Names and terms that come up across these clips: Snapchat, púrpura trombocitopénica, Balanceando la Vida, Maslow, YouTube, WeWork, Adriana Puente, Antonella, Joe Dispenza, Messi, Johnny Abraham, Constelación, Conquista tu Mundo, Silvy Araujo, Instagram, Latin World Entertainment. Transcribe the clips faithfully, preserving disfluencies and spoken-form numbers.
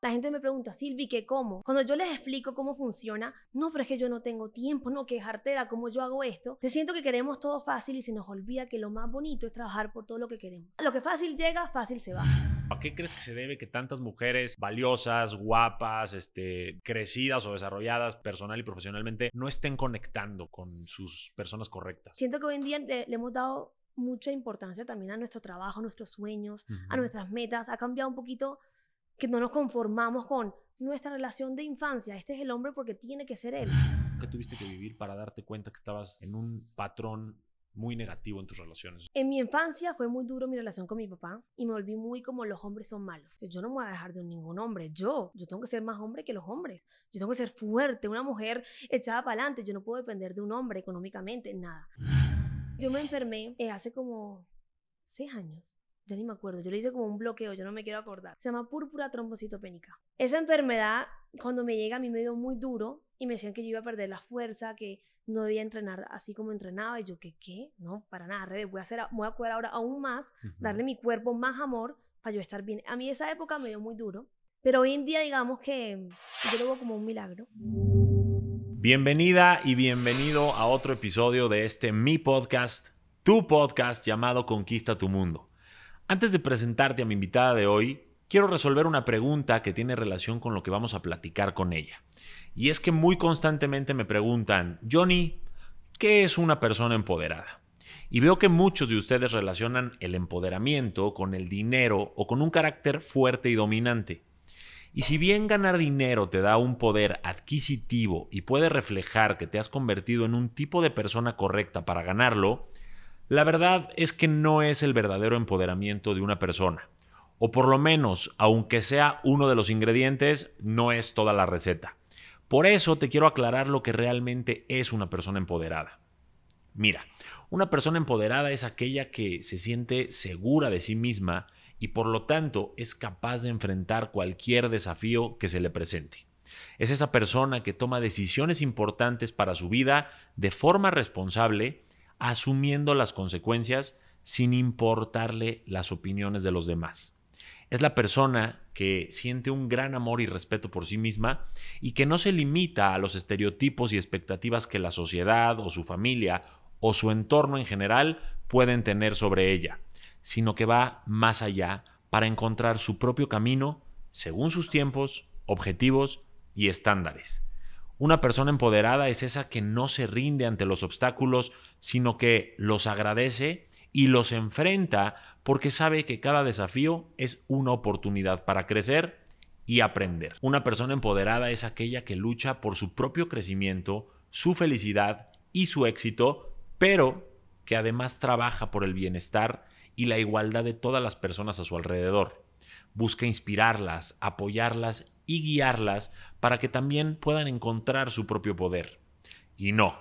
La gente me pregunta, Silvy, ¿qué como? Cuando yo les explico cómo funciona, no, pero es que yo no tengo tiempo, no, que es jartera, ¿cómo yo hago esto? Te siento que queremos todo fácil y se nos olvida que lo más bonito es trabajar por todo lo que queremos. Lo que fácil llega, fácil se va. ¿A qué crees que se debe que tantas mujeres valiosas, guapas, este, crecidas o desarrolladas personal y profesionalmente no estén conectando con sus personas correctas? Siento que hoy en día le, le hemos dado mucha importancia también a nuestro trabajo, a nuestros sueños, uh-huh. a nuestras metas. Ha cambiado un poquito que no nos conformamos con nuestra relación de infancia. Este es el hombre porque tiene que ser él. ¿Qué tuviste que vivir para darte cuenta que estabas en un patrón muy negativo en tus relaciones? En mi infancia fue muy duro mi relación con mi papá y me volví muy como los hombres son malos. Yo no me voy a dejar de ningún hombre. Yo, yo tengo que ser más hombre que los hombres. Yo tengo que ser fuerte, una mujer echada para adelante. Yo no puedo depender de un hombre económicamente, nada. Yo me enfermé eh, hace como seis años. Ya ni me acuerdo, yo le hice como un bloqueo, yo no me quiero acordar. Se llama púrpura trombocitopénica. Esa enfermedad, cuando me llega, a mí me dio muy duro y me decían que yo iba a perder la fuerza, que no debía entrenar así como entrenaba. Y yo, ¿qué? ¿Qué? No, para nada, al revés. Voy a, hacer, voy a cuidar ahora aún más, uh-huh. darle a mi cuerpo más amor para yo estar bien. A mí esa época me dio muy duro, pero hoy en día digamos que yo lo veo como un milagro. Bienvenida y bienvenido a otro episodio de este mi podcast, tu podcast llamado Conquista tu Mundo. Antes de presentarte a mi invitada de hoy, quiero resolver una pregunta que tiene relación con lo que vamos a platicar con ella. Y es que muy constantemente me preguntan, Johnny, ¿qué es una persona empoderada? Y veo que muchos de ustedes relacionan el empoderamiento con el dinero o con un carácter fuerte y dominante. Y si bien ganar dinero te da un poder adquisitivo y puede reflejar que te has convertido en un tipo de persona correcta para ganarlo, la verdad es que no es el verdadero empoderamiento de una persona. O por lo menos, aunque sea uno de los ingredientes, no es toda la receta. Por eso te quiero aclarar lo que realmente es una persona empoderada. Mira, una persona empoderada es aquella que se siente segura de sí misma y por lo tanto es capaz de enfrentar cualquier desafío que se le presente. Es esa persona que toma decisiones importantes para su vida de forma responsable, asumiendo las consecuencias sin importarle las opiniones de los demás. Es la persona que siente un gran amor y respeto por sí misma y que no se limita a los estereotipos y expectativas que la sociedad o su familia o su entorno en general pueden tener sobre ella, sino que va más allá para encontrar su propio camino según sus tiempos, objetivos y estándares. Una persona empoderada es esa que no se rinde ante los obstáculos, sino que los agradece y los enfrenta porque sabe que cada desafío es una oportunidad para crecer y aprender. Una persona empoderada es aquella que lucha por su propio crecimiento, su felicidad y su éxito, pero que además trabaja por el bienestar y la igualdad de todas las personas a su alrededor. Busca inspirarlas, apoyarlas y guiarlas para que también puedan encontrar su propio poder. Y no,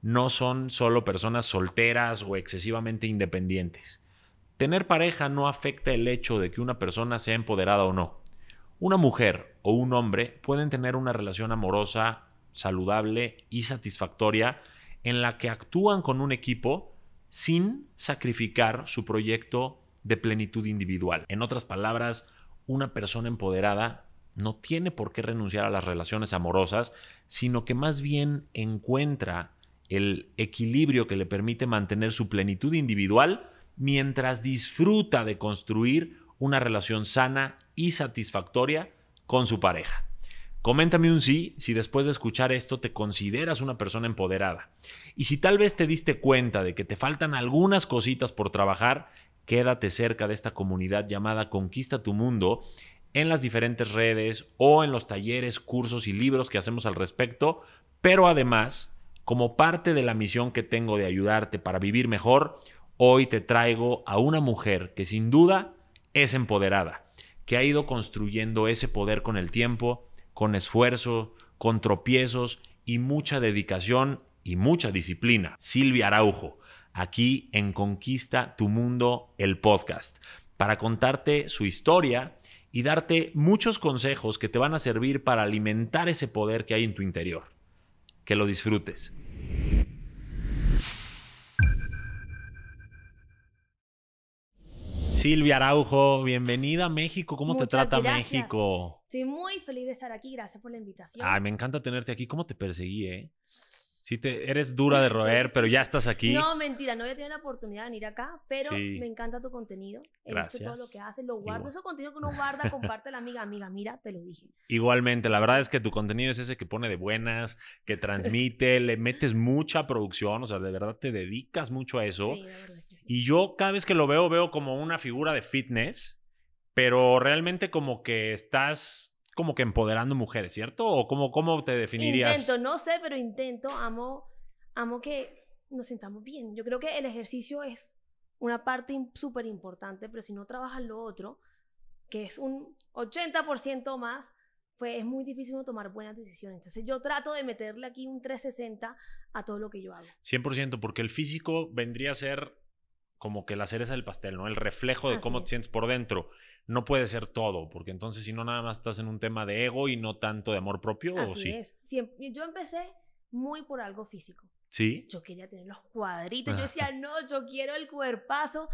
no son solo personas solteras o excesivamente independientes. Tener pareja no afecta el hecho de que una persona sea empoderada o no. Una mujer o un hombre pueden tener una relación amorosa, saludable y satisfactoria en la que actúan con un equipo sin sacrificar su proyecto de plenitud individual. En otras palabras, una persona empoderada no tiene por qué renunciar a las relaciones amorosas, sino que más bien encuentra el equilibrio que le permite mantener su plenitud individual mientras disfruta de construir una relación sana y satisfactoria con su pareja. Coméntame un sí si después de escuchar esto te consideras una persona empoderada. Y si tal vez te diste cuenta de que te faltan algunas cositas por trabajar, quédate cerca de esta comunidad llamada Conquista tu Mundo en las diferentes redes o en los talleres, cursos y libros que hacemos al respecto, pero además, como parte de la misión que tengo de ayudarte para vivir mejor, hoy te traigo a una mujer que sin duda es empoderada, que ha ido construyendo ese poder con el tiempo, con esfuerzo, con tropiezos y mucha dedicación y mucha disciplina. Silvy Araujo, aquí en Conquista tu Mundo, el podcast, para contarte su historia y darte muchos consejos que te van a servir para alimentar ese poder que hay en tu interior. Que lo disfrutes. Silvy Araujo, bienvenida a México. ¿Cómo Muchas te trata gracias. México? Estoy muy feliz de estar aquí. Gracias por la invitación. Ay, me encanta tenerte aquí. ¿Cómo te perseguí, eh? Sí, te, eres dura de roer, sí. pero ya estás aquí. No, mentira, no voy a tener la oportunidad de venir acá, pero sí. me encanta tu contenido. He Gracias. Visto todo lo que haces, lo guardo. Igual. Eso contenido que uno guarda, comparte la amiga, amiga, mira, te lo dije. Igualmente, la verdad es que tu contenido es ese que pone de buenas, que transmite, le metes mucha producción, o sea, de verdad te dedicas mucho a eso. Sí, la verdad es que sí. Y yo cada vez que lo veo, veo como una figura de fitness, pero realmente como que estás... como que empoderando mujeres, ¿cierto? ¿O cómo, cómo te definirías? Intento, no sé, pero intento, amo, amo que nos sintamos bien. Yo creo que el ejercicio es una parte súper importante, pero si no trabajas lo otro, que es un ochenta por ciento más, pues es muy difícil uno tomar buenas decisiones. Entonces yo trato de meterle aquí un trescientos sesenta a todo lo que yo hago. cien por ciento, porque el físico vendría a ser como que la cereza del pastel, ¿no? El reflejo de Así cómo es. Te sientes por dentro. No puede ser todo, porque entonces si no nada más estás en un tema de ego y no tanto de amor propio, Así ¿o sí? es. Siempre, yo empecé muy por algo físico. ¿Sí? Yo quería tener los cuadritos, yo decía, no, yo quiero el cuerpazo.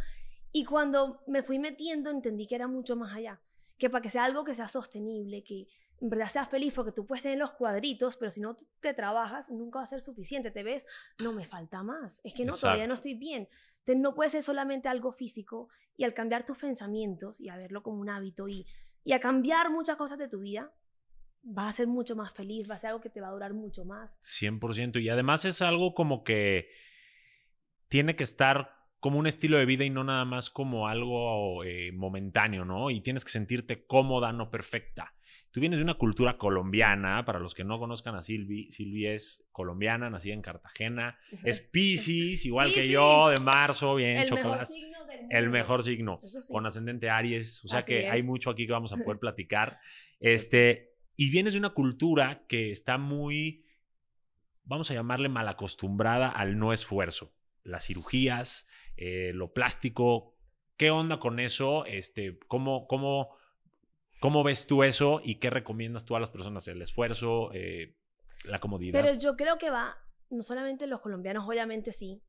Y cuando me fui metiendo entendí que era mucho más allá. Que para que sea algo que sea sostenible, que en verdad seas feliz, porque tú puedes tener los cuadritos, pero si no te trabajas, nunca va a ser suficiente. Te ves, no, me falta más. Es que no, Exacto. todavía no estoy bien. Entonces no puede ser solamente algo físico. Y al cambiar tus pensamientos y a verlo como un hábito y, y a cambiar muchas cosas de tu vida, vas a ser mucho más feliz, va a ser algo que te va a durar mucho más. cien por ciento. Y además es algo como que tiene que estar como un estilo de vida y no nada más como algo eh, momentáneo, ¿no? Y tienes que sentirte cómoda, no perfecta. Tú vienes de una cultura colombiana, para los que no conozcan a Silvy, Silvy es colombiana, nacida en Cartagena, es Piscis, igual que yo, de marzo, bien, chocolate. El mejor signo, sí. con ascendente Aries, o sea Así que es. Hay mucho aquí que vamos a poder platicar. Este, y vienes de una cultura que está muy, vamos a llamarle malacostumbrada al no esfuerzo, las cirugías, eh, lo plástico. ¿Qué onda con eso? Este, ¿Cómo... cómo ¿Cómo ves tú eso y qué recomiendas tú a las personas? El esfuerzo, eh, la comodidad. Pero yo creo que va, no solamente los colombianos, obviamente sí,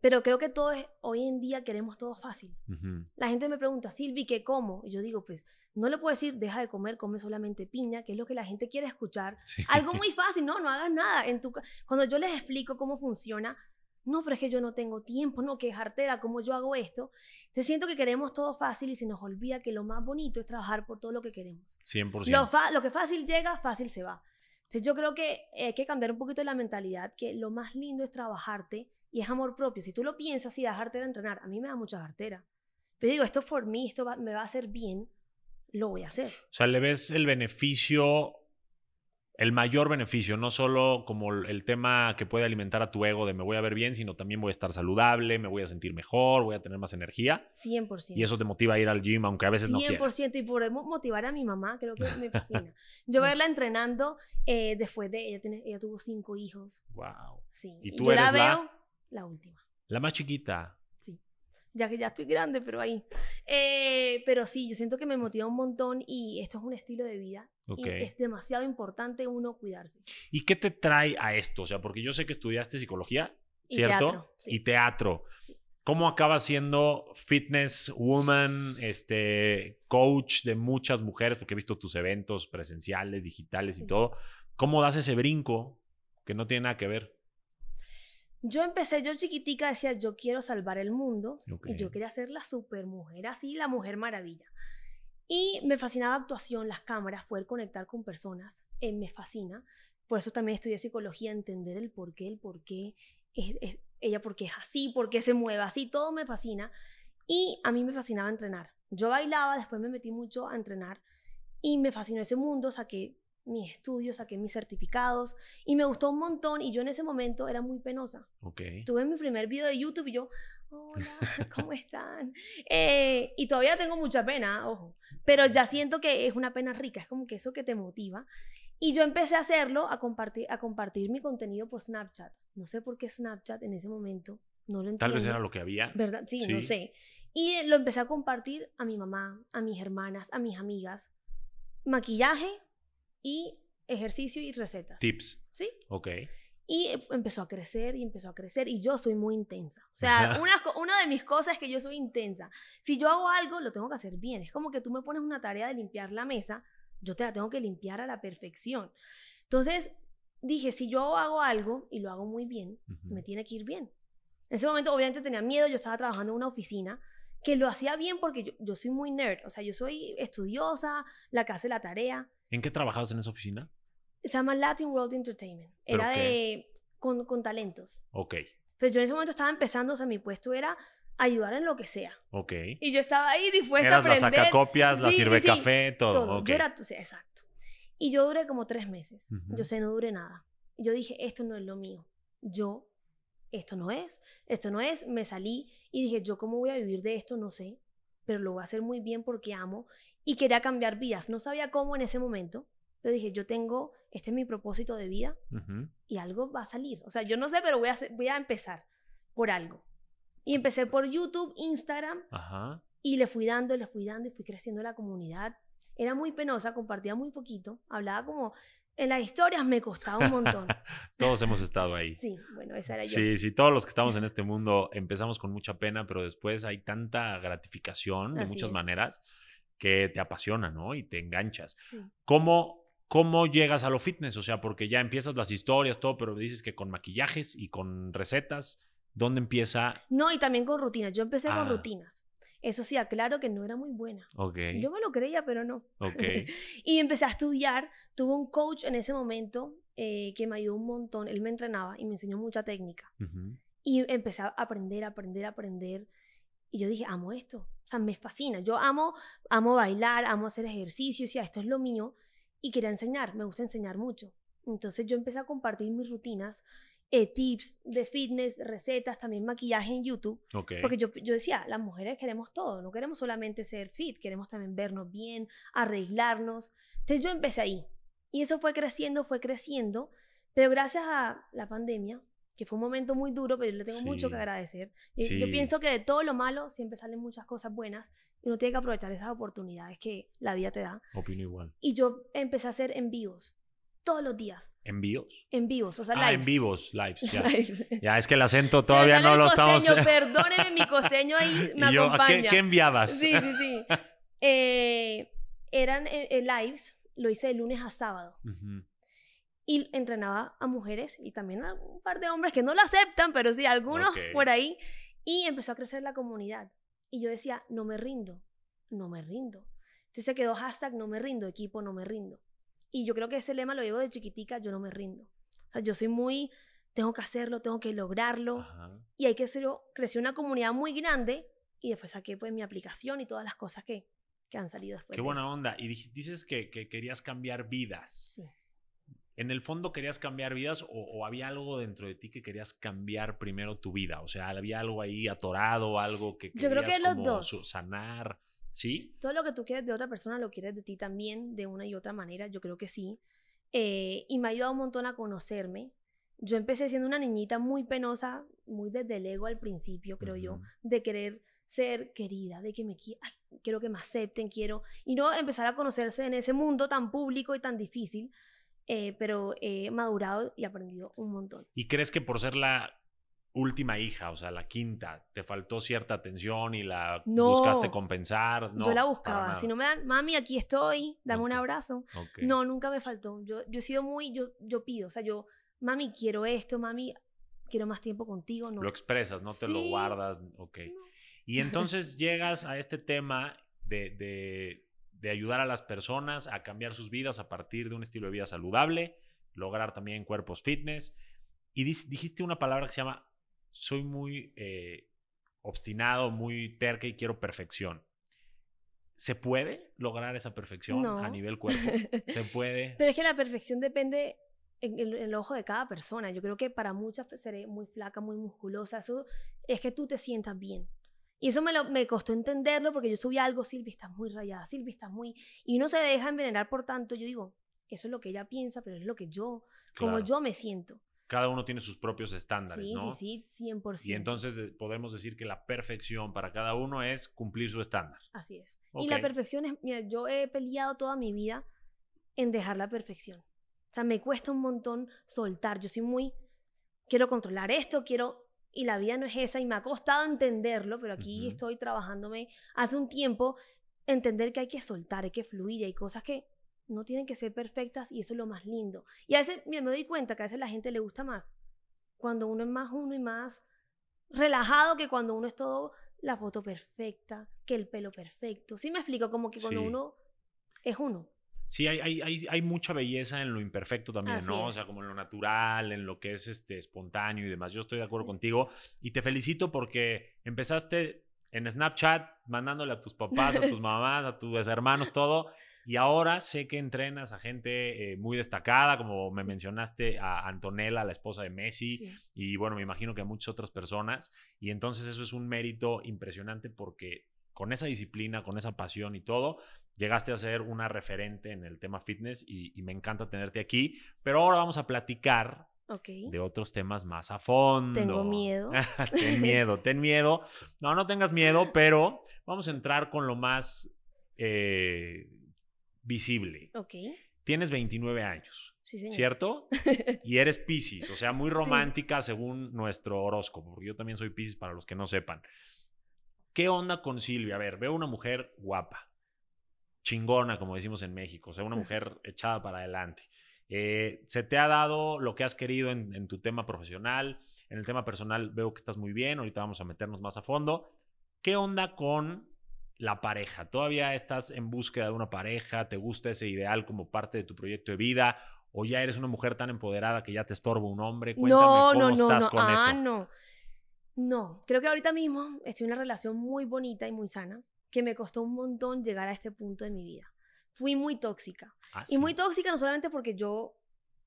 pero creo que todos hoy en día queremos todo fácil. Uh-huh. La gente me pregunta, Silvy, ¿qué como? Y yo digo, pues, no le puedo decir, deja de comer, come solamente piña, que es lo que la gente quiere escuchar. Sí. Algo muy fácil, no, no hagas nada. En tu, cuando yo les explico cómo funciona, no, pero es que yo no tengo tiempo, no, que es jartera, ¿cómo yo hago esto? Entonces siento que queremos todo fácil y se nos olvida que lo más bonito es trabajar por todo lo que queremos. cien por ciento. Lo, fa lo que fácil llega, fácil se va. Entonces yo creo que hay que cambiar un poquito la mentalidad, que lo más lindo es trabajarte y es amor propio. Si tú lo piensas, si da jartera entrenar, a mí me da mucha jartera. Pero digo, esto por mí, esto va, me va a hacer bien, lo voy a hacer. O sea, le ves el beneficio... El mayor beneficio, no solo como el tema que puede alimentar a tu ego de me voy a ver bien, sino también voy a estar saludable, me voy a sentir mejor, voy a tener más energía. cien por ciento. Y eso te motiva a ir al gym, aunque a veces no quieras. cien por ciento. Y por motivar a mi mamá, creo que me fascina. Yo verla entrenando eh, después de... Ella, tiene, ella tuvo cinco hijos. Wow. Sí. Y tú y yo eres la... Veo, la última. La más chiquita. Sí. Ya que ya estoy grande, pero ahí. Eh, pero sí, yo siento que me motiva un montón y esto es un estilo de vida. Okay. Y es demasiado importante uno cuidarse. ¿Y qué te trae a esto? O sea, porque yo sé que estudiaste psicología, y ¿cierto? Teatro, sí. Y teatro. Sí. ¿Cómo acabas siendo fitness woman, este, coach de muchas mujeres? Porque he visto tus eventos presenciales, digitales y sí. todo. ¿Cómo das ese brinco que no tiene nada que ver? Yo empecé, yo chiquitica decía, yo quiero salvar el mundo. Okay. Y yo quería ser la supermujer, así, la mujer maravilla. Y me fascinaba actuación, las cámaras, poder conectar con personas, eh, me fascina. Por eso también estudié psicología, entender el por qué, el por qué, es, es, ella por qué es así, por qué se mueve así, todo me fascina. Y a mí me fascinaba entrenar. Yo bailaba, después me metí mucho a entrenar y me fascinó ese mundo, saqué mis estudios, saqué mis certificados y me gustó un montón y yo en ese momento era muy penosa. Okay. Tuve mi primer video de YouTube y yo... Hola, ¿cómo están? Eh, y todavía tengo mucha pena, ojo, pero ya siento que es una pena rica, es como que eso que te motiva. Y yo empecé a hacerlo, a compartir, a compartir mi contenido por Snapchat. No sé por qué Snapchat en ese momento, no lo entiendo. Tal vez era lo que había. ¿Verdad? Sí, sí, no sé. Y lo empecé a compartir a mi mamá, a mis hermanas, a mis amigas. Maquillaje y ejercicio y recetas. Tips. Sí. Ok. Y empezó a crecer y empezó a crecer y yo soy muy intensa. O sea, una, una de mis cosas es que yo soy intensa. Si yo hago algo, lo tengo que hacer bien. Es como que tú me pones una tarea de limpiar la mesa, yo te la tengo que limpiar a la perfección. Entonces dije, si yo hago algo y lo hago muy bien, uh-huh. me tiene que ir bien. En ese momento obviamente tenía miedo, yo estaba trabajando en una oficina que lo hacía bien porque yo, yo soy muy nerd. O sea, yo soy estudiosa, la que hace la tarea. ¿En qué trabajabas en esa oficina? Se llama Latin World Entertainment. Era de con, con talentos. Ok. Pero yo en ese momento estaba empezando, o sea, mi puesto era ayudar en lo que sea. Ok. Y yo estaba ahí dispuesta Eras a aprender. Las sacacopias, sí, la sirve sí, café, todo. todo. Okay. Yo era, o sea, exacto. Y yo duré como tres meses. Uh-huh. Yo sé, no duré nada. Yo dije, esto no es lo mío. Yo, esto no es, esto no es. Me salí y dije, yo cómo voy a vivir de esto, no sé. Pero lo voy a hacer muy bien porque amo. Y quería cambiar vidas. No sabía cómo en ese momento. Yo dije, yo tengo, este es mi propósito de vida uh-huh. y algo va a salir. O sea, yo no sé, pero voy a, hacer, voy a empezar por algo. Y empecé por YouTube, Instagram Ajá. y le fui dando, le fui dando y fui creciendo la comunidad. Era muy penosa, compartía muy poquito, hablaba como... En las historias me costaba un montón. Todos hemos estado ahí. Sí, bueno, esa era yo. Sí, sí, todos los que estamos en este mundo empezamos con mucha pena, pero después hay tanta gratificación de Así muchas es. maneras que te apasiona, ¿no? Y te enganchas. Sí. ¿Cómo... ¿Cómo llegas a lo fitness? O sea, porque ya empiezas las historias, todo, pero dices que con maquillajes y con recetas, ¿dónde empieza? No, y también con rutinas. Yo empecé ah. con rutinas. Eso sí, aclaro que no era muy buena. Okay. Yo me lo creía, pero no. Okay. Y empecé a estudiar. Tuve un coach en ese momento eh, que me ayudó un montón. Él me entrenaba y me enseñó mucha técnica. Uh-huh. Y empecé a aprender, aprender, aprender. Y yo dije, amo esto. O sea, me fascina. Yo amo, amo bailar, amo hacer ejercicio. O sea, esto es lo mío. Y quería enseñar, me gusta enseñar mucho. Entonces yo empecé a compartir mis rutinas, eh, tips de fitness, recetas, también maquillaje en YouTube. Okay. Porque yo, yo decía, las mujeres queremos todo, no queremos solamente ser fit, queremos también vernos bien, arreglarnos. Entonces yo empecé ahí. Y eso fue creciendo, fue creciendo. Pero gracias a la pandemia, que fue un momento muy duro, pero yo le tengo sí. mucho que agradecer. Yo, sí. yo pienso que de todo lo malo siempre salen muchas cosas buenas y uno tiene que aprovechar esas oportunidades que la vida te da. Opino igual. Y yo empecé a hacer en vivos todos los días. ¿En vivos? En vivos, o sea, ah, lives. en vivos, lives, ya. Lives. Ya, es que el acento todavía no lo costeño, estamos... Perdóneme, mi costeño ahí me yo, acompaña. ¿Qué, ¿Qué enviabas? Sí, sí, sí. Eh, eran eh, lives, lo hice de lunes a sábado. Ajá. Uh-huh. Y entrenaba a mujeres y también a un par de hombres que no lo aceptan, pero sí, algunos okay. por ahí. Y empezó a crecer la comunidad. Y yo decía, no me rindo, no me rindo. Entonces se quedó hashtag no me rindo, equipo no me rindo. Y yo creo que ese lema lo llevo de chiquitica, yo no me rindo. O sea, yo soy muy, tengo que hacerlo, tengo que lograrlo. Ajá. Y hay que hacerlo, creció una comunidad muy grande y después saqué pues mi aplicación y todas las cosas que, que han salido después. Qué buena onda. Y dices que, que querías cambiar vidas. Sí. ¿En el fondo querías cambiar vidas o, o había algo dentro de ti que querías cambiar primero tu vida? O sea, ¿había algo ahí atorado, algo que querías Yo creo que los como dos. sanar? ¿Sí? Todo lo que tú quieres de otra persona lo quieres de ti también, de una y otra manera. Yo creo que sí. Eh, y me ha ayudado un montón a conocerme. Yo empecé siendo una niñita muy penosa, muy desde el ego al principio, creo uh-huh. yo, de querer ser querida, de que me quieran, quiero que me acepten, quiero... Y no empezar a conocerse en ese mundo tan público y tan difícil. Eh, pero he madurado y aprendido un montón. ¿Y crees que por ser la última hija, o sea, la quinta, te faltó cierta atención y la no, buscaste compensar? No, yo la buscaba. Si no me dan, mami, aquí estoy, dame okay. un abrazo. Okay. No, nunca me faltó. Yo, yo he sido muy, yo, yo pido, o sea, yo, mami, quiero esto, mami, quiero más tiempo contigo. No. Lo expresas, no te sí. lo guardas. Ok. No. Y entonces llegas a este tema de... de de ayudar a las personas a cambiar sus vidas a partir de un estilo de vida saludable, lograr también cuerpos fitness. Y dijiste una palabra que se llama, soy muy eh, obstinado, muy terca y quiero perfección. ¿Se puede lograr esa perfección no. a nivel cuerpo? ¿Se puede? Pero es que la perfección depende en el, en el ojo de cada persona. Yo creo que para muchas seré muy flaca, muy musculosa. Eso es que tú te sientas bien. Y eso me, lo, me costó entenderlo porque yo subía algo, Silvy, estás muy rayada, Silvy, estás muy... Y uno se deja envenenar por tanto. Yo digo, eso es lo que ella piensa, pero es lo que yo, claro. como yo me siento. Cada uno tiene sus propios estándares, sí, ¿no? Sí, sí, cien por ciento. Y entonces podemos decir que la perfección para cada uno es cumplir su estándar. Así es. Okay. Y la perfección es... Mira, yo he peleado toda mi vida en dejar la perfección. O sea, me cuesta un montón soltar. Yo soy muy... quiero controlar esto, quiero... Y la vida no es esa, y me ha costado entenderlo, pero aquí uh-huh. estoy trabajándome hace un tiempo, entender que hay que soltar, hay que fluir, hay cosas que no tienen que ser perfectas, y eso es lo más lindo. Y a veces, mira, me doy cuenta que a veces la gente le gusta más cuando uno es más uno y más relajado que cuando uno es todo la foto perfecta, que el pelo perfecto. ¿Sí me explico? Como que cuando sí. uno es uno. Sí, hay, hay, hay, hay mucha belleza en lo imperfecto también, Así ¿no? Es. O sea, como en lo natural, en lo que es este, espontáneo y demás. Yo estoy de acuerdo contigo y te felicito porque empezaste en Snapchat mandándole a tus papás, a tus mamás, a tus hermanos, todo. Y ahora sé que entrenas a gente eh, muy destacada, como me mencionaste a Antonella, la esposa de Messi, sí. y bueno, me imagino que a muchas otras personas. Y entonces eso es un mérito impresionante porque... con esa disciplina, con esa pasión y todo, llegaste a ser una referente en el tema fitness y, y me encanta tenerte aquí. Pero ahora vamos a platicar okay. de otros temas más a fondo. Tengo miedo. ten miedo, ten miedo. No, no tengas miedo, pero vamos a entrar con lo más eh, visible. Ok. Tienes veintinueve años, sí, señor. ¿Cierto? Y eres Piscis, o sea, muy romántica sí. según nuestro horóscopo. Porque yo también soy Piscis, para los que no sepan. ¿Qué onda con Silvia? A ver, veo una mujer guapa, chingona, como decimos en México, o sea, una mujer echada para adelante. Eh, ¿se te ha dado lo que has querido en, en tu tema profesional? En el tema personal veo que estás muy bien, ahorita vamos a meternos más a fondo. ¿Qué onda con la pareja? ¿Todavía estás en búsqueda de una pareja? ¿Te gusta ese ideal como parte de tu proyecto de vida? ¿O ya eres una mujer tan empoderada que ya te estorba un hombre? Cuéntame no, cómo no, estás no, con no. eso. Ah, no. No, creo que ahorita mismo estoy en una relación muy bonita y muy sana, que me costó un montón llegar a este punto de mi vida. Fui muy tóxica. Ah, sí. Y muy tóxica no solamente porque yo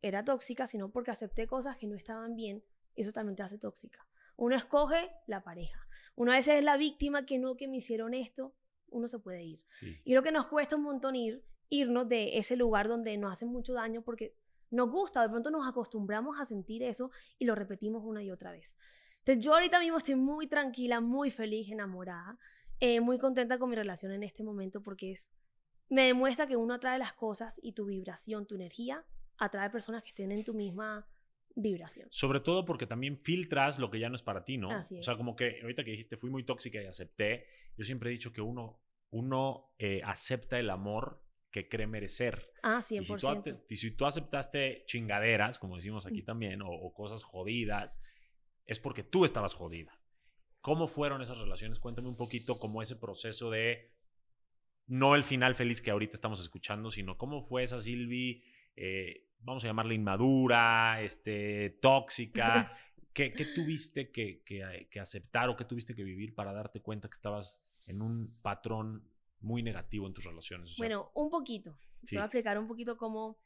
era tóxica, sino porque acepté cosas que no estaban bien. Eso también te hace tóxica. Uno escoge la pareja. Uno a veces es la víctima que no, que me hicieron esto. Uno se puede ir. Sí. Y creo que nos cuesta un montón ir, irnos de ese lugar donde nos hacen mucho daño porque nos gusta. De pronto nos acostumbramos a sentir eso y lo repetimos una y otra vez. Entonces yo ahorita mismo estoy muy tranquila, muy feliz, enamorada, eh, muy contenta con mi relación en este momento porque es, me demuestra que uno atrae las cosas y tu vibración, tu energía, atrae personas que estén en tu misma vibración. Sobre todo porque también filtras lo que ya no es para ti, ¿no? Así es. O sea, como que ahorita que dijiste, fui muy tóxica y acepté, yo siempre he dicho que uno, uno eh, acepta el amor que cree merecer. Ah, cien por ciento. Y si tú, y si tú aceptaste chingaderas, como decimos aquí también, o, o cosas jodidas, es porque tú estabas jodida. ¿Cómo fueron esas relaciones? Cuéntame un poquito como ese proceso de, no el final feliz que ahorita estamos escuchando, sino cómo fue esa Silvy, eh, vamos a llamarla inmadura, este, tóxica. ¿Qué, qué tuviste que, que, que aceptar o qué tuviste que vivir para darte cuenta que estabas en un patrón muy negativo en tus relaciones? O sea, bueno, un poquito. Sí. Te voy a explicar un poquito cómo...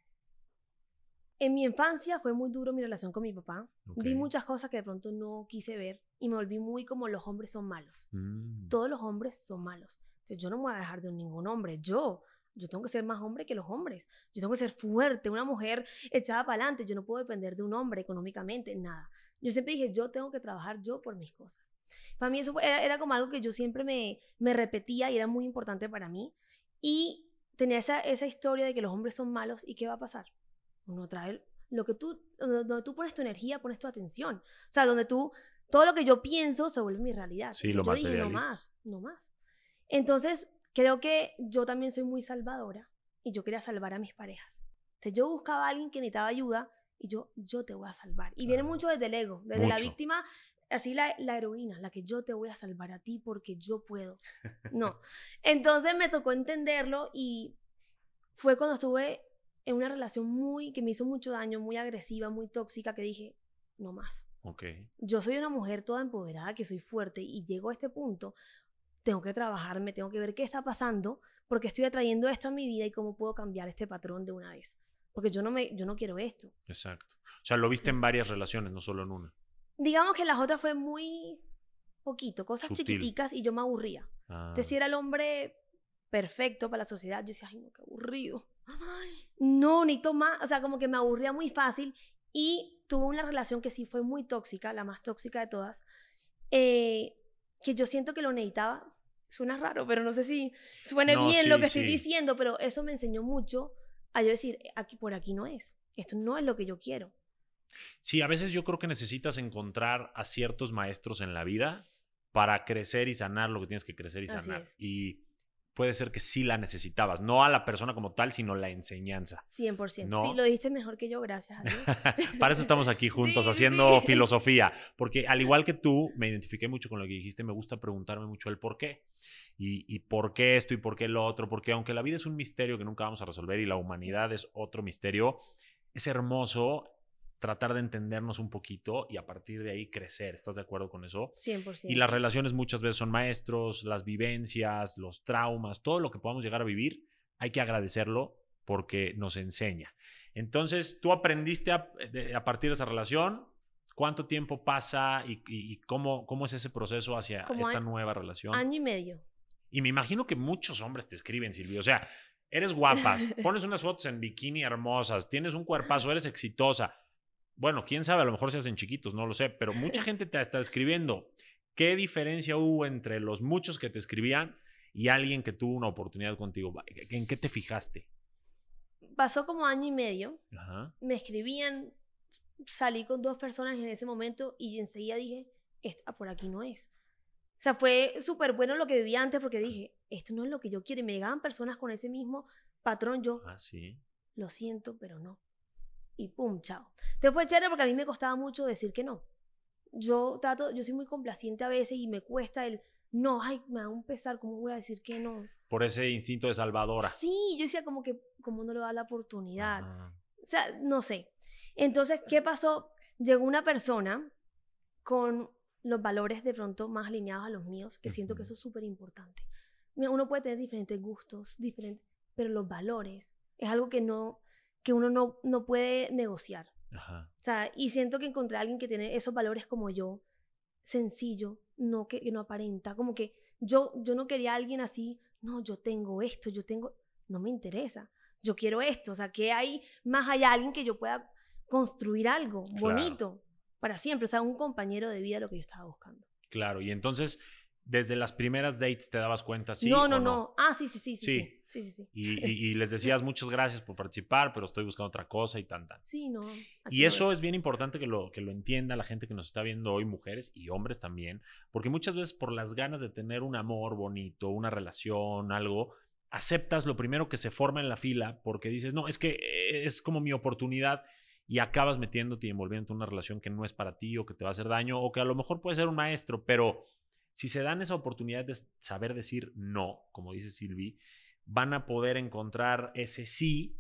En mi infancia fue muy duro mi relación con mi papá. Okay. Vi muchas cosas que de pronto no quise ver y me volví muy como los hombres son malos. Mm. Todos los hombres son malos. Entonces yo no me voy a dejar de ningún hombre. Yo, yo tengo que ser más hombre que los hombres. Yo tengo que ser fuerte, una mujer echada para adelante. Yo no puedo depender de un hombre económicamente, nada. Yo siempre dije, yo tengo que trabajar yo por mis cosas. Para mí eso fue, era, era como algo que yo siempre me, me repetía y era muy importante para mí. Y tenía esa, esa historia de que los hombres son malos y ¿qué va a pasar? Uno trae lo que tú, donde tú pones tu energía, pones tu atención. O sea, donde tú, todo lo que yo pienso se vuelve mi realidad. Sí, lo materializas. Yo dije, no más, no más. Entonces, creo que yo también soy muy salvadora y yo quería salvar a mis parejas. Entonces, yo buscaba a alguien que necesitaba ayuda y yo, yo te voy a salvar. Y claro. Viene mucho desde el ego, desde mucho. La víctima, así la, la heroína, la que yo te voy a salvar a ti porque yo puedo. No. Entonces, me tocó entenderlo y fue cuando estuve... en una relación muy, que me hizo mucho daño, muy agresiva, muy tóxica, que dije, no más. Okay. Yo soy una mujer toda empoderada, que soy fuerte, y llego a este punto, tengo que trabajarme, tengo que ver qué está pasando, porque estoy atrayendo esto a mi vida y cómo puedo cambiar este patrón de una vez. Porque yo no, me, yo no quiero esto. Exacto. O sea, lo viste en varias relaciones, no solo en una. Digamos que las otras fue muy poquito, cosas sutil. Chiquiticas, y yo me aburría. Ah. Entonces, si era el hombre perfecto para la sociedad, yo decía, ay, no, qué aburrido. Ay, no, necesito más, o sea, como que me aburría muy fácil y tuve una relación que sí fue muy tóxica, la más tóxica de todas, eh, que yo siento que lo necesitaba. Suena raro, pero no sé si suene no, bien sí, lo que sí. estoy diciendo, pero eso me enseñó mucho a yo decir, aquí, por aquí no es, esto no es lo que yo quiero. Sí, a veces yo creo que necesitas encontrar a ciertos maestros en la vida para crecer y sanar lo que tienes que crecer y sanar. Y puede ser que sí la necesitabas, no a la persona como tal, sino la enseñanza. cien por ciento. ¿No? Sí, lo dijiste mejor que yo, gracias a Dios. Para eso estamos aquí juntos, sí, haciendo sí. filosofía. Porque al igual que tú, me identifiqué mucho con lo que dijiste, me gusta preguntarme mucho el por qué. Y, y por qué esto y por qué lo otro. Porque aunque la vida es un misterio que nunca vamos a resolver y la humanidad es otro misterio, es hermoso tratar de entendernos un poquito y a partir de ahí crecer. ¿Estás de acuerdo con eso? cien por ciento. Y las relaciones muchas veces son maestros, las vivencias, los traumas, todo lo que podamos llegar a vivir, hay que agradecerlo porque nos enseña. Entonces, tú aprendiste a, de, a partir de esa relación. ¿Cuánto tiempo pasa y, y cómo, cómo es ese proceso hacia Como esta año, nueva relación? Año y medio. Y me imagino que muchos hombres te escriben, Silvy. O sea, eres guapas, pones unas fotos en bikini hermosas, tienes un cuerpazo, eres exitosa. Bueno, quién sabe, a lo mejor se hacen chiquitos, no lo sé, pero mucha gente te está escribiendo. ¿Qué diferencia hubo entre los muchos que te escribían y alguien que tuvo una oportunidad contigo? ¿En qué te fijaste? Pasó como año y medio. Ajá. Me escribían, salí con dos personas en ese momento y enseguida dije, esto ah, por aquí no es. O sea, fue súper bueno lo que vivía antes porque dije, esto no es lo que yo quiero. Y me llegaban personas con ese mismo patrón. Yo, ah, sí. Lo siento, pero no. Y pum, chao. Entonces fue chévere porque a mí me costaba mucho decir que no. Yo trato, yo soy muy complaciente a veces y me cuesta el no, ay, me da un pesar, ¿cómo voy a decir que no? Por ese instinto de salvadora. Sí, yo decía como que, como no le da la oportunidad. Ah. O sea, no sé. Entonces, ¿qué pasó? Llegó una persona con los valores de pronto más alineados a los míos, que uh-huh. siento que eso es súper importante. Uno puede tener diferentes gustos, diferentes, pero los valores es algo que no... que uno no, no puede negociar. Ajá. O sea, y siento que encontré a alguien que tiene esos valores como yo, sencillo, no que, que no aparenta, como que yo, yo no quería a alguien así, no, yo tengo esto, yo tengo, no me interesa, yo quiero esto, o sea, que hay más allá, alguien que yo pueda construir algo bonito, claro, para siempre, o sea, un compañero de vida, lo que yo estaba buscando. Claro, y entonces... ¿Desde las primeras dates te dabas cuenta? ¿Sí no, no, o no, no. Ah, sí, sí, sí. sí, sí. sí. sí, sí, sí. Y, y, y les decías muchas gracias por participar, pero estoy buscando otra cosa y tan, tan. Sí, no. Y eso es bien importante que lo, que lo entienda la gente que nos está viendo hoy, mujeres y hombres también, porque muchas veces por las ganas de tener un amor bonito, una relación, algo, aceptas lo primero que se forma en la fila porque dices, no, es que es como mi oportunidad. Y acabas metiéndote y envolviéndote en una relación que no es para ti o que te va a hacer daño o que a lo mejor puede ser un maestro, pero... Si se dan esa oportunidad de saber decir no, como dice Silvy, van a poder encontrar ese sí,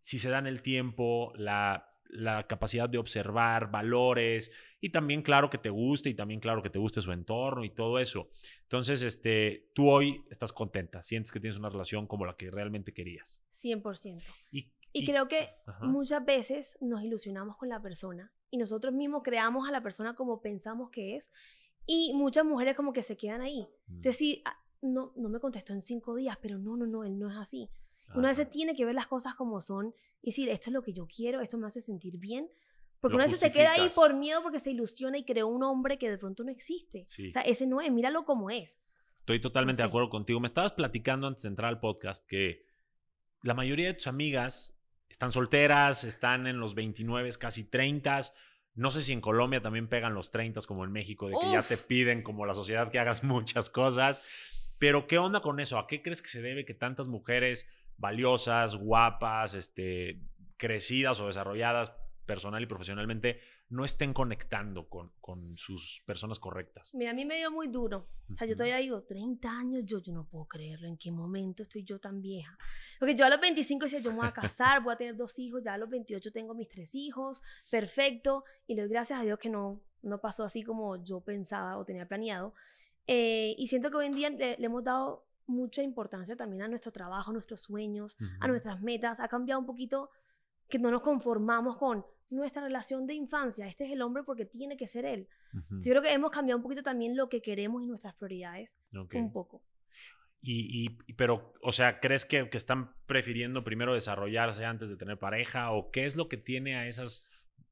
si se dan el tiempo, la, la capacidad de observar valores y también claro que te guste y también claro que te guste su entorno y todo eso. Entonces, este, tú hoy estás contenta, sientes que tienes una relación como la que realmente querías. cien por ciento. Y, y, y creo que ajá. muchas veces nos ilusionamos con la persona y nosotros mismos creamos a la persona como pensamos que es. Y muchas mujeres como que se quedan ahí. Entonces, sí, no, no me contestó en cinco días, pero no, no, no, él no es así. Ajá. Uno a veces tiene que ver las cosas como son y decir, esto es lo que yo quiero, esto me hace sentir bien. Porque uno a veces se queda ahí por miedo porque se ilusiona y creó un hombre que de pronto no existe. Sí. O sea, ese no es, míralo como es. Estoy totalmente no sé. de acuerdo contigo. Me estabas platicando antes de entrar al podcast que la mayoría de tus amigas están solteras, están en los veintinueve, casi treinta. No sé si en Colombia también pegan los treinta como en México, de que Uf. ya te piden como la sociedad que hagas muchas cosas. Pero ¿qué onda con eso? ¿A qué crees que se debe que tantas mujeres valiosas, guapas, este, crecidas o desarrolladas personal y profesionalmente no estén conectando con, con sus personas correctas? Mira, a mí me dio muy duro. O sea, uh-huh. yo todavía digo, treinta años, yo, yo no puedo creerlo. ¿En qué momento estoy yo tan vieja? Porque yo a los veinticinco decía, yo me voy a casar, voy a tener dos hijos. Ya a los veintiocho tengo mis tres hijos. Perfecto. Y le doy gracias a Dios que no, no pasó así como yo pensaba o tenía planeado. Eh, y siento que hoy en día le, le hemos dado mucha importancia también a nuestro trabajo, a nuestros sueños, uh-huh. a nuestras metas. Ha cambiado un poquito que no nos conformamos con nuestra relación de infancia. Este es el hombre porque tiene que ser él. Uh-huh. Yo creo que hemos cambiado un poquito también lo que queremos y nuestras prioridades. Okay. Un poco. Y, y, pero, o sea, ¿crees que, que están prefiriendo primero desarrollarse antes de tener pareja? ¿O qué es lo que tiene a esas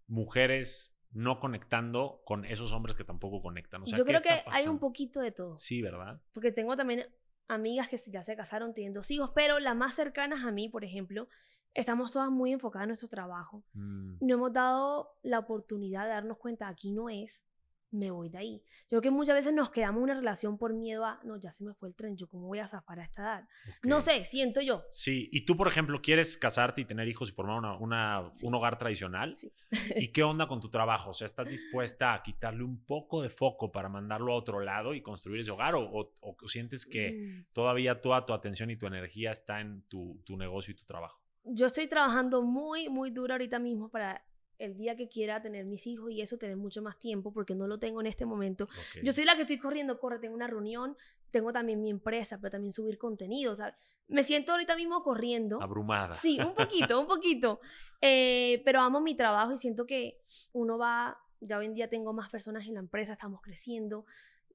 mujeres no conectando con esos hombres que tampoco conectan? O sea, Yo creo que hay un poquito de todo. Sí, ¿verdad? Porque tengo también amigas que ya se casaron, tienen dos hijos, pero las más cercanas a mí, por ejemplo, estamos todas muy enfocadas en nuestro trabajo. Mm. No hemos dado la oportunidad de darnos cuenta, aquí no es, me voy de ahí. Yo creo que muchas veces nos quedamos en una relación por miedo a, no, ya se me fue el tren, yo cómo voy a zafar a esta edad. Okay. No sé, siento yo. Sí, y tú, por ejemplo, quieres casarte y tener hijos y formar una, una, sí. un hogar tradicional. Sí. ¿Y qué onda con tu trabajo? O sea, ¿estás dispuesta a quitarle un poco de foco para mandarlo a otro lado y construir ese hogar? ¿O, o, o sientes que mm. todavía toda tu atención y tu energía está en tu, tu negocio y tu trabajo? Yo estoy trabajando muy, muy duro ahorita mismo para el día que quiera tener mis hijos y eso, tener mucho más tiempo, porque no lo tengo en este momento. Okay. Yo soy la que estoy corriendo, corre, tengo una reunión, tengo también mi empresa, pero también subir contenido, ¿sabes? Me siento ahorita mismo corriendo. Abrumada. Sí, un poquito, un poquito. Eh, pero amo mi trabajo y siento que uno va, ya hoy en día tengo más personas en la empresa, estamos creciendo,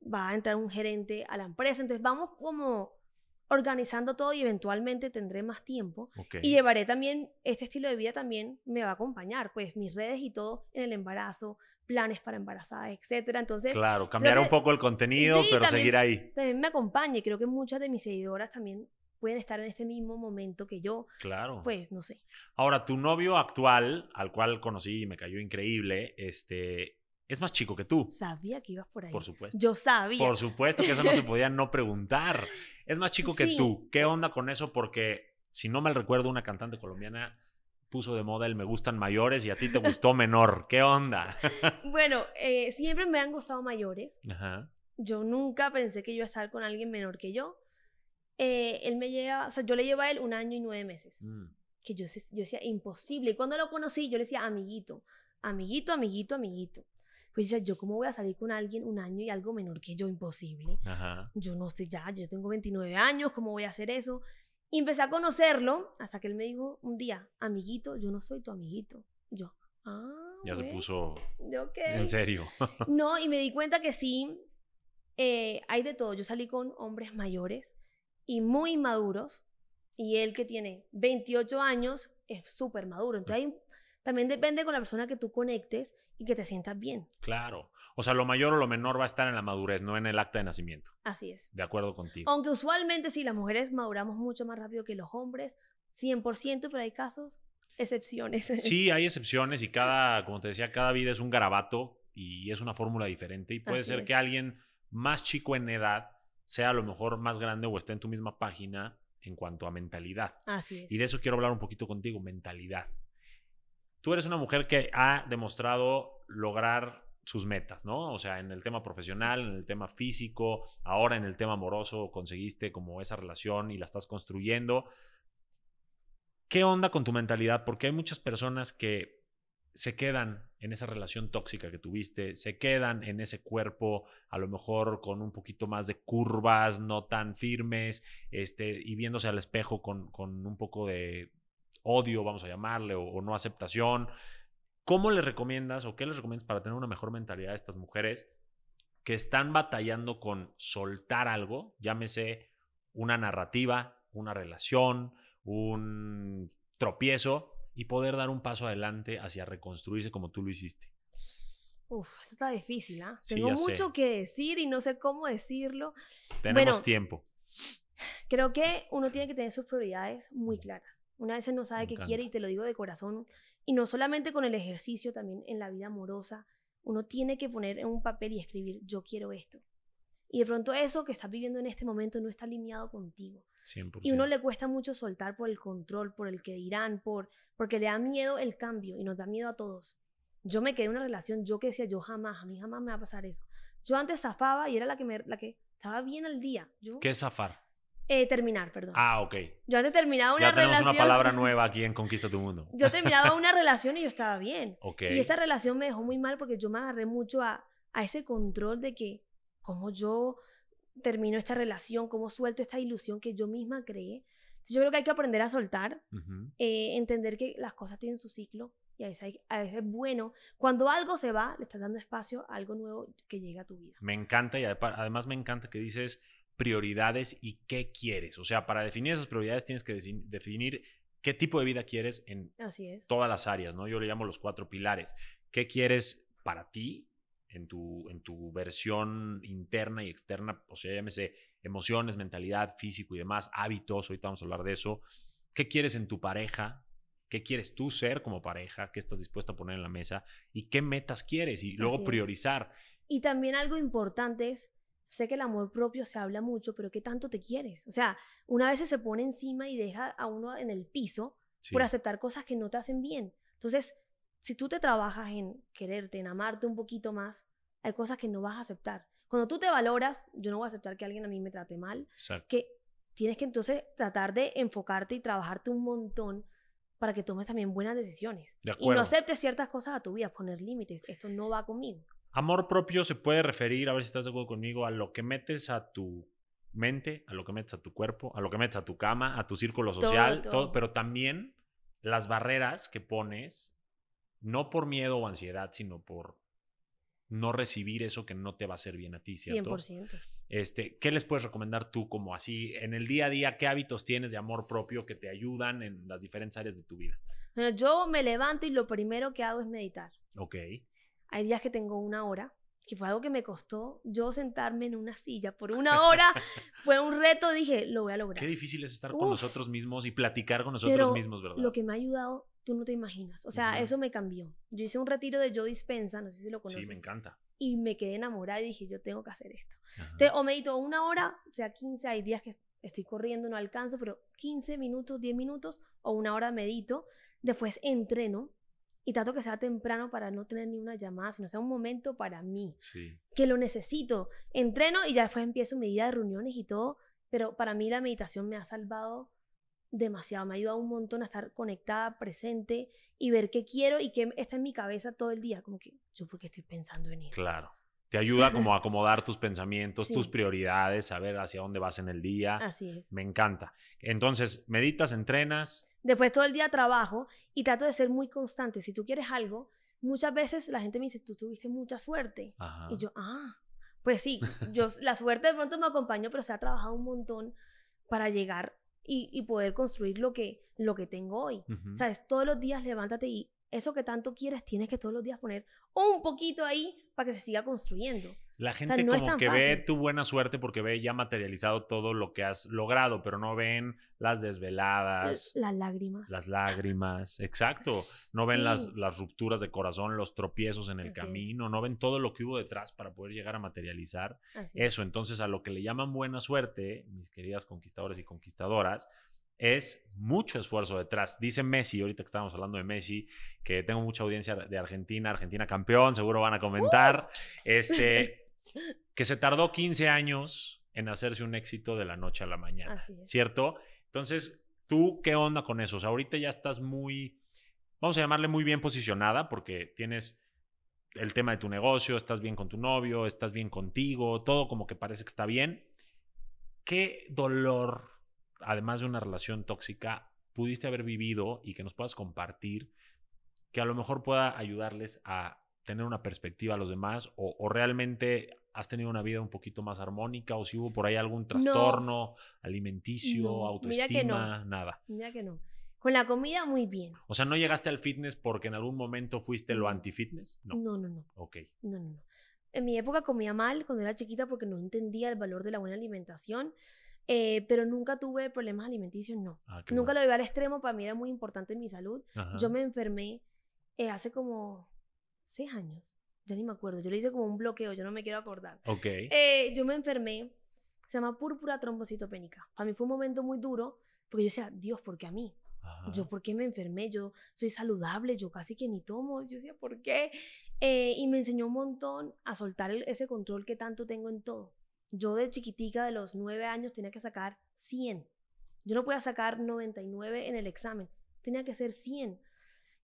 va a entrar un gerente a la empresa, entonces vamos como organizando todo y eventualmente tendré más tiempo. Okay. Y llevaré también, este estilo de vida también me va a acompañar, pues mis redes y todo en el embarazo, planes para embarazadas, etcétera. Entonces, claro, cambiará un poco el contenido, sí, pero también, seguir ahí. También me acompaña y creo que muchas de mis seguidoras también pueden estar en este mismo momento que yo. Claro. Pues, no sé. Ahora, tu novio actual, al cual conocí y me cayó increíble, este... es más chico que tú. Sabía que ibas por ahí. Por supuesto. Yo sabía. Por supuesto que eso no se podía no preguntar. Es más chico sí. que tú. ¿Qué onda con eso? Porque, si no mal recuerdo, una cantante colombiana puso de moda el me gustan mayores y a ti te gustó menor. ¿Qué onda? Bueno, eh, siempre me han gustado mayores. Ajá. Yo nunca pensé que iba a estar con alguien menor que yo. Eh, él me lleva, o sea, yo le llevo a él un año y nueve meses. Mm. Que yo, yo decía, imposible. Y cuando lo conocí, yo le decía, amiguito, amiguito, amiguito, amiguito. Pues yo, ¿cómo voy a salir con alguien un año y algo menor que yo? Imposible. Ajá. Yo no sé ya, yo tengo veintinueve años, ¿cómo voy a hacer eso? Y empecé a conocerlo hasta que él me dijo un día, amiguito, yo no soy tu amiguito. Y yo, ah, ya bueno. Se puso okay. En serio. No, y me di cuenta que sí, eh, hay de todo. Yo salí con hombres mayores y muy inmaduros, y él que tiene veintiocho años es súper maduro. Entonces hay... También depende con la persona que tú conectes y que te sientas bien. Claro. O sea, lo mayor o lo menor va a estar en la madurez, no en el acta de nacimiento. Así es. De acuerdo contigo. Aunque usualmente sí, las mujeres maduramos mucho más rápido que los hombres, cien por ciento, pero hay casos, excepciones. Sí, hay excepciones y cada, como te decía, cada vida es un garabato y es una fórmula diferente. Y puede Así ser es. que alguien más chico en edad sea a lo mejor más grande o esté en tu misma página en cuanto a mentalidad. Así es. Y de eso quiero hablar un poquito contigo, mentalidad. Tú eres una mujer que ha demostrado lograr sus metas, ¿no? O sea, en el tema profesional, en el tema físico, ahora en el tema amoroso, conseguiste como esa relación y la estás construyendo. ¿Qué onda con tu mentalidad? Porque hay muchas personas que se quedan en esa relación tóxica que tuviste, se quedan en ese cuerpo a lo mejor con un poquito más de curvas, no tan firmes, este, y viéndose al espejo con, con un poco de... odio, vamos a llamarle, o, o no aceptación. ¿Cómo les recomiendas o qué les recomiendas para tener una mejor mentalidad a estas mujeres que están batallando con soltar algo? Llámese una narrativa, una relación, un tropiezo y poder dar un paso adelante hacia reconstruirse como tú lo hiciste. Uf, eso está difícil, ¿ah? ¿eh? Sí, Tengo mucho sé. que decir y no sé cómo decirlo. Tenemos bueno, tiempo. Creo que uno tiene que tener sus prioridades muy claras. Una vez no sabe qué quiere y te lo digo de corazón. Y no solamente con el ejercicio, también en la vida amorosa. Uno tiene que poner en un papel y escribir, yo quiero esto. Y de pronto eso que estás viviendo en este momento no está alineado contigo. cien por ciento. Y uno le cuesta mucho soltar por el control, por el que dirán, por, porque le da miedo el cambio y nos da miedo a todos. Yo me quedé en una relación, yo que decía, yo jamás, a mí jamás me va a pasar eso. Yo antes zafaba y era la que, me, la que estaba bien al día. Yo, ¿qué es zafar? Eh, terminar, perdón. Ah, ok. Yo antes terminaba una relación. Ya tenemos una palabra nueva aquí en Conquista tu Mundo. Yo terminaba una relación y yo estaba bien. Ok. Y esa relación me dejó muy mal porque yo me agarré mucho a, a ese control de que cómo yo termino esta relación, cómo suelto esta ilusión que yo misma creé. Entonces yo creo que hay que aprender a soltar, uh-huh. eh, entender que las cosas tienen su ciclo y a veces, hay, a veces bueno. Cuando algo se va, le estás dando espacio a algo nuevo que llega a tu vida. Me encanta y además me encanta que dices... prioridades y qué quieres. O sea, para definir esas prioridades tienes que definir qué tipo de vida quieres en Así es. todas las áreas, ¿no? Yo le llamo los cuatro pilares. ¿Qué quieres para ti en tu, en tu versión interna y externa? O sea, llámese emociones, mentalidad, físico y demás, hábitos. Ahorita vamos a hablar de eso. ¿Qué quieres en tu pareja? ¿Qué quieres tú ser como pareja? ¿Qué estás dispuesta a poner en la mesa? ¿Y qué metas quieres? Y luego priorizar. Y también algo importante es, sé que el amor propio se habla mucho, pero ¿qué tanto te quieres? O sea, una vez se pone encima y deja a uno en el piso sí. por aceptar cosas que no te hacen bien. Entonces, si tú te trabajas en quererte, en amarte un poquito más, hay cosas que no vas a aceptar. Cuando tú te valoras, yo no voy a aceptar que alguien a mí me trate mal. Exacto. Que tienes que entonces tratar de enfocarte y trabajarte un montón para que tomes también buenas decisiones. De acuerdo. Y no aceptes ciertas cosas a tu vida, poner límites. Esto no va conmigo. Amor propio se puede referir, a ver si estás de acuerdo conmigo, a lo que metes a tu mente, a lo que metes a tu cuerpo, a lo que metes a tu cama, a tu círculo social, todo, todo. todo, pero también las barreras que pones, no por miedo o ansiedad, sino por no recibir eso que no te va a hacer bien a ti, ¿cierto? cien por ciento. Este, ¿qué les puedes recomendar tú como así en el día a día? ¿Qué hábitos tienes de amor propio que te ayudan en las diferentes áreas de tu vida? Bueno, yo me levanto y lo primero que hago es meditar. Ok. Hay días que tengo una hora, que fue algo que me costó yo sentarme en una silla por una hora. Fue un reto, dije, lo voy a lograr. Qué difícil es estar Uf, con nosotros mismos y platicar con nosotros pero mismos, ¿verdad? Lo que me ha ayudado, tú no te imaginas. O sea, uh-huh. eso me cambió. Yo hice un retiro de Joe Dispenza, no sé si lo conoces. Sí, me encanta. Y me quedé enamorada y dije, yo tengo que hacer esto. Uh-huh. Entonces, o medito una hora, o sea, quince, hay días que estoy corriendo, no alcanzo, pero quince minutos, diez minutos o una hora medito. Después entreno. Y trato que sea temprano para no tener ni una llamada, sino sea un momento para mí, sí. que lo necesito. Entreno y ya después empiezo mi día de reuniones y todo, pero para mí la meditación me ha salvado demasiado, me ha ayudado un montón a estar conectada, presente y ver qué quiero y qué está en mi cabeza todo el día. Como que, ¿yo por qué estoy pensando en eso? Claro. Te ayuda como a acomodar tus pensamientos, sí. tus prioridades, saber hacia dónde vas en el día. Así es. Me encanta. Entonces, meditas, entrenas. Después todo el día trabajo y trato de ser muy constante. Si tú quieres algo, muchas veces la gente me dice, tú tuviste mucha suerte. Ajá. Y yo, ah, pues sí, yo, la suerte de pronto me acompañó, pero se ha trabajado un montón para llegar y, y poder construir lo que, lo que tengo hoy. Uh-huh. Sabes, todos los días levántate y eso que tanto quieres, tienes que todos los días poner un poquito ahí para que se siga construyendo. La gente, o sea, no como que fácil. Ve tu buena suerte porque ve ya materializado todo lo que has logrado, pero no ven las desveladas. Las lágrimas. Las lágrimas, exacto. No ven sí. las, las rupturas de corazón, los tropiezos en el sí. camino, no ven todo lo que hubo detrás para poder llegar a materializar. Así. Eso, entonces a lo que le llaman buena suerte, mis queridas conquistadores y conquistadoras, es mucho esfuerzo detrás. Dice Messi, ahorita que estábamos hablando de Messi, que tengo mucha audiencia de Argentina, Argentina campeón, seguro van a comentar, uh. este, que se tardó quince años en hacerse un éxito de la noche a la mañana. Así es. ¿Cierto? Entonces, ¿tú qué onda con eso? O sea, ahorita ya estás muy, vamos a llamarle muy bien posicionada porque tienes el tema de tu negocio, estás bien con tu novio, estás bien contigo, todo como que parece que está bien. ¿Qué dolor, además de una relación tóxica, pudiste haber vivido y que nos puedas compartir que a lo mejor pueda ayudarles a tener una perspectiva a los demás o, o realmente has tenido una vida un poquito más armónica o si hubo por ahí algún trastorno no, alimenticio, no, autoestima, mira que no, nada? Mira que no. Con la comida muy bien. O sea, ¿no llegaste al fitness porque en algún momento fuiste lo anti-fitness? No, no, no. no. Ok. No, no, no. En mi época comía mal cuando era chiquita porque no entendía el valor de la buena alimentación. Eh, pero nunca tuve problemas alimenticios, no. Ah, nunca bueno. lo llevé al extremo, para mí era muy importante mi salud. Ajá. Yo me enfermé eh, hace como seis años, ya ni me acuerdo, yo le hice como un bloqueo, yo no me quiero acordar. Okay. Eh, yo me enfermé, se llama púrpura trombocitopénica. Para mí fue un momento muy duro, porque yo decía, Dios, ¿por qué a mí? Ajá. Yo, ¿por qué me enfermé? Yo soy saludable, yo casi que ni tomo, yo decía, ¿por qué? Eh, y me enseñó un montón a soltar el, ese control que tanto tengo en todo. Yo de chiquitica, de los nueve años, tenía que sacar cien. Yo no podía sacar noventa y nueve en el examen. Tenía que ser cien.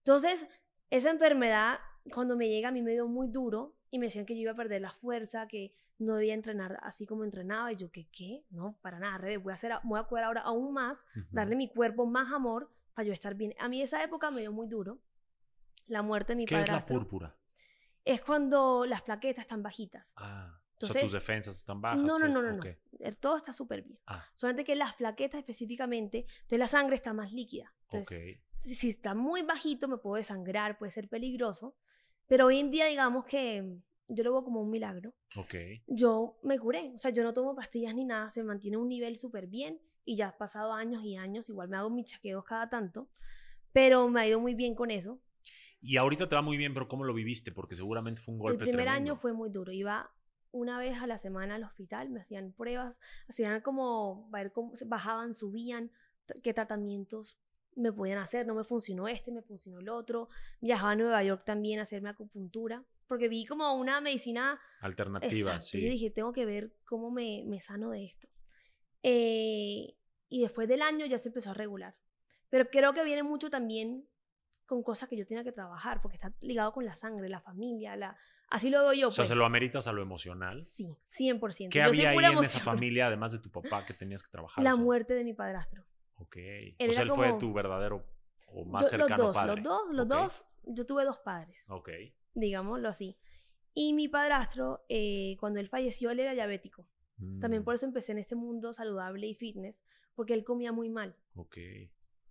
Entonces, esa enfermedad, cuando me llega, a mí me dio muy duro. Y me decían que yo iba a perder la fuerza, que no debía entrenar así como entrenaba. Y yo, ¿qué? ¿Qué? No, para nada. Al revés, voy a, hacer, voy a cuidar ahora aún más, uh-huh. darle a mi cuerpo más amor para yo estar bien. A mí esa época me dio muy duro. La muerte de mi padrastro. ¿Qué es la púrpura? Es cuando las plaquetas están bajitas. Ah. Entonces, o sea, tus defensas están bajas. No, no, no, no, okay. no. Todo está súper bien. Ah. Solamente que las plaquetas específicamente, entonces la sangre está más líquida. Entonces, okay. si, si está muy bajito me puedo desangrar, puede ser peligroso. Pero hoy en día digamos que yo lo veo como un milagro. Okay. Yo me curé, o sea, yo no tomo pastillas ni nada, se mantiene un nivel súper bien y ya han pasado años y años, igual me hago mis chequeos cada tanto. pero me ha ido muy bien con eso. Y ahorita te va muy bien, pero ¿cómo lo viviste? Porque seguramente fue un golpe tremendo. El primer año fue muy duro. Iba una vez a la semana al hospital, me hacían pruebas, hacían como, a ver cómo bajaban, subían, qué tratamientos me podían hacer. No me funcionó este, me funcionó el otro. Viajaba a Nueva York también a hacerme acupuntura, porque vi como una medicina alternativa. Exacto. Sí. Y dije, tengo que ver cómo me, me sano de esto. Eh, y después del año ya se empezó a regular. Pero creo que viene mucho también con cosas que yo tenía que trabajar, porque está ligado con la sangre, la familia, la... así lo veo yo. O sea, pues. ¿Se lo ameritas a lo emocional? Sí, cien por ciento. ¿Qué yo había ahí emoción en esa familia, además de tu papá, que tenías que trabajar? La o sea? muerte de mi padrastro. Ok. Él o sea, él como... fue tu verdadero o más yo, cercano los dos, padre. Los dos, los okay. dos. Yo tuve dos padres. Ok. Digámoslo así. Y mi padrastro, eh, cuando él falleció, él era diabético. Mm. También por eso empecé en este mundo saludable y fitness, porque él comía muy mal. Ok.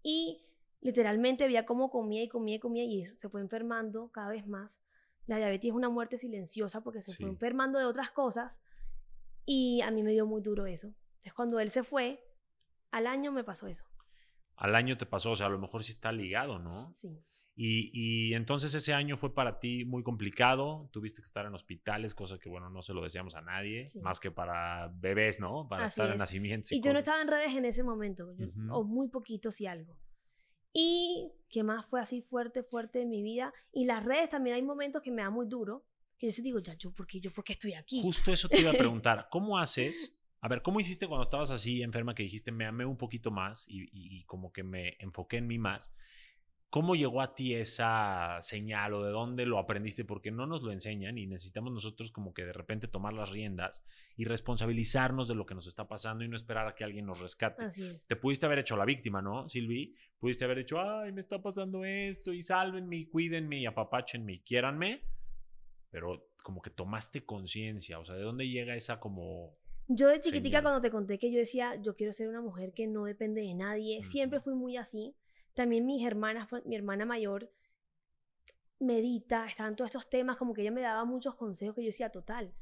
Y literalmente veía cómo comía y comía y comía y se fue enfermando cada vez más. La diabetes es una muerte silenciosa porque se sí. fue enfermando de otras cosas y a mí me dio muy duro eso. Entonces cuando él se fue, al año me pasó eso. Al año te pasó, o sea, a lo mejor sí está ligado, ¿no? Sí. Y, y entonces ese año fue para ti muy complicado, tuviste que estar en hospitales, cosa que bueno, no se lo deseamos a nadie, sí. más que para bebés, ¿no? Para Así estar es. en nacimientos. Y, y yo cosas. no estaba en redes en ese momento, yo, uh-huh. o muy poquito si algo. Y que más fue así fuerte, fuerte en mi vida. Y las redes también hay momentos que me da muy duro, que yo sí digo, ya, yo, ¿por qué, yo, ¿por qué estoy aquí? Justo eso te iba a preguntar, ¿cómo haces? A ver, ¿cómo hiciste cuando estabas así enferma que dijiste, me amé un poquito más y, y, y como que me enfoqué en mí más? ¿Cómo llegó a ti esa señal o de dónde lo aprendiste? Porque no nos lo enseñan y necesitamos nosotros como que de repente tomar las riendas y responsabilizarnos de lo que nos está pasando y no esperar a que alguien nos rescate. Así es. Te pudiste haber hecho la víctima, ¿no, Silvy? Pudiste haber hecho, ay, me está pasando esto y sálvenme y cuídenme y apapáchenme y quiéranme. Pero como que tomaste conciencia. O sea, ¿de dónde llega esa como...? Yo de chiquitica señal? Cuando te conté que yo decía, yo quiero ser una mujer que no depende de nadie. Mm. Siempre fui muy así. También mis hermanas, mi hermana mayor medita, estaban todos estos temas, como que ella me daba muchos consejos que yo decía, total,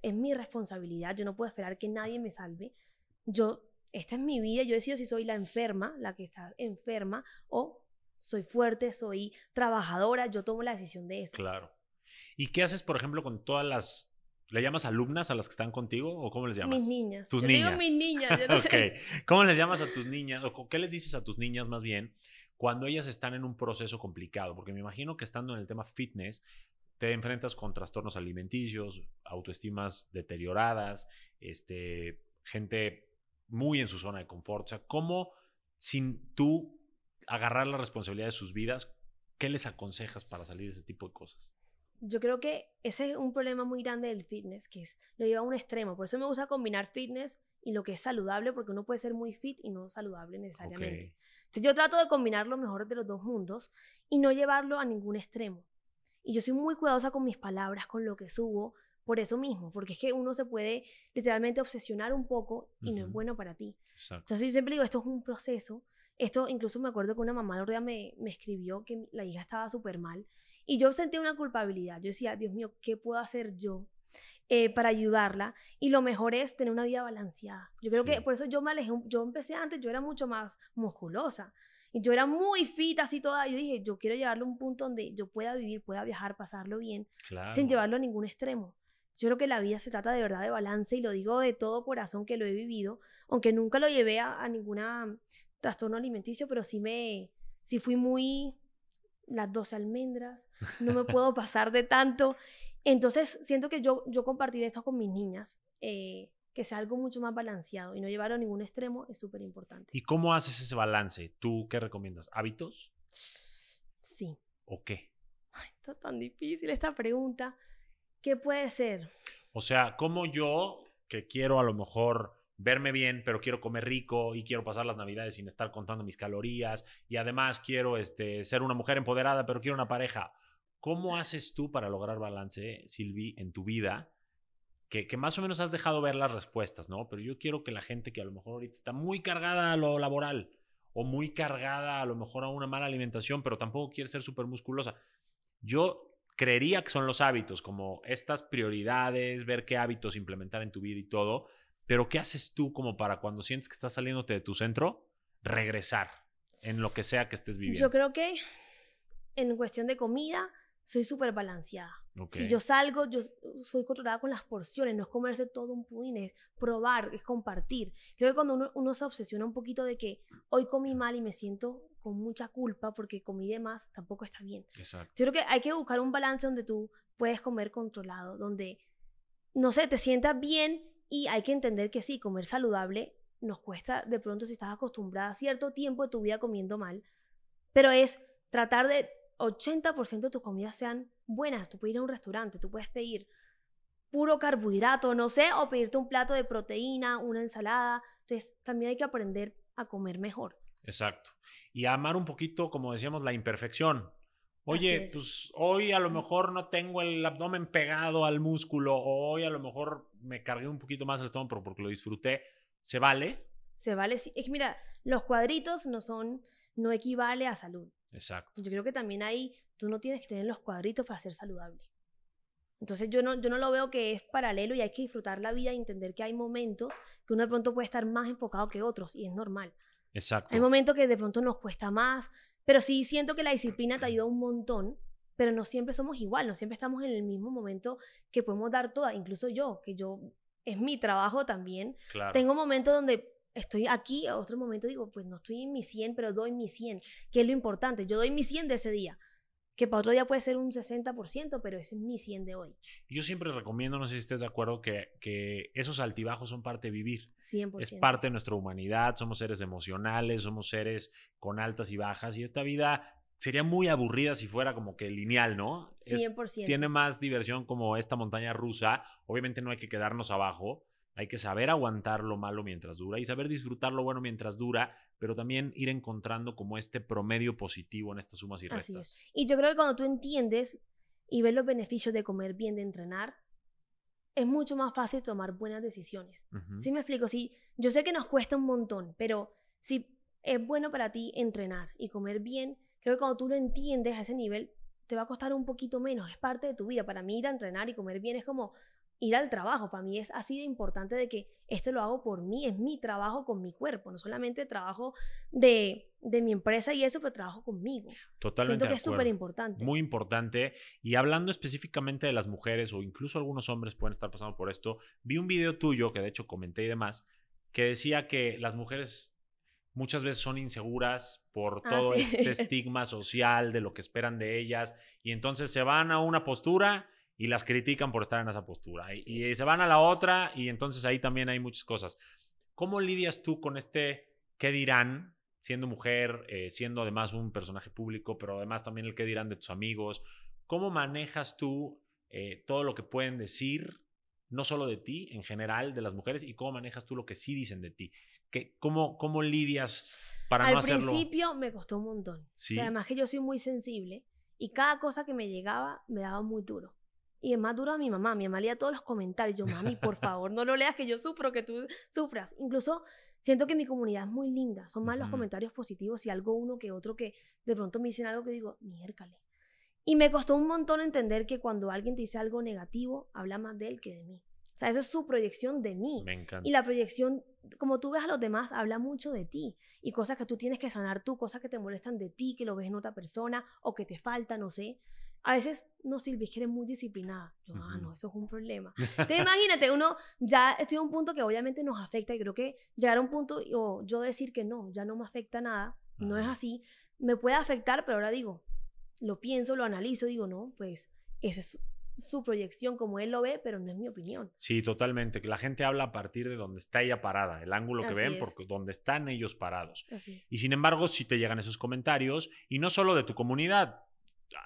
es mi responsabilidad, yo no puedo esperar que nadie me salve. Yo, esta es mi vida, yo decido si soy la enferma, la que está enferma, o soy fuerte, soy trabajadora, yo tomo la decisión de eso. Claro. ¿Y qué haces, por ejemplo, con todas las... ¿Le llamas alumnas a las que están contigo o cómo les llamas? Mis niñas. Tus yo niñas. Digo mis niñas. Yo no okay. sé. ¿Cómo les llamas a tus niñas? ¿O qué les dices a tus niñas más bien cuando ellas están en un proceso complicado? Porque me imagino que estando en el tema fitness te enfrentas con trastornos alimenticios, autoestimas deterioradas, este, gente muy en su zona de confort. O sea, ¿cómo sin tú agarrar la responsabilidad de sus vidas, qué les aconsejas para salir de ese tipo de cosas? Yo creo que ese es un problema muy grande del fitness, que es, lo lleva a un extremo. Por eso me gusta combinar fitness y lo que es saludable, porque uno puede ser muy fit y no saludable necesariamente. Okay. Entonces yo trato de combinar lo mejor de los dos mundos y no llevarlo a ningún extremo. Y yo soy muy cuidadosa con mis palabras, con lo que subo, por eso mismo, porque es que uno se puede literalmente obsesionar un poco y uh-huh. no es bueno para ti. Exacto. Entonces yo siempre digo, esto es un proceso. Esto, incluso me acuerdo que una mamá de Ordea me, me escribió que la hija estaba súper mal y yo sentía una culpabilidad. Yo decía, Dios mío, ¿qué puedo hacer yo eh, para ayudarla? Y lo mejor es tener una vida balanceada. Yo creo sí. que por eso yo me alejé. Yo empecé antes, yo era mucho más musculosa. Y yo era muy fit, así toda. Yo dije, yo quiero llevarlo a un punto donde yo pueda vivir, pueda viajar, pasarlo bien, claro. sin llevarlo a ningún extremo. Yo creo que la vida se trata de verdad de balance y lo digo de todo corazón que lo he vivido, aunque nunca lo llevé a, a ninguna... trastorno alimenticio, pero sí me sí fui muy las doce almendras, no me puedo pasar de tanto, entonces siento que yo, yo compartir esto con mis niñas, eh, que sea algo mucho más balanceado y no llevarlo a ningún extremo es súper importante. ¿Y cómo haces ese balance? ¿Tú qué recomiendas? ¿Hábitos? Sí. ¿O qué? Ay, está tan difícil esta pregunta. ¿Qué puede ser? O sea, ¿cómo yo que quiero a lo mejor verme bien, pero quiero comer rico y quiero pasar las navidades sin estar contando mis calorías y además quiero este, ser una mujer empoderada, pero quiero una pareja? ¿Cómo haces tú para lograr balance, Silvy, en tu vida? Que, que más o menos has dejado ver las respuestas, ¿no? Pero yo quiero que la gente que a lo mejor ahorita está muy cargada a lo laboral o muy cargada a lo mejor a una mala alimentación, pero tampoco quiere ser súper musculosa. Yo creería que son los hábitos, como estas prioridades, ver qué hábitos implementar en tu vida y todo. Pero ¿qué haces tú como para cuando sientes que estás saliéndote de tu centro, regresar? en lo que sea que estés viviendo? Yo creo que en cuestión de comida soy súper balanceada. Okay. Si yo salgo, yo soy controlada con las porciones, no es comerse todo un pudín, es probar, es compartir. Creo que cuando uno, uno se obsesiona un poquito de que hoy comí mal y me siento con mucha culpa porque comí de más, tampoco está bien. Exacto. Yo creo que hay que buscar un balance donde tú puedes comer controlado, donde, no sé, te sientas bien, y hay que entender que sí, comer saludable nos cuesta de pronto si estás acostumbrada a cierto tiempo de tu vida comiendo mal, pero es tratar de ochenta por ciento de tus comidas sean buenas. Tú puedes ir a un restaurante, tú puedes pedir puro carbohidrato, no sé, o pedirte un plato de proteína, una ensalada. Entonces también hay que aprender a comer mejor. Exacto. Y amar un poquito, como decíamos, la imperfección. Oye, pues hoy a lo mejor no tengo el abdomen pegado al músculo, o hoy a lo mejor me cargué un poquito más el estómago, pero porque lo disfruté. ¿Se vale? Se vale. Sí. Es que mira, los cuadritos no son, no equivale a salud. Exacto. Yo creo que también ahí tú no tienes que tener los cuadritos para ser saludable. Entonces yo no, yo no lo veo que es paralelo, y hay que disfrutar la vida y entender que hay momentos que uno de pronto puede estar más enfocado que otros, y es normal. Exacto. Hay momentos que de pronto nos cuesta más, pero sí siento que la disciplina te ayuda un montón, pero no siempre somos igual, no siempre estamos en el mismo momento que podemos dar todas, incluso yo, que yo, es mi trabajo también. Claro. Tengo momentos donde estoy aquí, a otro momento digo, pues no estoy en mi cien, pero doy mi cien, que es lo importante. Yo doy mi cien de ese día, que para otro día puede ser un sesenta por ciento, pero ese es mi cien de hoy. Yo siempre recomiendo, no sé si estés de acuerdo, que, que esos altibajos son parte de vivir. cien por ciento. Es parte de nuestra humanidad, somos seres emocionales, somos seres con altas y bajas, y esta vida sería muy aburrida si fuera como que lineal, ¿no? Es, cien por ciento. Tiene más diversión como esta montaña rusa. Obviamente no hay que quedarnos abajo. Hay que saber aguantar lo malo mientras dura y saber disfrutar lo bueno mientras dura, pero también ir encontrando como este promedio positivo en estas sumas y restas. Así es. Y yo creo que cuando tú entiendes y ves los beneficios de comer bien, de entrenar, es mucho más fácil tomar buenas decisiones. Uh-huh. ¿Sí me explico? Sí, yo sé que nos cuesta un montón, pero si es bueno para ti entrenar y comer bien, creo que cuando tú lo entiendes a ese nivel, te va a costar un poquito menos. Es parte de tu vida. Para mí ir a entrenar y comer bien es como ir al trabajo. Para mí es así de importante, de que esto lo hago por mí, es mi trabajo con mi cuerpo, no solamente trabajo de, de mi empresa y eso, pero trabajo conmigo. Totalmente. Siento que es súper importante. Muy importante. Y hablando específicamente de las mujeres, o incluso algunos hombres pueden estar pasando por esto, vi un video tuyo, que de hecho comenté y demás, que decía que las mujeres muchas veces son inseguras por todo ah, sí. este estigma social de lo que esperan de ellas, y entonces se van a una postura y las critican por estar en esa postura. Sí. Y, y se van a la otra, y entonces ahí también hay muchas cosas. ¿Cómo lidias tú con este qué dirán, siendo mujer, eh, siendo además un personaje público, pero además también el qué dirán de tus amigos? ¿Cómo manejas tú eh, todo lo que pueden decir, no solo de ti, en general, de las mujeres, y cómo manejas tú lo que sí dicen de ti? ¿Qué, cómo, ¿Cómo lidias para Al no hacerlo? Al principio me costó un montón. ¿Sí? O sea, además que yo soy muy sensible, y cada cosa que me llegaba me daba muy duro. Y es más duro a mi mamá. Mi mamá leía todos los comentarios. Yo, mami, por favor, no lo leas, que yo sufro, que tú sufras. Incluso siento que mi comunidad es muy linda. Son más uh-huh. los comentarios positivos, y algo uno que otro que de pronto me dicen algo que digo, miércale. Y me costó un montón entender que cuando alguien te dice algo negativo, habla más de él que de mí. O sea, eso es su proyección de mí. Me encanta. Y la proyección, como tú ves a los demás, habla mucho de ti. Y cosas que tú tienes que sanar tú, cosas que te molestan de ti, que lo ves en otra persona, o que te falta, no sé. A veces, no, Silvy, es que eres muy disciplinada. Yo, uh-huh. ah, no, eso es un problema. Entonces, imagínate, uno ya estoy en un punto que obviamente nos afecta, y creo que llegar a un punto, o yo decir que no, ya no me afecta nada, uh-huh. no es así, me puede afectar, pero ahora digo, lo pienso, lo analizo, digo, no, pues esa es su proyección, como él lo ve, pero no es mi opinión. Sí, totalmente, que la gente habla a partir de donde está ella parada, el ángulo que Así ven, es. Por donde están ellos parados. Así es. Y sin embargo, si te llegan esos comentarios, y no solo de tu comunidad,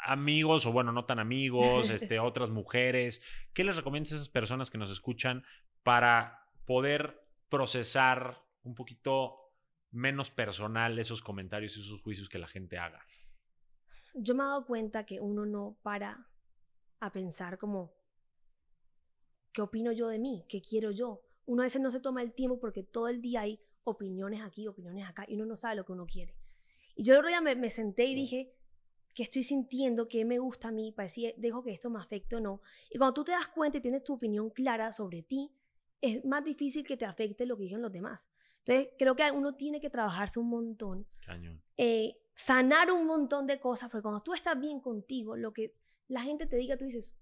amigos, o bueno, no tan amigos, este, otras mujeres, ¿qué les recomiendas a esas personas que nos escuchan para poder procesar un poquito menos personal esos comentarios y esos juicios que la gente haga? Yo me he dado cuenta que uno no para a pensar como, ¿qué opino yo de mí? ¿Qué quiero yo? Uno a veces no se toma el tiempo porque todo el día hay opiniones aquí, opiniones acá, y uno no sabe lo que uno quiere. Y yo el otro día me, me senté y dije, ¿qué estoy sintiendo? ¿Qué me gusta a mí? Para decir, ¿dejo que esto me afecte o no? Y cuando tú te das cuenta y tienes tu opinión clara sobre ti, es más difícil que te afecte lo que digan los demás. Entonces, creo que uno tiene que trabajarse un montón. Cañón. Eh, sanar un montón de cosas, porque cuando tú estás bien contigo, lo que la gente te diga, tú dices,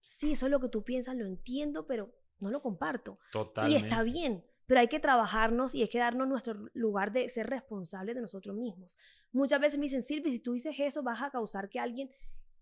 sí, eso es lo que tú piensas, lo entiendo, pero no lo comparto. Totalmente. Y está bien, pero hay que trabajarnos y hay que darnos nuestro lugar de ser responsables de nosotros mismos. Muchas veces me dicen, Silvy, si tú dices eso, vas a causar que alguien...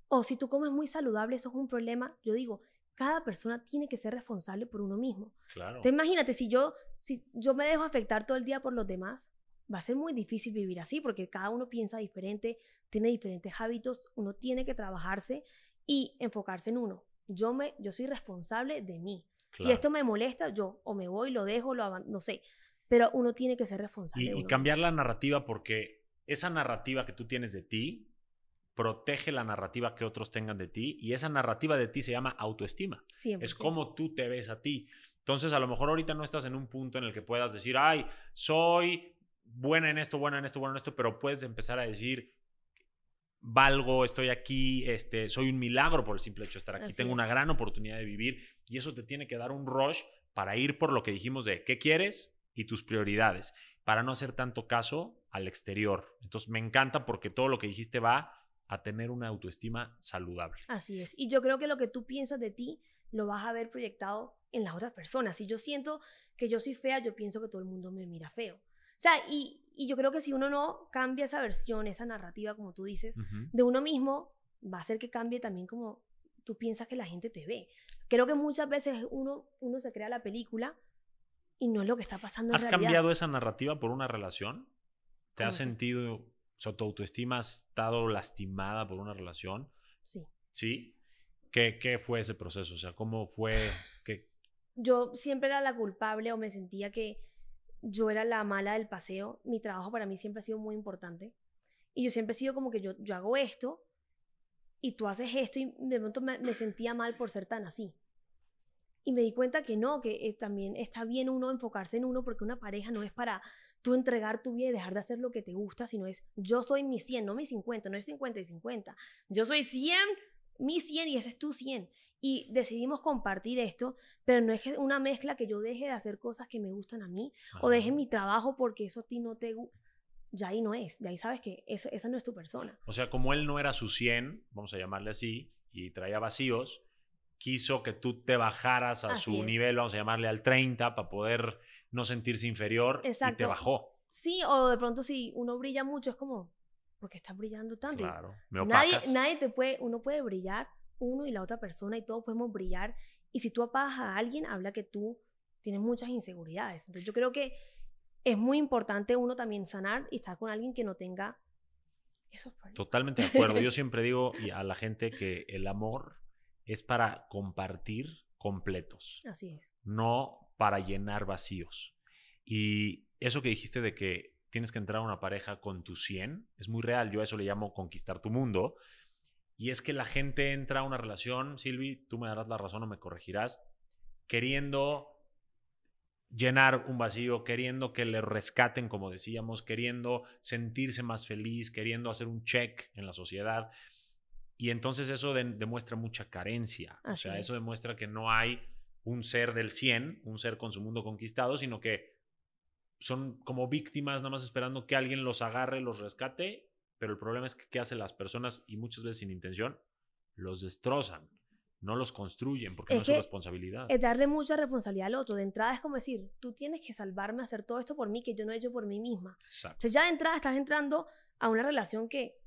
O si tú comes muy saludable, eso es un problema. Yo digo, cada persona tiene que ser responsable por uno mismo. Claro. Entonces, imagínate, si yo, si yo me dejo afectar todo el día por los demás, va a ser muy difícil vivir así, porque cada uno piensa diferente, tiene diferentes hábitos, uno tiene que trabajarse y enfocarse en uno. Yo, me, yo soy responsable de mí. Claro. Si esto me molesta, yo o me voy, lo dejo, lo abandono, no sé. Pero uno tiene que ser responsable. Y, de y cambiar mismo. La narrativa, porque esa narrativa que tú tienes de ti protege la narrativa que otros tengan de ti, y esa narrativa de ti se llama autoestima. cien por ciento. Es como tú te ves a ti. Entonces, a lo mejor ahorita no estás en un punto en el que puedas decir, ay, soy buena en esto, buena en esto, buena en esto, pero puedes empezar a decir, valgo, estoy aquí, este, soy un milagro por el simple hecho de estar aquí. Así tengo es. Una gran oportunidad de vivir, y eso te tiene que dar un rush para ir por lo que dijimos de qué quieres y tus prioridades, para no hacer tanto caso al exterior. Entonces, me encanta porque todo lo que dijiste va a tener una autoestima saludable. Así es. Y yo creo que lo que tú piensas de ti lo vas a ver proyectado en las otras personas. Si yo siento que yo soy fea, yo pienso que todo el mundo me mira feo. O sea, y, y yo creo que si uno no cambia esa versión, esa narrativa, como tú dices, uh-huh. de uno mismo, va a hacer que cambie también como tú piensas que la gente te ve. Creo que muchas veces uno, uno se crea la película y no es lo que está pasando en realidad. ¿Has cambiado esa narrativa por una relación? ¿Te has sentido... O sea, tu autoestima ha estado lastimada por una relación? Sí. ¿Sí? ¿Qué, qué fue ese proceso? O sea, ¿cómo fue? ¿Qué? Yo siempre era la culpable, o me sentía que yo era la mala del paseo. Mi trabajo para mí siempre ha sido muy importante. Y yo siempre he sido como que yo, yo hago esto y tú haces esto, y de pronto me, me sentía mal por ser tan así. Y me di cuenta que no, que eh, también está bien uno enfocarse en uno, porque una pareja no es para tú entregar tu vida y dejar de hacer lo que te gusta, sino es yo soy mi cien, no mi cincuenta, no es cincuenta y cincuenta. Yo soy cien, mi cien, y ese es tu cien. Y decidimos compartir esto, pero no es que una mezcla que yo deje de hacer cosas que me gustan a mí, ah. o deje mi trabajo porque eso a ti no te gusta. Ya ahí no es, ya ahí sabes que eso, esa no es tu persona. O sea, como él no era su cien, vamos a llamarle así, y traía vacíos, quiso que tú te bajaras a Así su es. Nivel, vamos a llamarle al treinta, para poder no sentirse inferior. Exacto. Y te bajó. Sí, o de pronto si uno brilla mucho es como, ¿por qué estás brillando tanto? Claro, me opacas. Nadie, nadie te puede, uno puede brillar, uno y la otra persona, y todos podemos brillar. Y si tú apagas a alguien, habla que tú tienes muchas inseguridades. Entonces yo creo que es muy importante uno también sanar y estar con alguien que no tenga esos problemas. Totalmente de acuerdo. Yo siempre digo a la gente que el amor es para compartir completos. Así es. No para llenar vacíos. Y eso que dijiste de que tienes que entrar a una pareja con tu cien, es muy real. Yo a eso le llamo conquistar tu mundo. Y es que la gente entra a una relación, Silvy, tú me darás la razón o me corregirás, queriendo llenar un vacío, queriendo que le rescaten, como decíamos, queriendo sentirse más feliz, queriendo hacer un check en la sociedad. Y entonces eso de, demuestra mucha carencia. Así o sea, es. Eso demuestra que no hay un ser del cien, un ser con su mundo conquistado, sino que son como víctimas nada más esperando que alguien los agarre, los rescate. Pero el problema es que ¿qué hacen las personas? Y muchas veces sin intención, los destrozan. No los construyen porque es no es su responsabilidad. Es darle mucha responsabilidad al otro. De entrada es como decir, tú tienes que salvarme, hacer todo esto por mí que yo no he hecho por mí misma. Exacto. O sea, ya de entrada estás entrando a una relación que...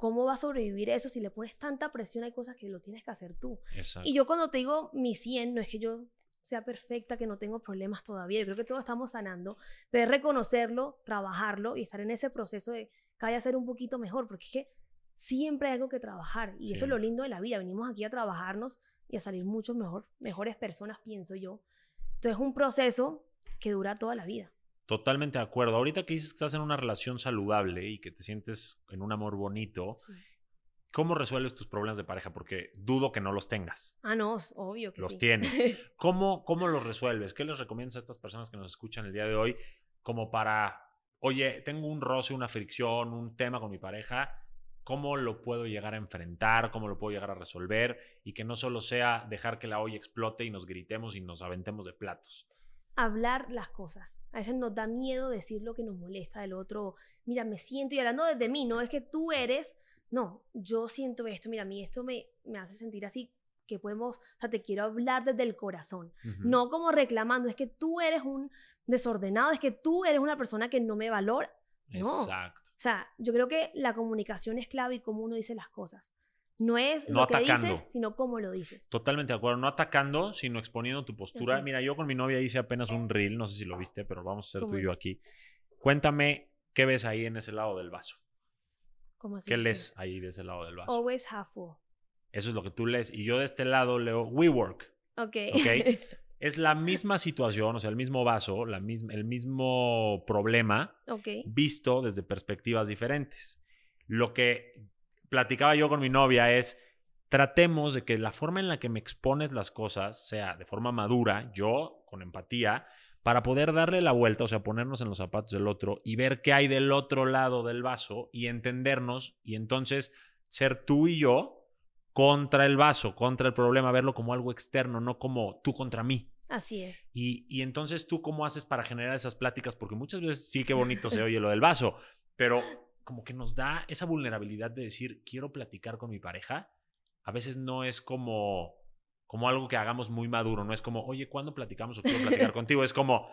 ¿Cómo va a sobrevivir eso si le pones tanta presión? Hay cosas que lo tienes que hacer tú. Exacto. Y yo cuando te digo mi cien, no es que yo sea perfecta, que no tengo problemas todavía. Yo creo que todos estamos sanando, pero es reconocerlo, trabajarlo y estar en ese proceso de cada día ser un poquito mejor, porque es que siempre hay algo que trabajar y sí. Eso es lo lindo de la vida. Venimos aquí a trabajarnos y a salir mucho mejor, mejores personas, pienso yo. Entonces es un proceso que dura toda la vida. Totalmente de acuerdo. Ahorita que dices que estás en una relación saludable y que te sientes en un amor bonito, sí. ¿Cómo resuelves tus problemas de pareja? Porque dudo que no los tengas. Ah, no, obvio que los sí. Los tienes. ¿Cómo, ¿Cómo los resuelves? ¿Qué les recomiendas a estas personas que nos escuchan el día de hoy? Como para, oye, tengo un roce, una fricción, un tema con mi pareja, ¿cómo lo puedo llegar a enfrentar? ¿Cómo lo puedo llegar a resolver? Y que no solo sea dejar que la olla explote y nos gritemos y nos aventemos de platos. hablar las cosas. A veces nos da miedo decir lo que nos molesta del otro. Mira, me siento, y hablando desde mí, no es que tú eres, no, yo siento esto, mira, a mí esto me, me hace sentir así, que podemos, o sea, te quiero hablar desde el corazón, uh-huh. no como reclamando, es que tú eres un desordenado, es que tú eres una persona que no me valora. No. Exacto. O sea, yo creo que la comunicación es clave y cómo uno dice las cosas. No es no lo atacando. Que dices, sino cómo lo dices. Totalmente de acuerdo. No atacando, sino exponiendo tu postura. Exacto. Mira, yo con mi novia hice apenas un reel, no sé si lo viste, pero vamos a hacer tú y yo aquí. Cuéntame, ¿qué ves ahí en ese lado del vaso? ¿Cómo así? ¿Qué lees ahí de ese lado del vaso? Always half full. Eso es lo que tú lees. Y yo de este lado leo WeWork. Ok. Ok. Es la misma situación, o sea, el mismo vaso, la misma, el mismo problema, okay. visto desde perspectivas diferentes. Lo que platicaba yo con mi novia es, tratemos de que la forma en la que me expones las cosas sea de forma madura, yo, con empatía, para poder darle la vuelta, o sea, ponernos en los zapatos del otro y ver qué hay del otro lado del vaso y entendernos y entonces ser tú y yo, contra el vaso, contra el problema, verlo como algo externo, no como tú contra mí. Así es. Y, y entonces, ¿tú cómo haces para generar esas pláticas? Porque muchas veces sí, qué bonito se oye lo del vaso, pero como que nos da esa vulnerabilidad de decir, quiero platicar con mi pareja. A veces no es como, como algo que hagamos muy maduro, no es como, oye, ¿cuándo platicamos o quiero platicar contigo? Es como,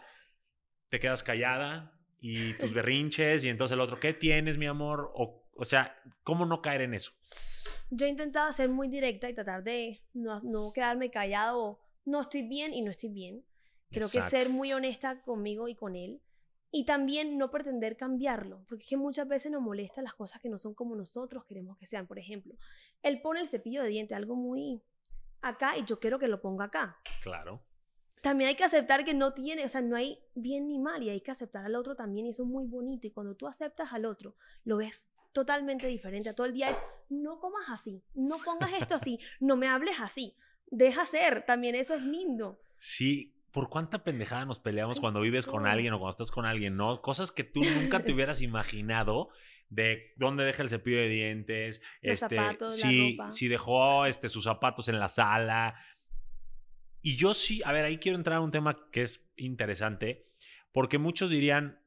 te quedas callada y tus berrinches y entonces el otro, ¿qué tienes, mi amor? O, o sea, ¿cómo no caer en eso? Yo he intentado ser muy directa y tratar de no, no quedarme callado o no estoy bien y no estoy bien. Creo Exacto. que ser muy honesta conmigo y con él. Y también no pretender cambiarlo, porque es que muchas veces nos molestan las cosas que no son como nosotros queremos que sean. Por ejemplo, él pone el cepillo de diente, algo muy acá, y yo quiero que lo ponga acá. Claro. También hay que aceptar que no tiene, o sea, no hay bien ni mal, y hay que aceptar al otro también, y eso es muy bonito. Y cuando tú aceptas al otro, lo ves totalmente diferente. A todo el día es, no comas así, no pongas esto así, no me hables así, deja ser, también eso es lindo. Sí, por cuánta pendejada nos peleamos cuando vives con alguien o cuando estás con alguien, ¿no? Cosas que tú nunca te hubieras imaginado de dónde deja el cepillo de dientes, los este, zapatos, si, la ropa. Si dejó este, sus zapatos en la sala. Y yo sí, a ver, ahí quiero entrar a un tema que es interesante, porque muchos dirían,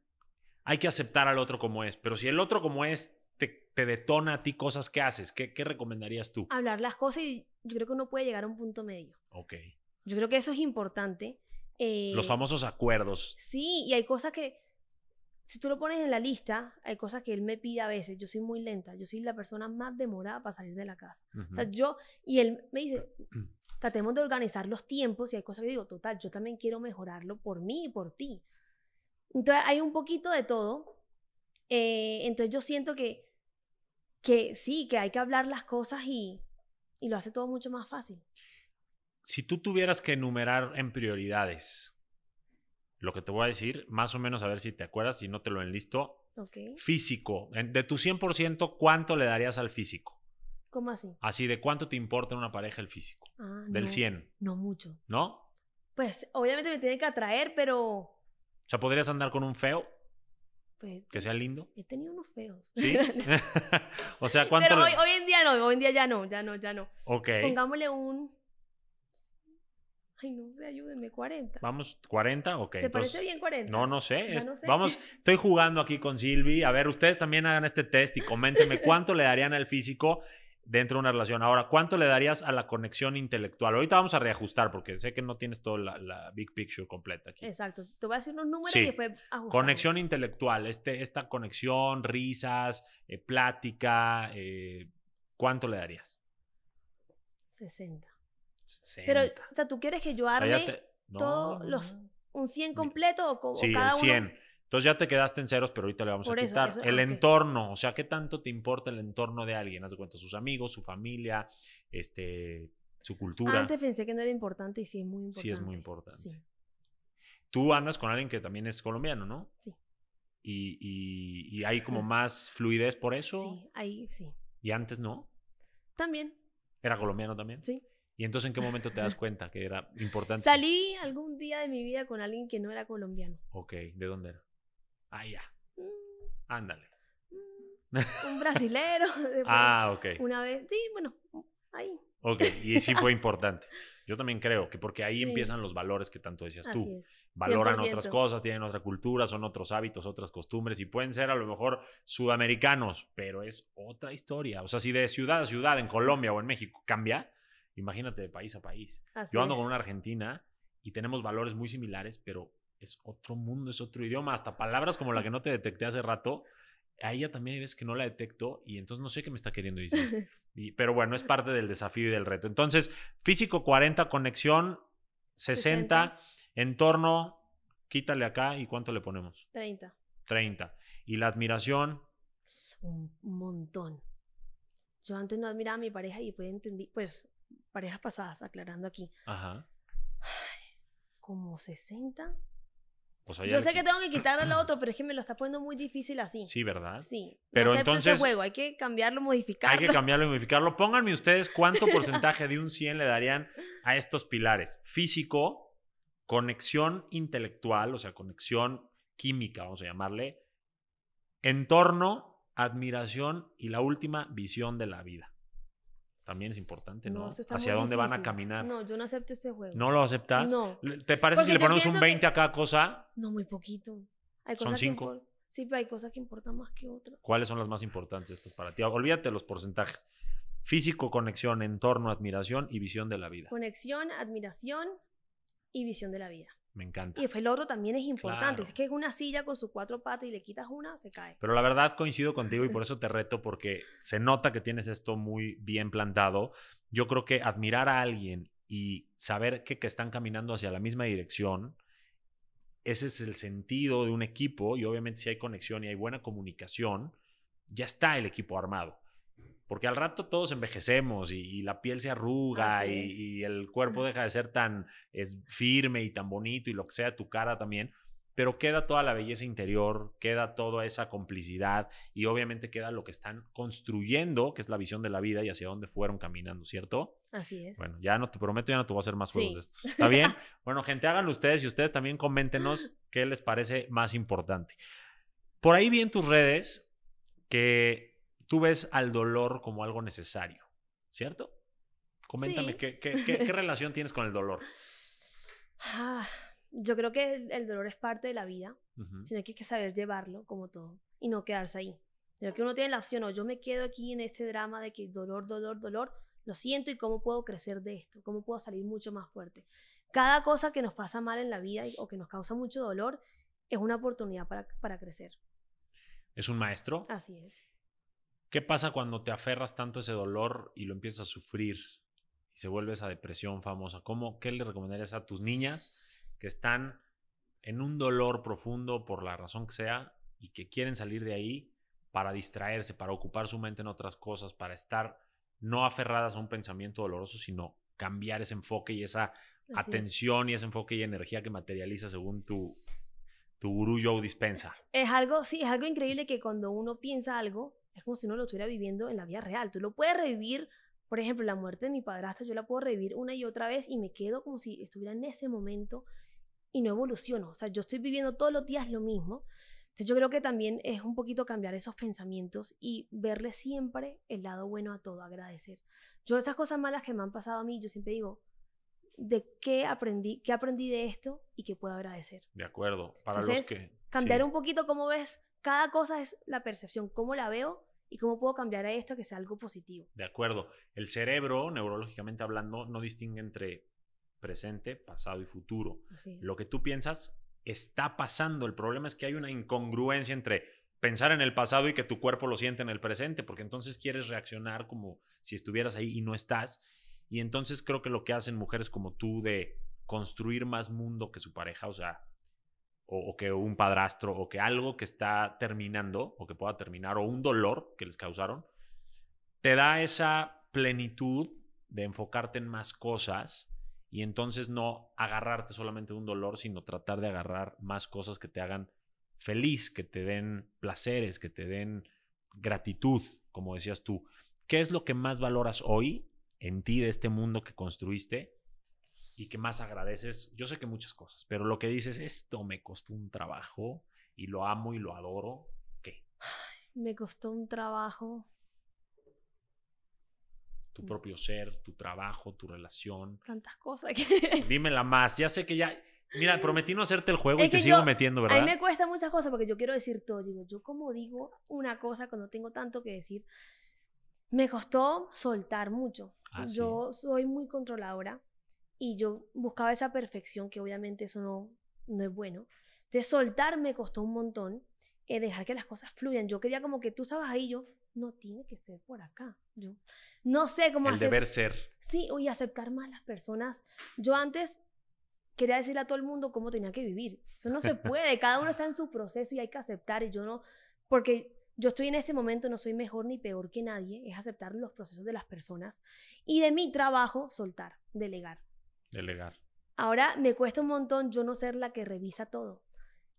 hay que aceptar al otro como es, pero si el otro como es Te, te detona a ti cosas que haces. ¿Qué, ¿Qué recomendarías tú? Hablar las cosas, y yo creo que uno puede llegar a un punto medio. Ok. Yo creo que eso es importante. Eh, Los famosos acuerdos. Sí, y hay cosas que, si tú lo pones en la lista, hay cosas que él me pide a veces. Yo soy muy lenta. Yo soy la persona más demorada para salir de la casa. Uh-huh. O sea, yo, y él me dice, tratemos de organizar los tiempos, y hay cosas que digo, total, yo también quiero mejorarlo por mí y por ti. Entonces, hay un poquito de todo. Eh, entonces, yo siento que que sí, que hay que hablar las cosas y, y lo hace todo mucho más fácil. Si tú tuvieras que enumerar en prioridades lo que te voy a decir, más o menos a ver si te acuerdas, si no te lo enlisto. Okay. Físico, de tu cien por ciento, ¿cuánto le darías al físico? ¿Cómo así? Así, ¿de cuánto te importa en una pareja el físico? Ah, del no, cien. No mucho. ¿No? Pues obviamente me tiene que atraer, pero... O sea, ¿podrías andar con un feo? Pues, que sea lindo. He tenido unos feos. ¿Sí? O sea, ¿cuánto? Pero hoy, hoy en día no, hoy en día ya no, ya no, ya no. Ok. Pongámosle un... Ay, no sé, ayúdenme, cuarenta. Vamos, cuarenta, ok. ¿Te entonces, parece bien cuarenta? No, no sé. Es, no sé. Vamos, estoy jugando aquí con Silvy. A ver, ustedes también hagan este test y coméntenme cuánto le darían al físico dentro de una relación. Ahora, ¿cuánto le darías a la conexión intelectual? Ahorita vamos a reajustar porque sé que no tienes toda la, la big picture completa aquí. Exacto. Te voy a decir unos números sí. y después ajustamos. Conexión intelectual. Este, esta conexión, risas, eh, plática. Eh, ¿Cuánto le darías? sesenta. sesenta. Pero, o sea, ¿tú quieres que yo arme o sea, te... no. todos los... ¿Un cien completo o, o sí, cada uno? Sí, el cien. Entonces ya te quedaste en ceros, pero ahorita le vamos por a eso, quitar. Eso, el okay. entorno, o sea, ¿qué tanto te importa el entorno de alguien? Haz de cuenta, sus amigos, su familia, este, su cultura. Antes pensé que no era importante y sí es muy importante. Sí es muy importante. Sí. Tú andas con alguien que también es colombiano, ¿no? Sí. ¿Y, y, y hay como más fluidez por eso? Sí, ahí sí. ¿Y antes no? También. ¿Era colombiano también? Sí. ¿Y entonces en qué momento te das cuenta que era importante? Salí algún día de mi vida con alguien que no era colombiano. Ok, ¿de dónde era? Ah, ya. Ándale. Un brasilero. Ah, ok. Una vez, sí, bueno, ahí. Ok, y sí fue importante. Yo también creo que porque ahí sí. empiezan los valores que tanto decías Así tú. Es. Valoran otras cosas, tienen otra cultura, son otros hábitos, otras costumbres y pueden ser a lo mejor sudamericanos, pero es otra historia. O sea, si de ciudad a ciudad en Colombia o en México cambia, imagínate de país a país. Así Yo ando es. con una argentina y tenemos valores muy similares, pero es otro mundo, es otro idioma. Hasta palabras como la que no te detecté hace rato, a ella también hay veces que no la detecto y entonces no sé qué me está queriendo decir. Y, pero bueno, es parte del desafío y del reto. Entonces, físico cuarenta, conexión sesenta, sesenta. Entorno, quítale acá y ¿cuánto le ponemos? treinta. treinta. ¿Y la admiración? Un montón. Yo antes no admiraba a mi pareja y pues entendí, pues, parejas pasadas, aclarando aquí. Ajá. Ay, como sesenta. Pues yo sé que tengo que quitar al otro, pero es que me lo está poniendo muy difícil así. Sí, ¿verdad? Sí. Pero entonces ese juego, hay que cambiarlo, modificarlo. Hay que cambiarlo y modificarlo. Pónganme ustedes cuánto porcentaje de un cien le darían a estos pilares. Físico, conexión intelectual, o sea, conexión química, vamos a llamarle. Entorno, admiración y la última, visión de la vida. También es importante, ¿no? no ¿Hacia dónde difícil. van a caminar? No, yo no acepto este juego. ¿No lo aceptas? No. ¿Te parece Porque si le ponemos un veinte que... a cada cosa? No, muy poquito. Hay cosas ¿Son cinco? Impor... Sí, pero hay cosas que importan más que otras. ¿Cuáles son las más importantes estas para ti? Olvídate de los porcentajes. Físico, conexión, entorno, admiración y visión de la vida. Conexión, admiración y visión de la vida. Me encanta. Y el otro también es importante. Claro. Es que es una silla con sus cuatro patas y le quitas una, se cae. Pero la verdad coincido contigo y por eso te reto, porque se nota que tienes esto muy bien plantado. Yo creo que admirar a alguien y saber que, que están caminando hacia la misma dirección, ese es el sentido de un equipo y obviamente si hay conexión y hay buena comunicación, ya está el equipo armado. Porque al rato todos envejecemos y, y la piel se arruga y, y el cuerpo deja de ser tan es firme y tan bonito y lo que sea, tu cara también. Pero queda toda la belleza interior, queda toda esa complicidad y obviamente queda lo que están construyendo, que es la visión de la vida y hacia dónde fueron caminando, ¿cierto? Así es. Bueno, ya no te prometo, ya no te voy a hacer más juegos sí. de estos. ¿Está bien? Bueno, gente, háganlo ustedes y ustedes también coméntenos qué les parece más importante. Por ahí vi en tus redes que... tú ves al dolor como algo necesario, ¿cierto? Coméntame, sí. ¿qué, qué, qué, ¿qué relación tienes con el dolor? Ah, yo creo que el, el dolor es parte de la vida, uh-huh. sino que hay que saber llevarlo como todo y no quedarse ahí. Creo que uno tiene la opción, o yo me quedo aquí en este drama de que dolor, dolor, dolor, lo siento y cómo puedo crecer de esto, cómo puedo salir mucho más fuerte. Cada cosa que nos pasa mal en la vida y, o que nos causa mucho dolor es una oportunidad para, para crecer. ¿Es un maestro? Así es. ¿Qué pasa cuando te aferras tanto a ese dolor y lo empiezas a sufrir y se vuelve esa depresión famosa? ¿Cómo, ¿Qué le recomendarías a tus niñas que están en un dolor profundo por la razón que sea y que quieren salir de ahí para distraerse, para ocupar su mente en otras cosas, para estar no aferradas a un pensamiento doloroso, sino cambiar ese enfoque y esa Así atención es. y ese enfoque y energía que materializa según tu, tu gurú Joe Dispenza? Es algo, sí, es algo increíble que cuando uno piensa algo, es como si uno lo estuviera viviendo en la vida real. Tú lo puedes revivir, por ejemplo, la muerte de mi padrastro, yo la puedo revivir una y otra vez y me quedo como si estuviera en ese momento y no evoluciono. O sea, yo estoy viviendo todos los días lo mismo. Entonces yo creo que también es un poquito cambiar esos pensamientos y verle siempre el lado bueno a todo, agradecer. Yo esas cosas malas que me han pasado a mí, yo siempre digo, ¿de qué aprendí? ¿Qué aprendí de esto y qué puedo agradecer? De acuerdo. Para Entonces, los que... cambiar sí. un poquito cómo ves, cada cosa es la percepción, cómo la veo, ¿y cómo puedo cambiar a esto que sea algo positivo? De acuerdo. El cerebro, neurológicamente hablando, no distingue entre presente, pasado y futuro. Lo que tú piensas está pasando. El problema es que hay una incongruencia entre pensar en el pasado y que tu cuerpo lo siente en el presente, porque entonces quieres reaccionar como si estuvieras ahí y no estás. Y entonces creo que lo que hacen mujeres como tú de construir más mundo que su pareja, o sea... o que un padrastro, o que algo que está terminando, o que pueda terminar, o un dolor que les causaron, te da esa plenitud de enfocarte en más cosas y entonces no agarrarte solamente de un dolor, sino tratar de agarrar más cosas que te hagan feliz, que te den placeres, que te den gratitud, como decías tú. ¿Qué es lo que más valoras hoy en ti de este mundo que construiste? Y que más agradeces, yo sé que muchas cosas, pero lo que dices, esto me costó un trabajo y lo amo y lo adoro, ¿qué? Me costó un trabajo. tu propio ser, tu trabajo, tu relación. Tantas cosas que... Dímela más. Ya sé que ya... Mira, prometí no hacerte el juego es y te yo, sigo metiendo, ¿verdad? A mí me cuesta muchas cosas porque yo quiero decir todo. Yo, yo como digo una cosa cuando tengo tanto que decir, me costó soltar mucho. Ah, yo sí. soy muy controladora y yo buscaba esa perfección que obviamente eso no, no es bueno. Entonces soltar me costó un montón, eh, dejar que las cosas fluyan. Yo quería como que tú estabas ahí, yo no tiene que ser por acá. Yo no sé cómo el hacer. El deber ser. Sí, y aceptar más las personas. Yo antes... quería decirle a todo el mundo cómo tenía que vivir. Eso no se puede. Cada uno está en su proceso y hay que aceptar. Y yo no... Porque yo estoy en este momento, no soy mejor ni peor que nadie. Es aceptar los procesos de las personas. Y de mi trabajo, soltar, delegar. Delegar. Ahora me cuesta un montón yo no ser la que revisa todo.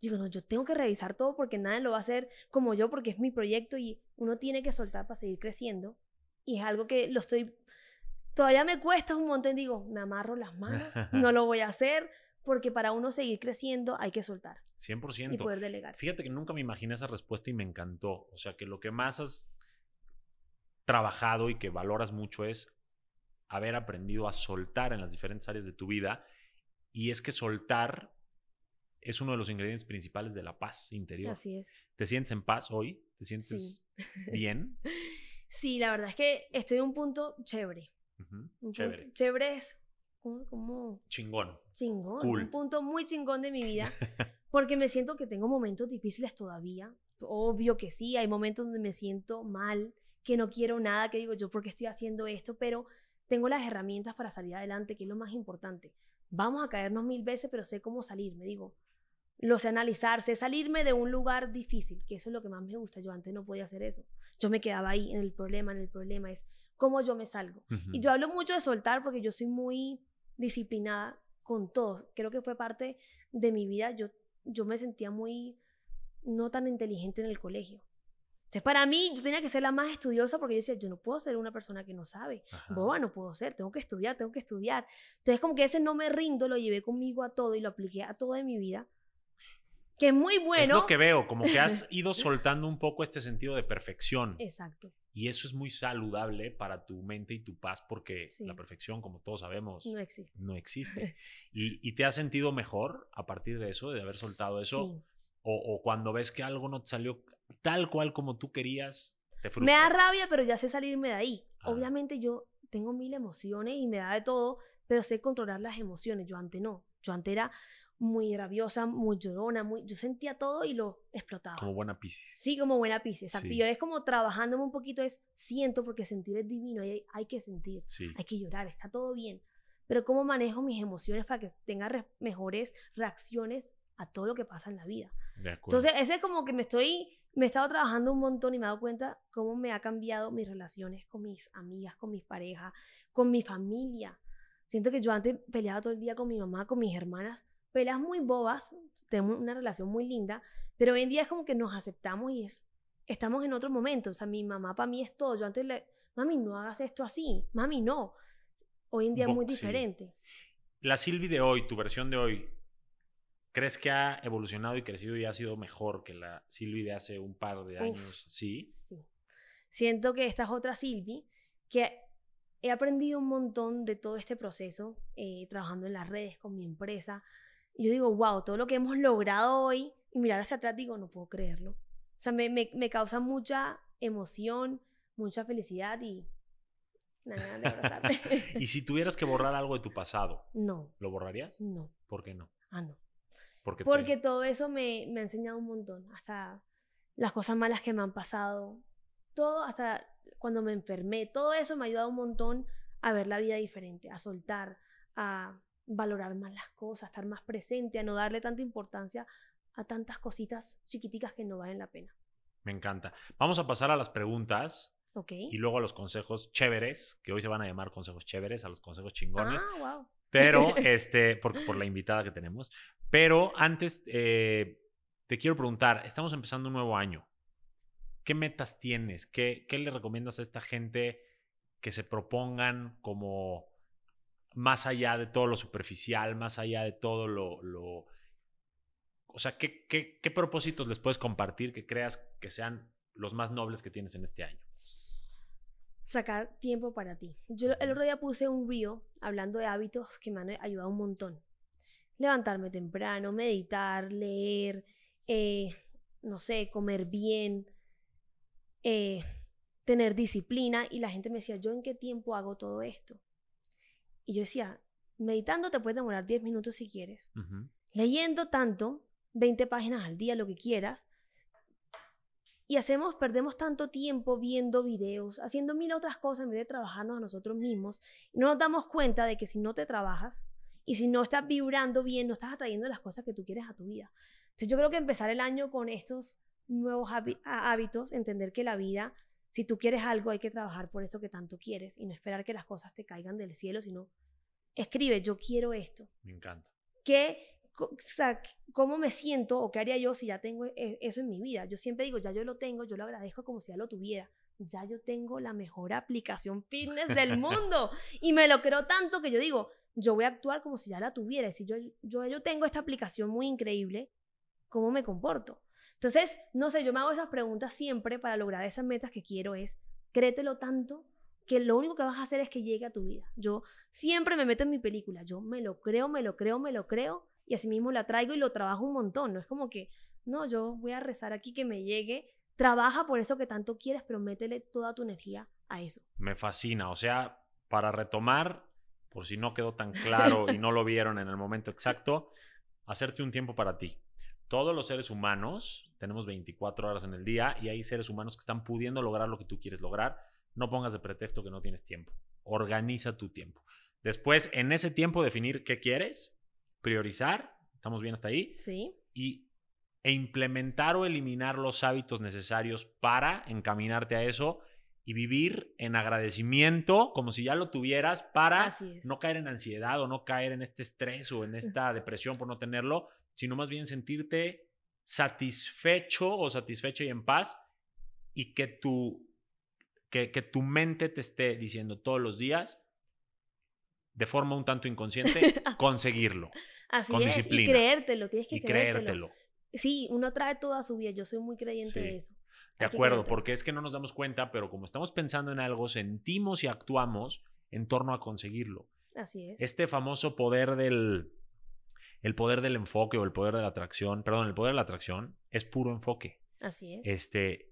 Digo, no, yo tengo que revisar todo porque nadie lo va a hacer como yo porque es mi proyecto y uno tiene que soltar para seguir creciendo. Y es algo que lo estoy... Todavía me cuesta un montón, digo, me amarro las manos, no lo voy a hacer, porque para uno seguir creciendo hay que soltar. cien por ciento. Y poder delegar. Fíjate que nunca me imaginé esa respuesta y me encantó. O sea, que lo que más has trabajado y que valoras mucho es haber aprendido a soltar en las diferentes áreas de tu vida. Y es que soltar es uno de los ingredientes principales de la paz interior. Así es. ¿Te sientes en paz hoy? ¿Te sientes sí. bien? Sí, la verdad es que estoy en un punto chévere. Uh-huh. Un chévere. Punto, chévere es ¿cómo, cómo? Chingón. Chingón. Cool. Un punto muy chingón de mi vida. Porque me siento que tengo momentos difíciles todavía. Obvio que sí. Hay momentos donde me siento mal, que no quiero nada, que digo yo, ¿por qué estoy haciendo esto? Pero tengo las herramientas para salir adelante, que es lo más importante. Vamos a caernos mil veces, pero sé cómo salir. Me digo, lo sé analizar, sé salirme de un lugar difícil, que eso es lo que más me gusta. Yo antes no podía hacer eso. Yo me quedaba ahí en el problema, en el problema. Es cómo yo me salgo. Uh-huh. Y yo hablo mucho de soltar porque yo soy muy disciplinada con todo. Creo que fue parte de mi vida. Yo, yo me sentía muy, no tan inteligente en el colegio. Entonces, para mí, yo tenía que ser la más estudiosa porque yo decía, yo no puedo ser una persona que no sabe. Ajá. Boba, no puedo ser. Tengo que estudiar, tengo que estudiar. Entonces, como que ese no me rindo, lo llevé conmigo a todo y lo apliqué a toda mi vida. Que es muy bueno. Es lo que veo, como que has ido soltando un poco este sentido de perfección. Exacto. Y eso es muy saludable para tu mente y tu paz porque sí. la perfección, como todos sabemos, no existe. No existe. ¿Y, y te has sentido mejor a partir de eso, de haber soltado eso? Sí. O, o cuando ves que algo no te salió tal cual como tú querías, te frustras. Me da rabia, pero ya sé salirme de ahí. Ah. Obviamente yo tengo mil emociones y me da de todo, pero sé controlar las emociones. Yo antes no. Yo antes era... muy rabiosa, muy llorona, muy... yo sentía todo y lo explotaba. Como buena Piscis. Sí, como buena Piscis, exacto. Sí. Y yo es como trabajándome un poquito, es siento porque sentir es divino, hay, hay que sentir, sí. hay que llorar, está todo bien. Pero cómo manejo mis emociones para que tenga re mejores reacciones a todo lo que pasa en la vida. De acuerdo. Entonces, ese es como que me estoy... me he estado trabajando un montón y me he dado cuenta cómo me ha cambiado mis relaciones con mis amigas, con mis parejas, con mi familia. Siento que yo antes peleaba todo el día con mi mamá, con mis hermanas, pelas muy bobas, tenemos una relación muy linda, pero hoy en día es como que nos aceptamos y es, estamos en otro momento. O sea, mi mamá para mí es todo. Yo antes le, mami, no hagas esto así, mami, no. Hoy en día Bo es muy diferente. Sí. La Silvy de hoy, tu versión de hoy, ¿crees que ha evolucionado y crecido y ha sido mejor que la Silvy de hace un par de años? Uf, ¿sí? Sí. Siento que esta es otra Silvy que... he aprendido un montón de todo este proceso, eh, trabajando en las redes con mi empresa. Yo digo, wow, todo lo que hemos logrado hoy, y mirar hacia atrás digo, no puedo creerlo. O sea, me, me, me causa mucha emoción, mucha felicidad y nada, nada de abrazarme. ¿Y si tuvieras que borrar algo de tu pasado? No. ¿Lo borrarías? No. ¿Por qué no? Ah, no. Porque, Porque te... todo eso me, me ha enseñado un montón, hasta las cosas malas que me han pasado, todo, hasta cuando me enfermé, todo eso me ha ayudado un montón a ver la vida diferente, a soltar, a... valorar más las cosas, estar más presente, a no darle tanta importancia a tantas cositas chiquiticas que no valen la pena. Me encanta. Vamos a pasar a las preguntas okay. y luego a los consejos chéveres, que hoy se van a llamar consejos chéveres, a los consejos chingones. Ah, wow. Pero, este, por, por la invitada que tenemos. Pero antes, eh, te quiero preguntar, estamos empezando un nuevo año. ¿Qué metas tienes? ¿Qué, qué le recomiendas a esta gente que se propongan como... más allá de todo lo superficial, más allá de todo lo... lo... O sea, ¿qué, qué, qué propósitos les puedes compartir que creas que sean los más nobles que tienes en este año? sacar tiempo para ti. Yo el otro día puse un reel hablando de hábitos que me han ayudado un montón. Levantarme temprano, meditar, leer, eh, no sé, comer bien, eh, tener disciplina. Y la gente me decía, ¿yo en qué tiempo hago todo esto? Y yo decía, meditando te puedes demorar diez minutos si quieres. Uh-huh. Leyendo tanto, veinte páginas al día, lo que quieras. Y hacemos, perdemos tanto tiempo viendo videos, haciendo mil otras cosas en vez de trabajarnos a nosotros mismos. No nos damos cuenta de que si no te trabajas y si no estás vibrando bien, no estás atrayendo las cosas que tú quieres a tu vida. Entonces yo creo que empezar el año con estos nuevos hábitos, entender que la vida, si tú quieres algo, hay que trabajar por eso que tanto quieres y no esperar que las cosas te caigan del cielo, sino escribe, yo quiero esto. Me encanta. ¿Qué? O sea, ¿cómo me siento o qué haría yo si ya tengo eso en mi vida? Yo siempre digo, ya yo lo tengo, yo lo agradezco como si ya lo tuviera. Ya yo tengo la mejor aplicación fitness del mundo. Y me lo creo tanto que yo digo, yo voy a actuar como si ya la tuviera. Es decir, yo, yo, yo tengo esta aplicación muy increíble, ¿cómo me comporto? Entonces, no sé, yo me hago esas preguntas siempre para lograr esas metas que quiero. Es, créetelo tanto que lo único que vas a hacer es que llegue a tu vida. Yo siempre me meto en mi película. Yo me lo creo, me lo creo, me lo creo. Y así mismo la traigo y lo trabajo un montón. No es como que, no, yo voy a rezar aquí que me llegue. Trabaja por eso que tanto quieres, pero métele toda tu energía a eso. Me fascina. O sea, para retomar, por si no quedó tan claro y no lo vieron en el momento exacto, hacerte un tiempo para ti. Todos los seres humanos tenemos veinticuatro horas en el día y hay seres humanos que están pudiendo lograr lo que tú quieres lograr. No pongas de pretexto que no tienes tiempo. Organiza tu tiempo. Después, en ese tiempo, definir qué quieres. Priorizar, ¿estamos bien hasta ahí? Sí. Y, e implementar o eliminar los hábitos necesarios para encaminarte a eso y vivir en agradecimiento como si ya lo tuvieras para no caer en ansiedad o no caer en este estrés o en esta depresión por no tenerlo, sino más bien sentirte satisfecho o satisfecha y en paz y que tu, que, que tu mente te esté diciendo todos los días de forma un tanto inconsciente, conseguirlo. Así con es, disciplina. Y creértelo, tienes que y creértelo. creértelo. Sí, uno trae toda su vida, yo soy muy creyente sí. de eso. De Hay acuerdo, porque es que no nos damos cuenta, pero como estamos pensando en algo, sentimos y actuamos en torno a conseguirlo. Así es. Este famoso poder del, el poder del enfoque o el poder de la atracción, perdón, el poder de la atracción es puro enfoque. Así es. Este,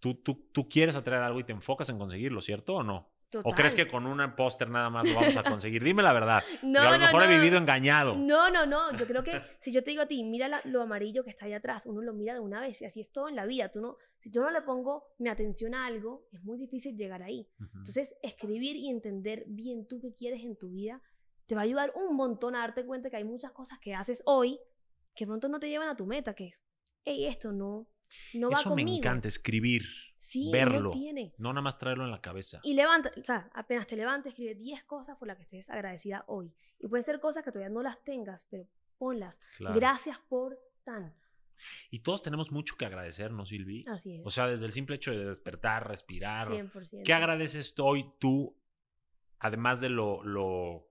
tú, tú, tú quieres atraer algo y te enfocas en conseguirlo, ¿cierto o no? Total. ¿O crees que con un póster nada más lo vamos a conseguir? Dime la verdad. No, a lo no, mejor no. He vivido engañado. No, no, no. Yo creo que si yo te digo a ti, mira la, lo amarillo que está allá atrás, uno lo mira de una vez y así es todo en la vida. Tú no, si yo no le pongo mi atención a algo, es muy difícil llegar ahí. Uh-huh. Entonces, escribir y entender bien tú qué quieres en tu vida te va a ayudar un montón a darte cuenta que hay muchas cosas que haces hoy que pronto no te llevan a tu meta, que es, hey, esto no... No va Eso conmigo. Me encanta, escribir, sí, verlo, tiene. No nada más traerlo en la cabeza. Y levanta, o sea, apenas te levantes, escribe diez cosas por las que estés agradecida hoy. Y pueden ser cosas que todavía no las tengas, pero ponlas. Claro. Gracias por tan. Y todos tenemos mucho que agradecernos, Silvy. Así es. O sea, desde el simple hecho de despertar, respirar. cien por ciento. ¿Qué agradeces hoy tú, además de lo, lo,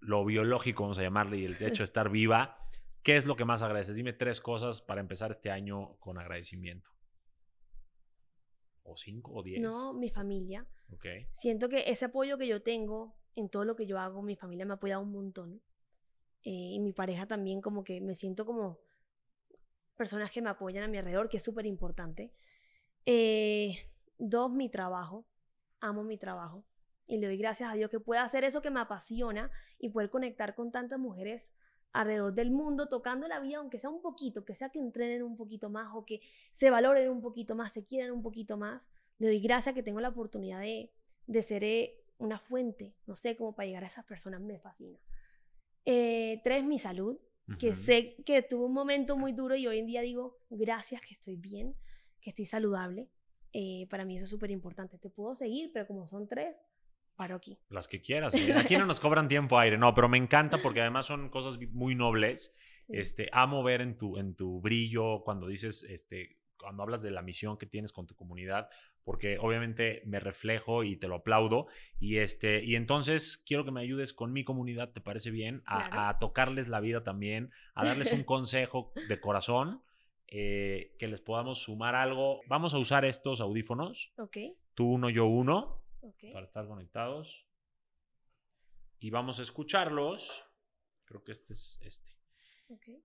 lo biológico, vamos a llamarle, y el hecho de estar viva? ¿Qué es lo que más agradeces? Dime tres cosas para empezar este año con agradecimiento. ¿O cinco o diez? No, mi familia. Okay. Siento que ese apoyo que yo tengo en todo lo que yo hago, mi familia me ha apoyado un montón. Eh, y mi pareja también, como que me siento como personas que me apoyan a mi alrededor, que es súper importante. Eh, dos, mi trabajo. Amo mi trabajo. Y le doy gracias a Dios que pueda hacer eso que me apasiona y poder conectar con tantas mujeres alrededor del mundo, tocando la vida, aunque sea un poquito, que sea que entrenen un poquito más o que se valoren un poquito más, se quieran un poquito más. Le doy gracias que tengo la oportunidad de, de ser una fuente, no sé, como para llegar a esas personas, me fascina. Eh, tres, mi salud, uh-huh. que sé que tuve un momento muy duro y hoy en día digo, gracias que estoy bien, que estoy saludable. Eh, para mí eso es súper importante. Te puedo seguir, pero como son tres, paro aquí. Las que quieras. ¿Eh? Aquí no nos cobran tiempo aire. No, pero me encanta porque además son cosas muy nobles. Sí. Este, amo ver en tu, en tu brillo cuando dices, este, cuando hablas de la misión que tienes con tu comunidad, porque obviamente me reflejo y te lo aplaudo. Y, este, y entonces quiero que me ayudes con mi comunidad, ¿te parece bien? A, claro. a tocarles la vida también, a darles un consejo de corazón, eh, que les podamos sumar algo. Vamos a usar estos audífonos. Ok. Tú uno, yo uno. Okay. Para estar conectados. Y vamos a escucharlos. Creo que este es este. Okay.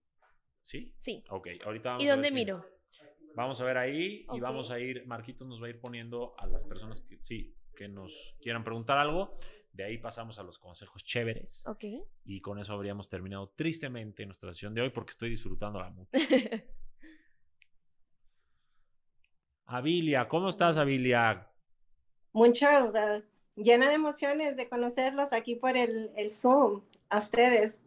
¿Sí? Sí. Ok, ahorita vamos. ¿Y dónde a ver miro? Si... Vamos a ver ahí y okay. vamos a ir, Marquitos nos va a ir poniendo a las personas que, sí, que nos quieran preguntar algo. De ahí pasamos a los consejos chéveres. Ok. Y con eso habríamos terminado tristemente nuestra sesión de hoy porque estoy disfrutándola mucho. Abilia, ¿cómo estás, Abilia? Mucha, uh, llena de emociones de conocerlos aquí por el, el Zoom, a ustedes.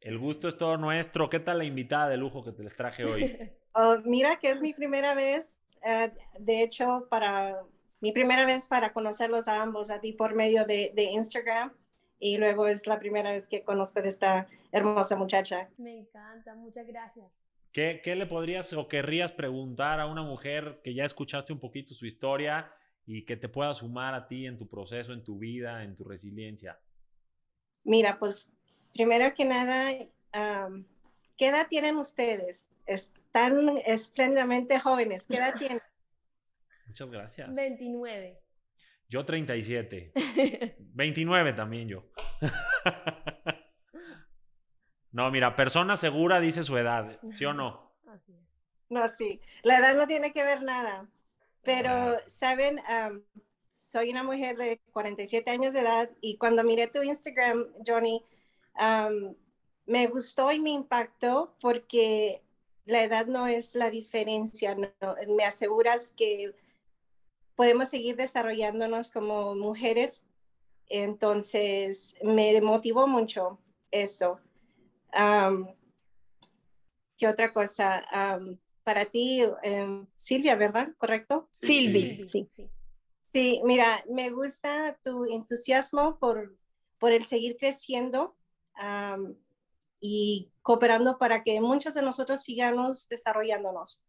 El gusto es todo nuestro. ¿Qué tal la invitada de lujo que te les traje hoy? Oh, mira que es mi primera vez, uh, de hecho, para mi primera vez para conocerlos a ambos, a ti por medio de, de Instagram, y luego es la primera vez que conozco de esta hermosa muchacha. Me encanta, muchas gracias. ¿Qué, qué le podrías o querrías preguntar a una mujer que ya escuchaste un poquito su historia y que te pueda sumar a ti en tu proceso, en tu vida, en tu resiliencia? Mira, pues primero que nada, um, ¿qué edad tienen ustedes? Están espléndidamente jóvenes. ¿Qué edad tienen? Muchas gracias. veintinueve. Yo treinta y siete. veintinueve también yo. No, mira, persona segura dice su edad, ¿sí o no? No, sí. La edad no tiene que ver nada. Pero, ¿saben? Um, soy una mujer de cuarenta y siete años de edad y cuando miré tu Instagram, Johnny, um, me gustó y me impactó porque la edad no es la diferencia, ¿no? Me aseguras que podemos seguir desarrollándonos como mujeres. Entonces, me motivó mucho eso. Um, ¿Qué otra cosa? Um, para ti, um, Silvia, ¿verdad? ¿Correcto? Silvia, sí. Sí, sí, mira, me gusta tu entusiasmo por, por el seguir creciendo um, y cooperando para que muchos de nosotros sigamos desarrollándonos.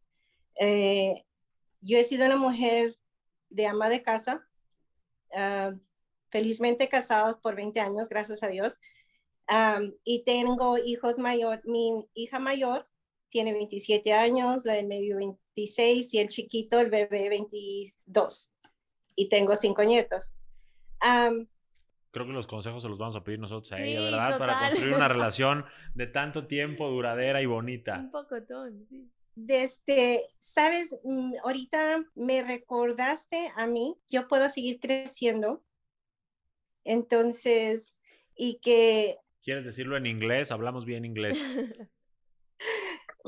Eh, yo he sido una mujer de ama de casa, uh, felizmente casada por veinte años, gracias a Dios. Um, y tengo hijos mayor, mi hija mayor tiene veintisiete años, la del medio veintiséis y el chiquito, el bebé veintidós. Y tengo cinco nietos. Um, Creo que los consejos se los vamos a pedir nosotros a sí, ella, ¿verdad? Total. Para construir una relación de tanto tiempo, duradera y bonita. Un pocotón, sí. Desde, sabes, ahorita me recordaste a mí, yo puedo seguir creciendo. Entonces, y que... ¿Quieres decirlo en inglés? Hablamos bien inglés.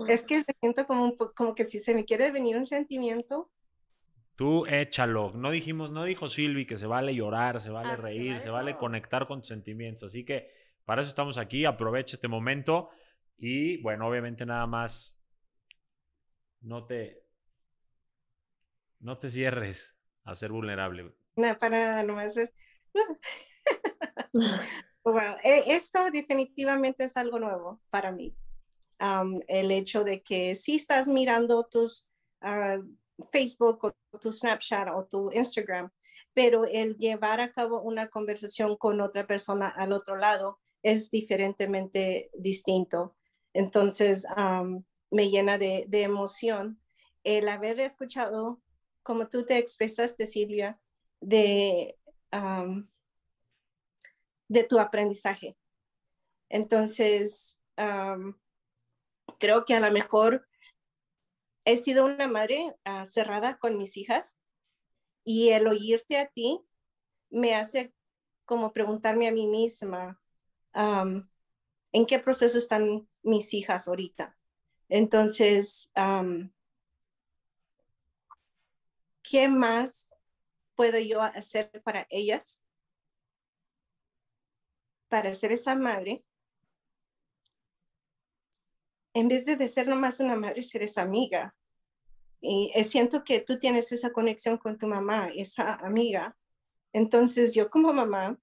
Es que siento como, un po- como que si se me quiere venir un sentimiento. Tú échalo. No dijimos, no dijo Silvy que se vale llorar, se vale ah, reír, claro. Se vale conectar con tus sentimientos. Así que para eso estamos aquí. Aprovecha este momento. Y bueno, obviamente nada más no te, no te cierres a ser vulnerable. No, para nada, nomás es... Wow. Esto definitivamente es algo nuevo para mí. Um, el hecho de que si estás mirando tus uh, Facebook o tu Snapchat o tu Instagram, pero el llevar a cabo una conversación con otra persona al otro lado es diferentemente distinto. Entonces, um, me llena de, de emoción el haber escuchado, como tú te expresaste, Silvia, de... Um, de tu aprendizaje. Entonces, um, creo que a lo mejor he sido una madre uh, cerrada con mis hijas y el oírte a ti me hace como preguntarme a mí misma um, en qué proceso están mis hijas ahorita. Entonces, um, ¿qué más puedo yo hacer para ellas? Para ser esa madre, en vez de, de ser nomás una madre, ser esa amiga. Y siento que tú tienes esa conexión con tu mamá, esa amiga. Entonces yo como mamá,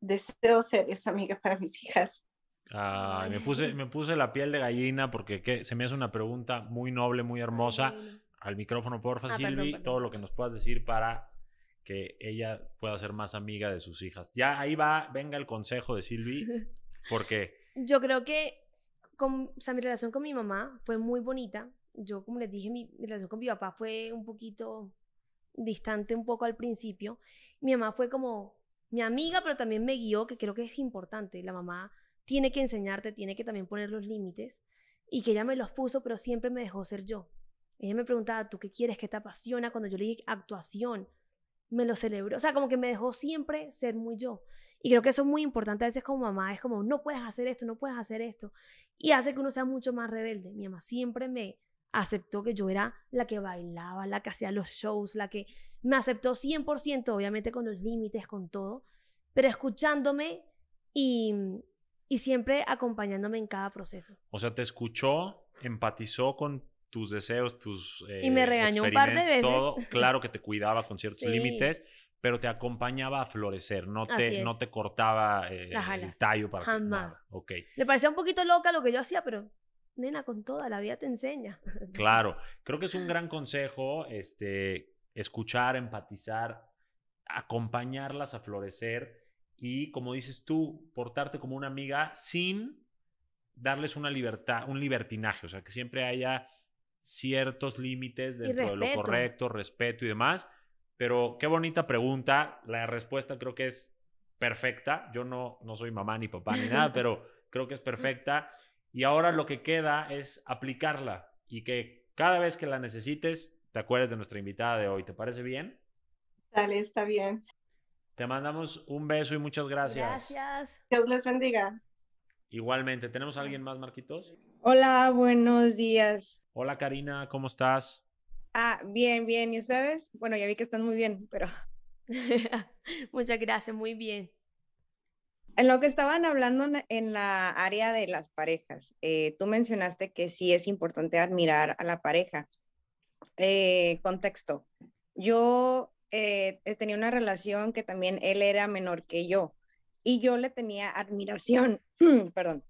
deseo ser esa amiga para mis hijas. Ah, me, puse, me puse la piel de gallina porque ¿qué? Se me hace una pregunta muy noble, muy hermosa. Al micrófono, porfa, ah, Silvy, perdón, perdón. Todo lo que nos puedas decir para... que ella pueda ser más amiga de sus hijas. Ya ahí va, venga el consejo de Silvy, porque... Yo creo que con, o sea, mi relación con mi mamá fue muy bonita. Yo, como les dije, mi, mi relación con mi papá fue un poquito distante un poco al principio. Mi mamá fue como mi amiga, pero también me guió, que creo que es importante. La mamá tiene que enseñarte, tiene que también poner los límites, y que ella me los puso, pero siempre me dejó ser yo. Ella me preguntaba, ¿tú qué quieres? ¿Qué te apasiona? Cuando yo le dije actuación, me lo celebró. O sea, como que me dejó siempre ser muy yo. Y creo que eso es muy importante a veces como mamá. Es como, no puedes hacer esto, no puedes hacer esto. Y hace que uno sea mucho más rebelde. Mi mamá siempre me aceptó que yo era la que bailaba, la que hacía los shows, la que me aceptó cien por ciento, obviamente con los límites, con todo, pero escuchándome y, y siempre acompañándome en cada proceso. O sea, te escuchó, empatizó con tus deseos, tus eh, y me regañó un par de veces. Todo. Claro que te cuidaba con ciertos sí. límites, pero te acompañaba a florecer, no te, no te cortaba eh, el tallo para jamás. Que, okay. Le parecía un poquito loca lo que yo hacía, pero... Nena, con toda la vida te enseña. Claro, creo que es un gran consejo, este, escuchar, empatizar, acompañarlas a florecer y, como dices tú, portarte como una amiga sin darles una libertad, un libertinaje, o sea, que siempre haya ciertos límites dentro de lo correcto, respeto y demás. Pero qué bonita pregunta, la respuesta creo que es perfecta. Yo no, no soy mamá ni papá ni nada, pero creo que es perfecta. Y ahora lo que queda es aplicarla y que cada vez que la necesites te acuerdes de nuestra invitada de hoy. ¿Te parece bien? Dale, está bien. Te mandamos un beso y muchas gracias. Gracias. Dios les bendiga. Igualmente. ¿Tenemos a alguien más, Marquitos? Hola, buenos días. Hola, Karina. ¿Cómo estás? Ah, bien, bien. ¿Y ustedes? Bueno, ya vi que están muy bien, pero... Muchas gracias. Muy bien. En lo que estaban hablando en la área de las parejas, eh, tú mencionaste que sí es importante admirar a la pareja. Eh, contexto, yo eh, tenía una relación que también él era menor que yo y yo le tenía admiración, perdón,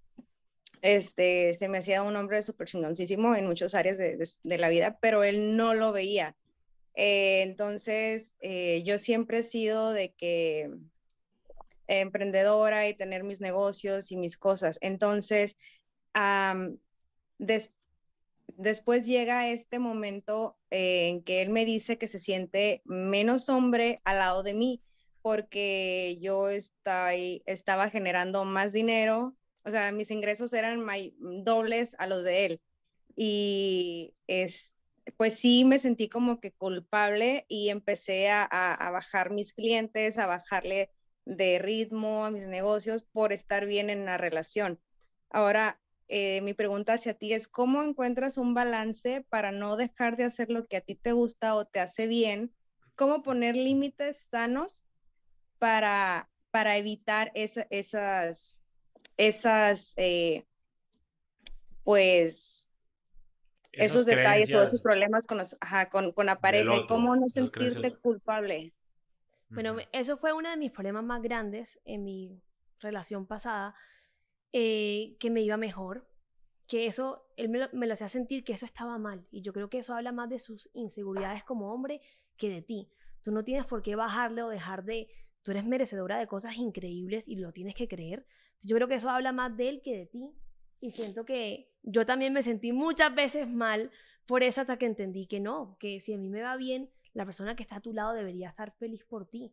este, se me hacía un hombre súper chingoncísimo en muchas áreas de, de, de la vida, pero él no lo veía. Eh, entonces, eh, yo siempre he sido de que... emprendedora y tener mis negocios y mis cosas. Entonces, um, des después llega este momento eh, en que él me dice que se siente menos hombre al lado de mí porque yo estoy, estaba generando más dinero, o sea, mis ingresos eran dobles a los de él. Y es, pues sí, me sentí como que culpable y empecé a, a, a bajar mis clientes, a bajarle de ritmo a mis negocios por estar bien en la relación. Ahora, eh, mi pregunta hacia ti es, ¿cómo encuentras un balance para no dejar de hacer lo que a ti te gusta o te hace bien? ¿Cómo poner límites sanos para, para evitar esa, esas, esas eh, pues, esos detalles o esos problemas con, los, ajá, con, con la pareja? ¿Y cómo no sentirte culpable? Bueno, eso fue uno de mis problemas más grandes en mi relación pasada, eh, que me iba mejor, que eso, él me lo, me lo hacía sentir que eso estaba mal, y yo creo que eso habla más de sus inseguridades como hombre que de ti. Tú no tienes por qué bajarle o dejar de, tú eres merecedora de cosas increíbles y lo tienes que creer. Yo creo que eso habla más de él que de ti, y siento que yo también me sentí muchas veces mal por eso hasta que entendí que no, que si a mí me va bien, la persona que está a tu lado debería estar feliz por ti.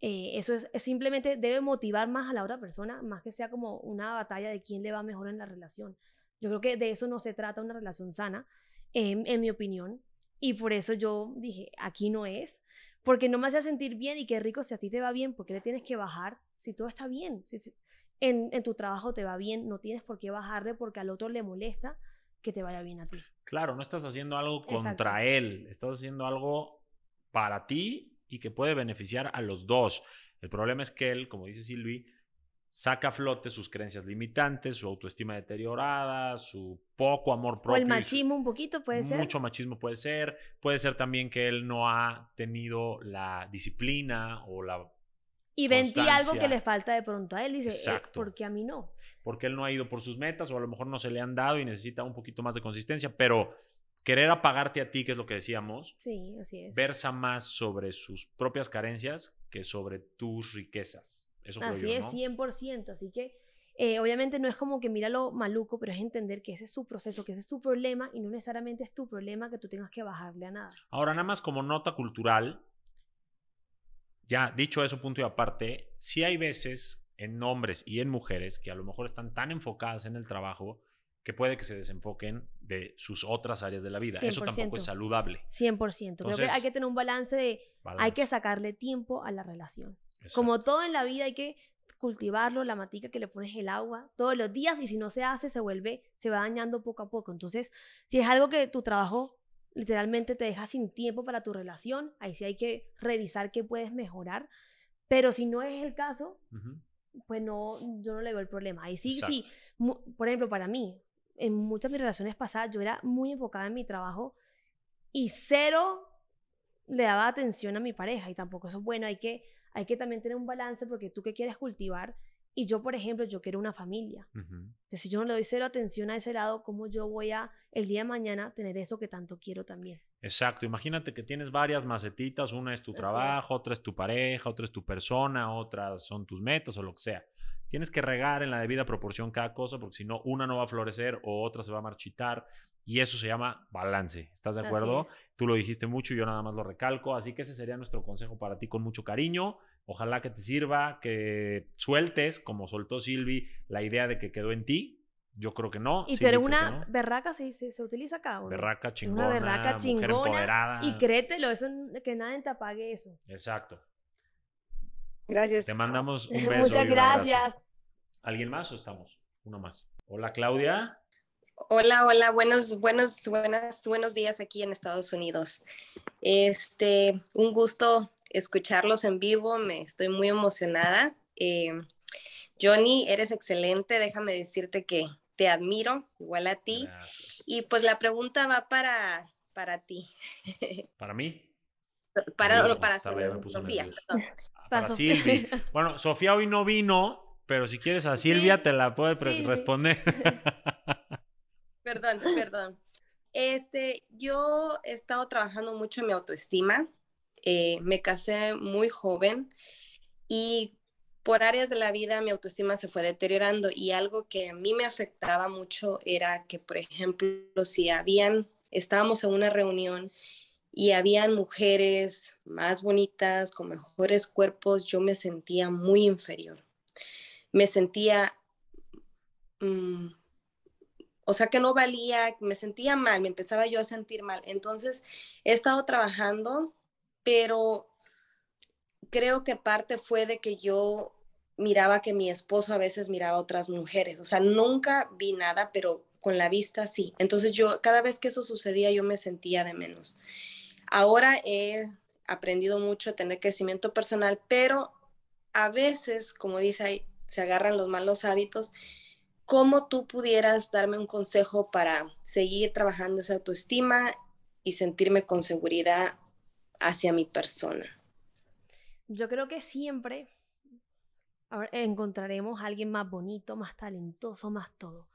Eh, eso es, es simplemente debe motivar más a la otra persona, más que sea como una batalla de quién le va mejor en la relación. Yo creo que de eso no se trata una relación sana, eh, en mi opinión. Y por eso yo dije, aquí no es, porque no me hace sentir bien y qué rico si a ti te va bien, porque le tienes que bajar si todo está bien. Si, si, en, en tu trabajo te va bien, no tienes por qué bajarle porque al otro le molesta que te vaya bien a ti. Claro, no estás haciendo algo contra él, estás haciendo algo... para ti y que puede beneficiar a los dos. El problema es que él, como dice Silvy, saca a flote sus creencias limitantes, su autoestima deteriorada, su poco amor propio. O el machismo su, un poquito puede mucho ser. Mucho machismo puede ser. Puede ser también que él no ha tenido la disciplina o la y vendí algo que le falta de pronto a él. Dice, exacto. Eh, ¿por qué a mí no? Porque él no ha ido por sus metas o a lo mejor no se le han dado y necesita un poquito más de consistencia, pero... querer apagarte a ti, que es lo que decíamos, sí, así es. Versa más sobre sus propias carencias que sobre tus riquezas. Eso creo yo, ¿no? Así es, cien por ciento. Así que Eh, obviamente no es como que mira lo maluco, pero es entender que ese es su proceso, que ese es su problema y no necesariamente es tu problema que tú tengas que bajarle a nada. Ahora, nada más como nota cultural, ya dicho eso, punto y aparte, sí hay veces en hombres y en mujeres que a lo mejor están tan enfocadas en el trabajo que puede que se desenfoquen de sus otras áreas de la vida. cien por ciento. Eso tampoco es saludable. cien por ciento. Entonces, creo que hay que tener un balance de... Balance. Hay que sacarle tiempo a la relación. Exacto. Como todo en la vida hay que cultivarlo, la matica que le pones el agua todos los días, y si no se hace, se vuelve, se va dañando poco a poco. Entonces, si es algo que tu trabajo literalmente te deja sin tiempo para tu relación, ahí sí hay que revisar qué puedes mejorar. Pero si no es el caso, uh-huh, pues no, yo no le veo el problema. Ahí sí, exacto, sí. Por ejemplo, para mí, en muchas de mis relaciones pasadas yo era muy enfocada en mi trabajo y cero le daba atención a mi pareja, y tampoco eso es bueno. Hay que, hay que también tener un balance, porque tú que quieres cultivar, y yo por ejemplo yo quiero una familia, uh-huh, entonces si yo no le doy cero atención a ese lado, ¿cómo yo voy a el día de mañana tener eso que tanto quiero también? Exacto, imagínate que tienes varias macetitas, una es tu trabajo, es. otra es tu pareja, otra es tu persona, otras son tus metas o lo que sea. Tienes que regar en la debida proporción cada cosa, porque si no, una no va a florecer o otra se va a marchitar, y eso se llama balance. ¿Estás de acuerdo? Tú lo dijiste mucho y yo nada más lo recalco, así que ese sería nuestro consejo para ti con mucho cariño. Ojalá que te sirva, que sueltes, como soltó Silvy, la idea de que quedó en ti. Yo creo que no. Y tú eres una berraca, se dice, se utiliza acá, ¿no? Berraca chingona, una berraca chingona, mujer empoderada. Y créetelo, eso, que nadie te apague eso. Exacto. Gracias. Te mandamos un beso. Muchas gracias. ¿Alguien más o estamos? Uno más. Hola, Claudia. Hola, hola. Buenos, buenos, buenas, buenos días aquí en Estados Unidos. Este, un gusto escucharlos en vivo. Me estoy muy emocionada. Eh, Johnny, eres excelente. Déjame decirte que te admiro, igual a ti. Gracias. Y pues la pregunta va para, para ti. ¿Para mí? Para, Dios, para, para Sofía. Para Silvy. Bueno, Sofía hoy no vino, pero si quieres a Silvia, sí, te la puede sí. responder. Perdón, perdón. Este, yo he estado trabajando mucho en mi autoestima. Eh, me casé muy joven y por áreas de la vida mi autoestima se fue deteriorando, y algo que a mí me afectaba mucho era que, por ejemplo, si habían, estábamos en una reunión y habían mujeres más bonitas, con mejores cuerpos, yo me sentía muy inferior. Me sentía, um, o sea, que no valía, me sentía mal, me empezaba yo a sentir mal. Entonces, he estado trabajando, pero creo que parte fue de que yo miraba que mi esposo a veces miraba a otras mujeres. O sea, nunca vi nada, pero con la vista sí. Entonces, yo cada vez que eso sucedía, yo me sentía de menos. Ahora he aprendido mucho a tener crecimiento personal, pero a veces, como dice, se agarran los malos hábitos. ¿Cómo tú pudieras darme un consejo para seguir trabajando esa autoestima y sentirme con seguridad hacia mi persona? Yo creo que siempre encontraremos a alguien más bonito, más talentoso, más todo.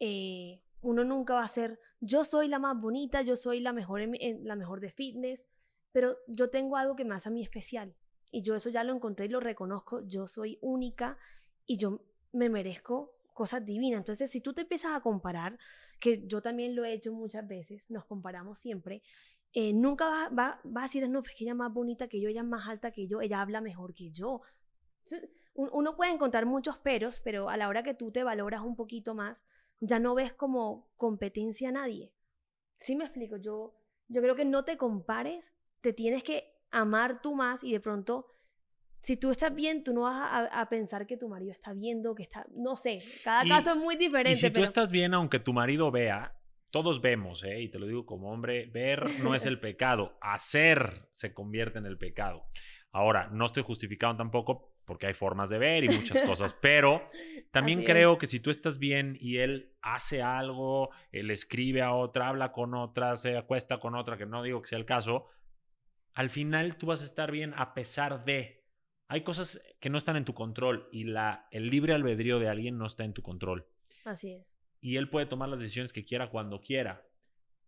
Eh, uno nunca va a ser, yo soy la más bonita, yo soy la mejor, en, en, la mejor de fitness, pero yo tengo algo que me hace a mí especial, y yo eso ya lo encontré y lo reconozco. Yo soy única y yo me merezco cosas divinas. Entonces, si tú te empiezas a comparar, que yo también lo he hecho muchas veces, nos comparamos siempre, eh, nunca vas va, va a decir, no, es que ella es más bonita que yo, ella es más alta que yo, ella habla mejor que yo. Entonces, uno puede encontrar muchos peros, pero a la hora que tú te valoras un poquito más, ya no ves como competencia a nadie. ¿Sí me explico? Yo, yo creo que no te compares, te tienes que amar tú más, y de pronto, si tú estás bien, tú no vas a, a pensar que tu marido está viendo, que está, no sé, cada y, caso es muy diferente. Y si pero... tú estás bien, aunque tu marido vea, todos vemos, ¿eh? Y te lo digo como hombre, ver no es el pecado, hacer se convierte en el pecado. Ahora, no estoy justificado tampoco, porque hay formas de ver y muchas cosas, pero también creo que si tú estás bien y él hace algo, él escribe a otra, habla con otra, se acuesta con otra, que no digo que sea el caso, al final tú vas a estar bien a pesar de... Hay cosas que no están en tu control, y la, el libre albedrío de alguien no está en tu control. Así es. Y él puede tomar las decisiones que quiera cuando quiera.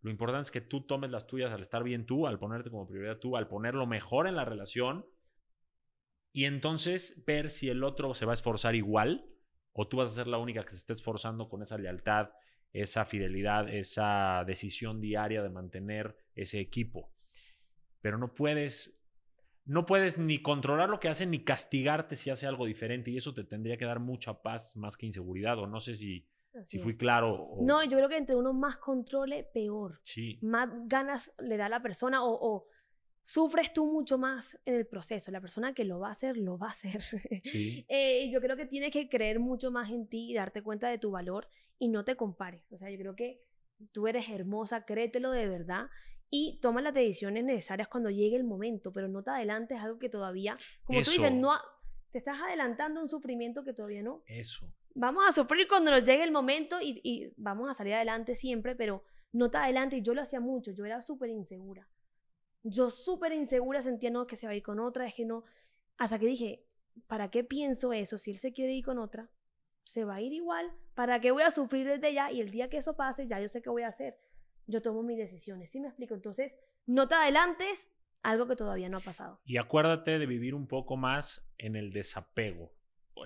Lo importante es que tú tomes las tuyas al estar bien tú, al ponerte como prioridad tú, al ponerlo mejor en la relación. Y entonces ver si el otro se va a esforzar igual o tú vas a ser la única que se esté esforzando con esa lealtad, esa fidelidad, esa decisión diaria de mantener ese equipo. Pero no puedes, no puedes ni controlar lo que hace ni castigarte si hace algo diferente, y eso te tendría que dar mucha paz más que inseguridad, o no sé si, si fui claro. O... No, yo creo que entre uno más controle, peor. Sí. Más ganas le da a la persona, o, o sufres tú mucho más en el proceso. La persona que lo va a hacer, lo va a hacer. Sí. eh, yo creo que tienes que creer mucho más en ti y darte cuenta de tu valor y no te compares. O sea, yo creo que tú eres hermosa, créetelo de verdad. Y toma las decisiones necesarias cuando llegue el momento, pero no te adelantes a algo que todavía, como Eso. tú dices, no, te estás adelantando a un sufrimiento que todavía no. Eso. Vamos a sufrir cuando nos llegue el momento y, y vamos a salir adelante siempre, pero no te adelantes. Yo lo hacía mucho, yo era súper insegura. Yo súper insegura sentía, no, que se va a ir con otra, es que no. Hasta que dije, ¿para qué pienso eso? Si él se quiere ir con otra, se va a ir igual. ¿Para qué voy a sufrir desde ya? Y el día que eso pase, ya yo sé qué voy a hacer. Yo tomo mis decisiones, ¿sí me explico? Entonces, no te adelantes algo que todavía no ha pasado. Y acuérdate de vivir un poco más en el desapego,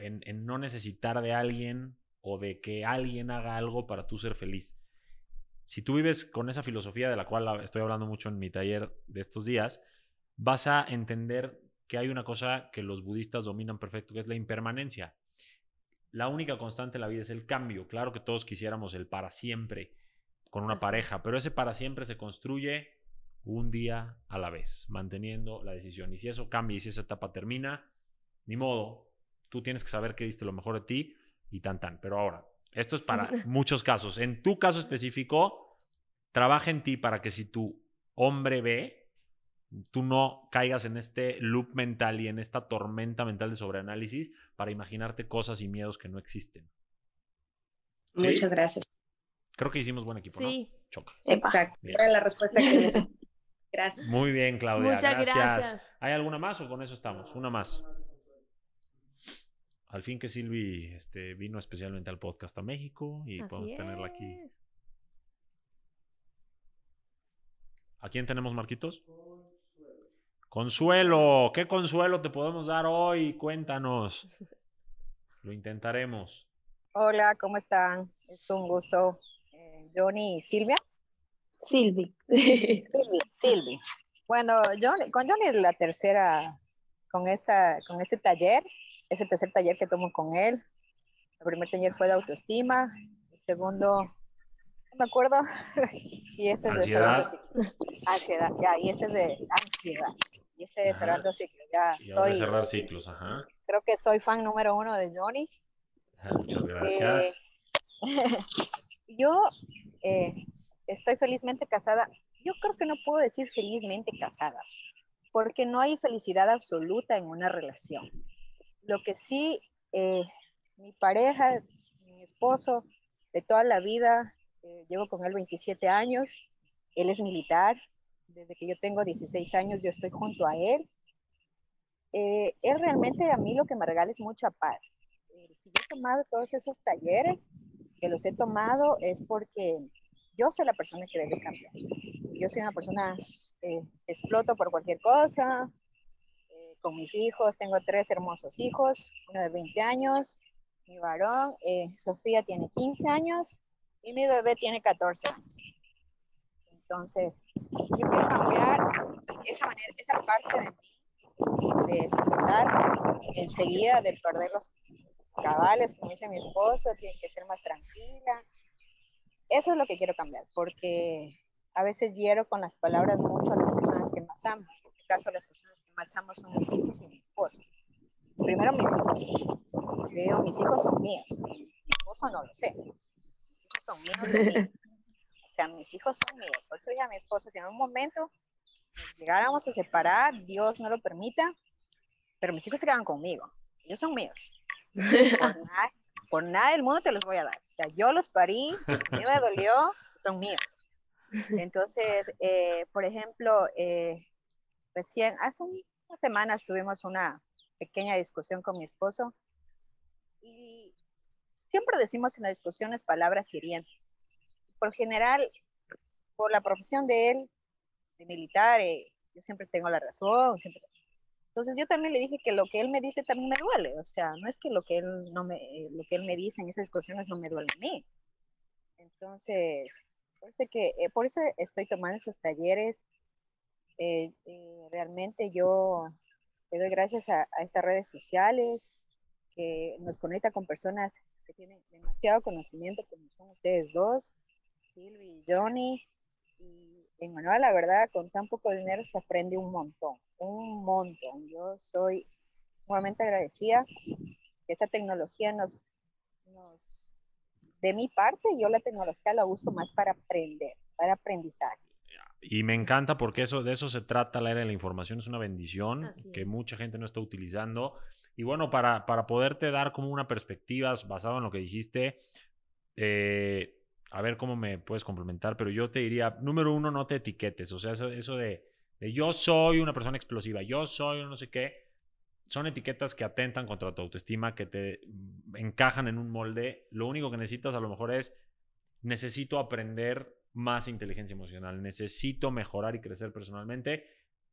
en, en no necesitar de alguien o de que alguien haga algo para tú ser feliz. Si tú vives con esa filosofía de la cual estoy hablando mucho en mi taller de estos días, vas a entender que hay una cosa que los budistas dominan perfecto, que es la impermanencia. La única constante en la vida es el cambio. Claro que todos quisiéramos el para siempre, con una Así. pareja, pero ese para siempre se construye un día a la vez, manteniendo la decisión. Y si eso cambia y si esa etapa termina, ni modo, tú tienes que saber que diste lo mejor de ti y tan tan. Pero ahora, esto es para muchos casos. En tu caso específico, trabaja en ti para que si tu hombre ve, tú no caigas en este loop mental y en esta tormenta mental de sobreanálisis para imaginarte cosas y miedos que no existen. ¿Sí? Muchas gracias. Creo que hicimos buen equipo, sí. ¿no? Choca. Exacto. Bien. Era la respuesta que necesitaba. Gracias. Muy bien, Claudia. Muchas gracias. gracias. ¿Hay alguna más o con eso estamos? Una más. Al fin que Silvy este, vino especialmente al podcast a México y Así podemos es. tenerla aquí. ¿A quién tenemos, Marquitos? Consuelo. ¿Qué consuelo te podemos dar hoy? Cuéntanos. Lo intentaremos. Hola, ¿cómo están? Es un gusto. Johnny y Silvia. Silvy. Silvy, Silvy. Bueno, Johnny, con Johnny es la tercera, con esta, con este taller, es el tercer taller que tomo con él. El primer taller fue de autoestima, el segundo, no me acuerdo, y ese es de cerrando ciclos. Ansiedad, ya, y ese es de ansiedad, y ese de cerrando ciclos, ya. Y soy, de cerrar ciclos, ajá. Creo que soy fan número uno de Johnny. Ajá, muchas gracias. Eh, Yo eh, estoy felizmente casada. Yo creo que no puedo decir felizmente casada, porque no hay felicidad absoluta en una relación. Lo que sí, eh, mi pareja, mi esposo, de toda la vida, eh, llevo con él veintisiete años, él es militar, desde que yo tengo dieciséis años yo estoy junto a él. Eh, él realmente a mí lo que me regala es mucha paz. Eh, si yo he tomado todos esos talleres, que los he tomado es porque yo soy la persona que debe cambiar. Yo soy una persona, eh, exploto por cualquier cosa, eh, con mis hijos, tengo tres hermosos hijos, uno de veinte años, mi varón, eh, Sofía tiene quince años y mi bebé tiene catorce años. Entonces, yo quiero cambiar esa manera, esa parte de mí, de explotar enseguida, de perder los cabales, como dice mi esposo, tiene que ser más tranquila. Eso es lo que quiero cambiar, porque a veces hiero con las palabras mucho a las personas que más amo. En este caso, las personas que más amo son mis hijos y mi esposo. Primero mis hijos. Yo digo, mis hijos son míos. Mi esposo no lo sé. Mis hijos son míos de mí. O sea, mis hijos son míos. Por eso ya mi esposo, si en un momento nos llegáramos a separar, Dios no lo permita, pero mis hijos se quedan conmigo. Ellos son míos. Por nada, por nada del mundo te los voy a dar. O sea, yo los parí, a mí me dolió, son míos. Entonces, eh, por ejemplo, eh, recién, hace unas semanas tuvimos una pequeña discusión con mi esposo y siempre decimos en las discusiones palabras hirientes. Por general, por la profesión de él, de militar, eh, yo siempre tengo la razón, siempre, Entonces yo también le dije que lo que él me dice también me duele, o sea, no es que lo que él, no me, lo que él me dice en esas discusiones no me duele a mí. Entonces, por eso, que, eh, por eso estoy tomando esos talleres. Eh, eh, realmente yo le doy gracias a, a estas redes sociales que nos conecta con personas que tienen demasiado conocimiento, como son ustedes dos, Silvy y Johnny. Y en Manuel, la verdad, con tan poco dinero se aprende un montón, un montón. Yo soy sumamente agradecida que esta tecnología nos, nos... De mi parte, yo la tecnología la uso más para aprender, para aprendizaje. Y me encanta porque eso, de eso se trata la era de la información, es una bendición Así que es. Mucha gente no está utilizando. Y bueno, para, para poderte dar como una perspectiva basada en lo que dijiste, eh... a ver cómo me puedes complementar, pero yo te diría, número uno, no te etiquetes. O sea, eso, eso de, de yo soy una persona explosiva, yo soy no sé qué, son etiquetas que atentan contra tu autoestima, que te encajan en un molde. Lo único que necesitas a lo mejor es, necesito aprender más inteligencia emocional, necesito mejorar y crecer personalmente,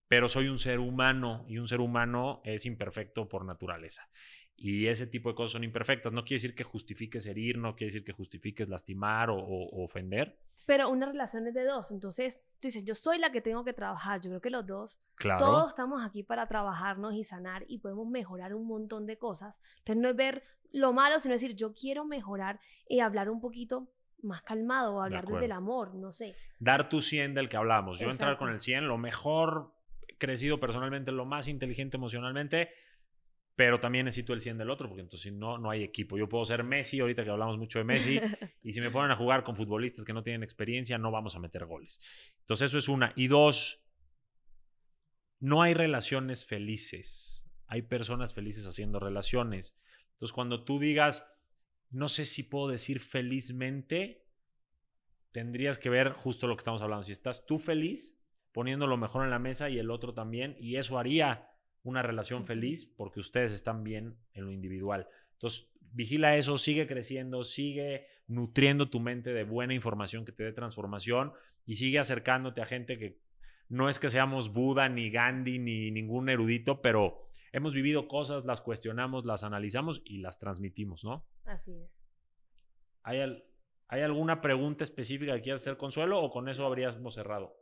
pero soy un ser humano y un ser humano es imperfecto por naturaleza. Y ese tipo de cosas son imperfectas. No quiere decir que justifiques herir, no quiere decir que justifiques lastimar o, o, o ofender. Pero una relación es de dos. Entonces, tú dices, yo soy la que tengo que trabajar. Yo creo que los dos, claro, todos estamos aquí para trabajarnos y sanar y podemos mejorar un montón de cosas. Entonces, no es ver lo malo, sino decir, yo quiero mejorar y hablar un poquito más calmado, o hablar de desde el amor, no sé. Dar tu cien del que hablamos. Yo Exacto. entrar con el cien, lo mejor crecido personalmente, lo más inteligente emocionalmente, pero también necesito el cien del otro, porque entonces no, no hay equipo. Yo puedo ser Messi, ahorita que hablamos mucho de Messi, y si me ponen a jugar con futbolistas que no tienen experiencia, no vamos a meter goles. Entonces eso es una. Y dos, no hay relaciones felices. Hay personas felices haciendo relaciones. Entonces cuando tú digas, no sé si puedo decir felizmente, tendrías que ver justo lo que estamos hablando. Si estás tú feliz, poniendo lo mejor en la mesa y el otro también, y eso haría una relación sí. feliz, porque ustedes están bien en lo individual. Entonces, vigila eso, sigue creciendo, sigue nutriendo tu mente de buena información que te dé transformación y sigue acercándote a gente que no es que seamos Buda, ni Gandhi, ni ningún erudito, pero hemos vivido cosas, las cuestionamos, las analizamos y las transmitimos, ¿no? Así es. ¿Hay, al, ¿hay alguna pregunta específica que quieras hacer, Consuelo, o con eso habríamos cerrado?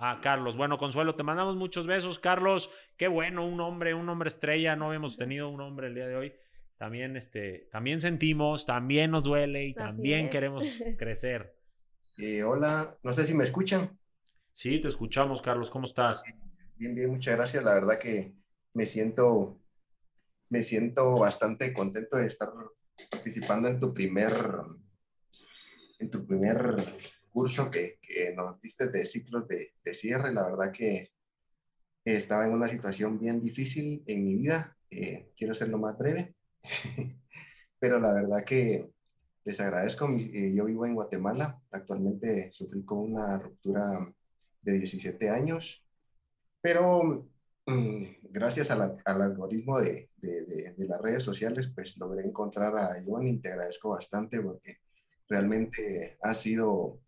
Ah, Carlos. Bueno, Consuelo, te mandamos muchos besos. Carlos, qué bueno, un hombre, un hombre estrella. No habíamos tenido un hombre el día de hoy. También, este, también sentimos, también nos duele y también queremos crecer. Eh, hola, no sé si me escuchan. Sí, te escuchamos, Carlos. ¿Cómo estás? Bien, bien, muchas gracias. La verdad que me siento, me siento bastante contento de estar participando en tu primer, en tu primer... curso que, que nos diste de ciclos de, de cierre. La verdad que estaba en una situación bien difícil en mi vida, eh, quiero ser lo más breve, pero la verdad que les agradezco. Eh, yo vivo en Guatemala, actualmente sufrí con una ruptura de diecisiete años, pero mm, gracias a la, al algoritmo de, de, de, de las redes sociales, pues logré encontrar a Johnny, y te agradezco bastante porque realmente ha sido...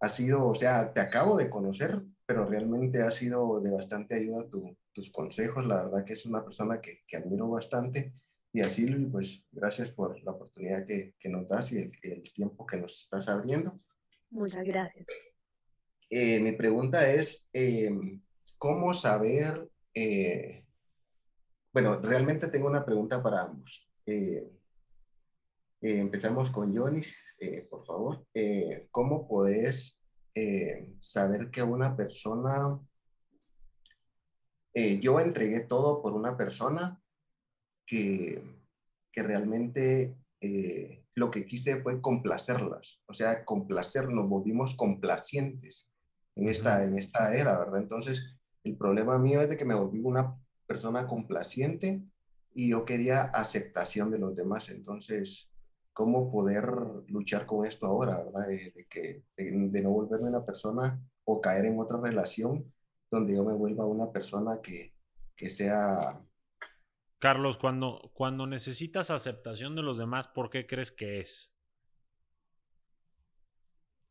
ha sido, o sea, te acabo de conocer, pero realmente ha sido de bastante ayuda tu, tus consejos. La verdad que es una persona que, que admiro bastante. Y a Silvy, pues, gracias por la oportunidad que, que nos das y el, el tiempo que nos estás abriendo. Muchas gracias. Eh, mi pregunta es, eh, ¿cómo saber? Eh, bueno, realmente tengo una pregunta para ambos. Eh, Eh, empezamos con Johnny, eh, por favor. Eh, ¿Cómo podés eh, saber que una persona... Eh, yo entregué todo por una persona que, que realmente eh, lo que quise fue complacerlas. O sea, complacer, nos volvimos complacientes en esta, en esta era, ¿verdad? Entonces, el problema mío es de que me volví una persona complaciente y yo quería aceptación de los demás. Entonces... ¿cómo poder luchar con esto ahora, verdad? De, que, de, de no volverme una persona o caer en otra relación donde yo me vuelva una persona que, que sea... Carlos, cuando, cuando necesitas aceptación de los demás, ¿por qué crees que es?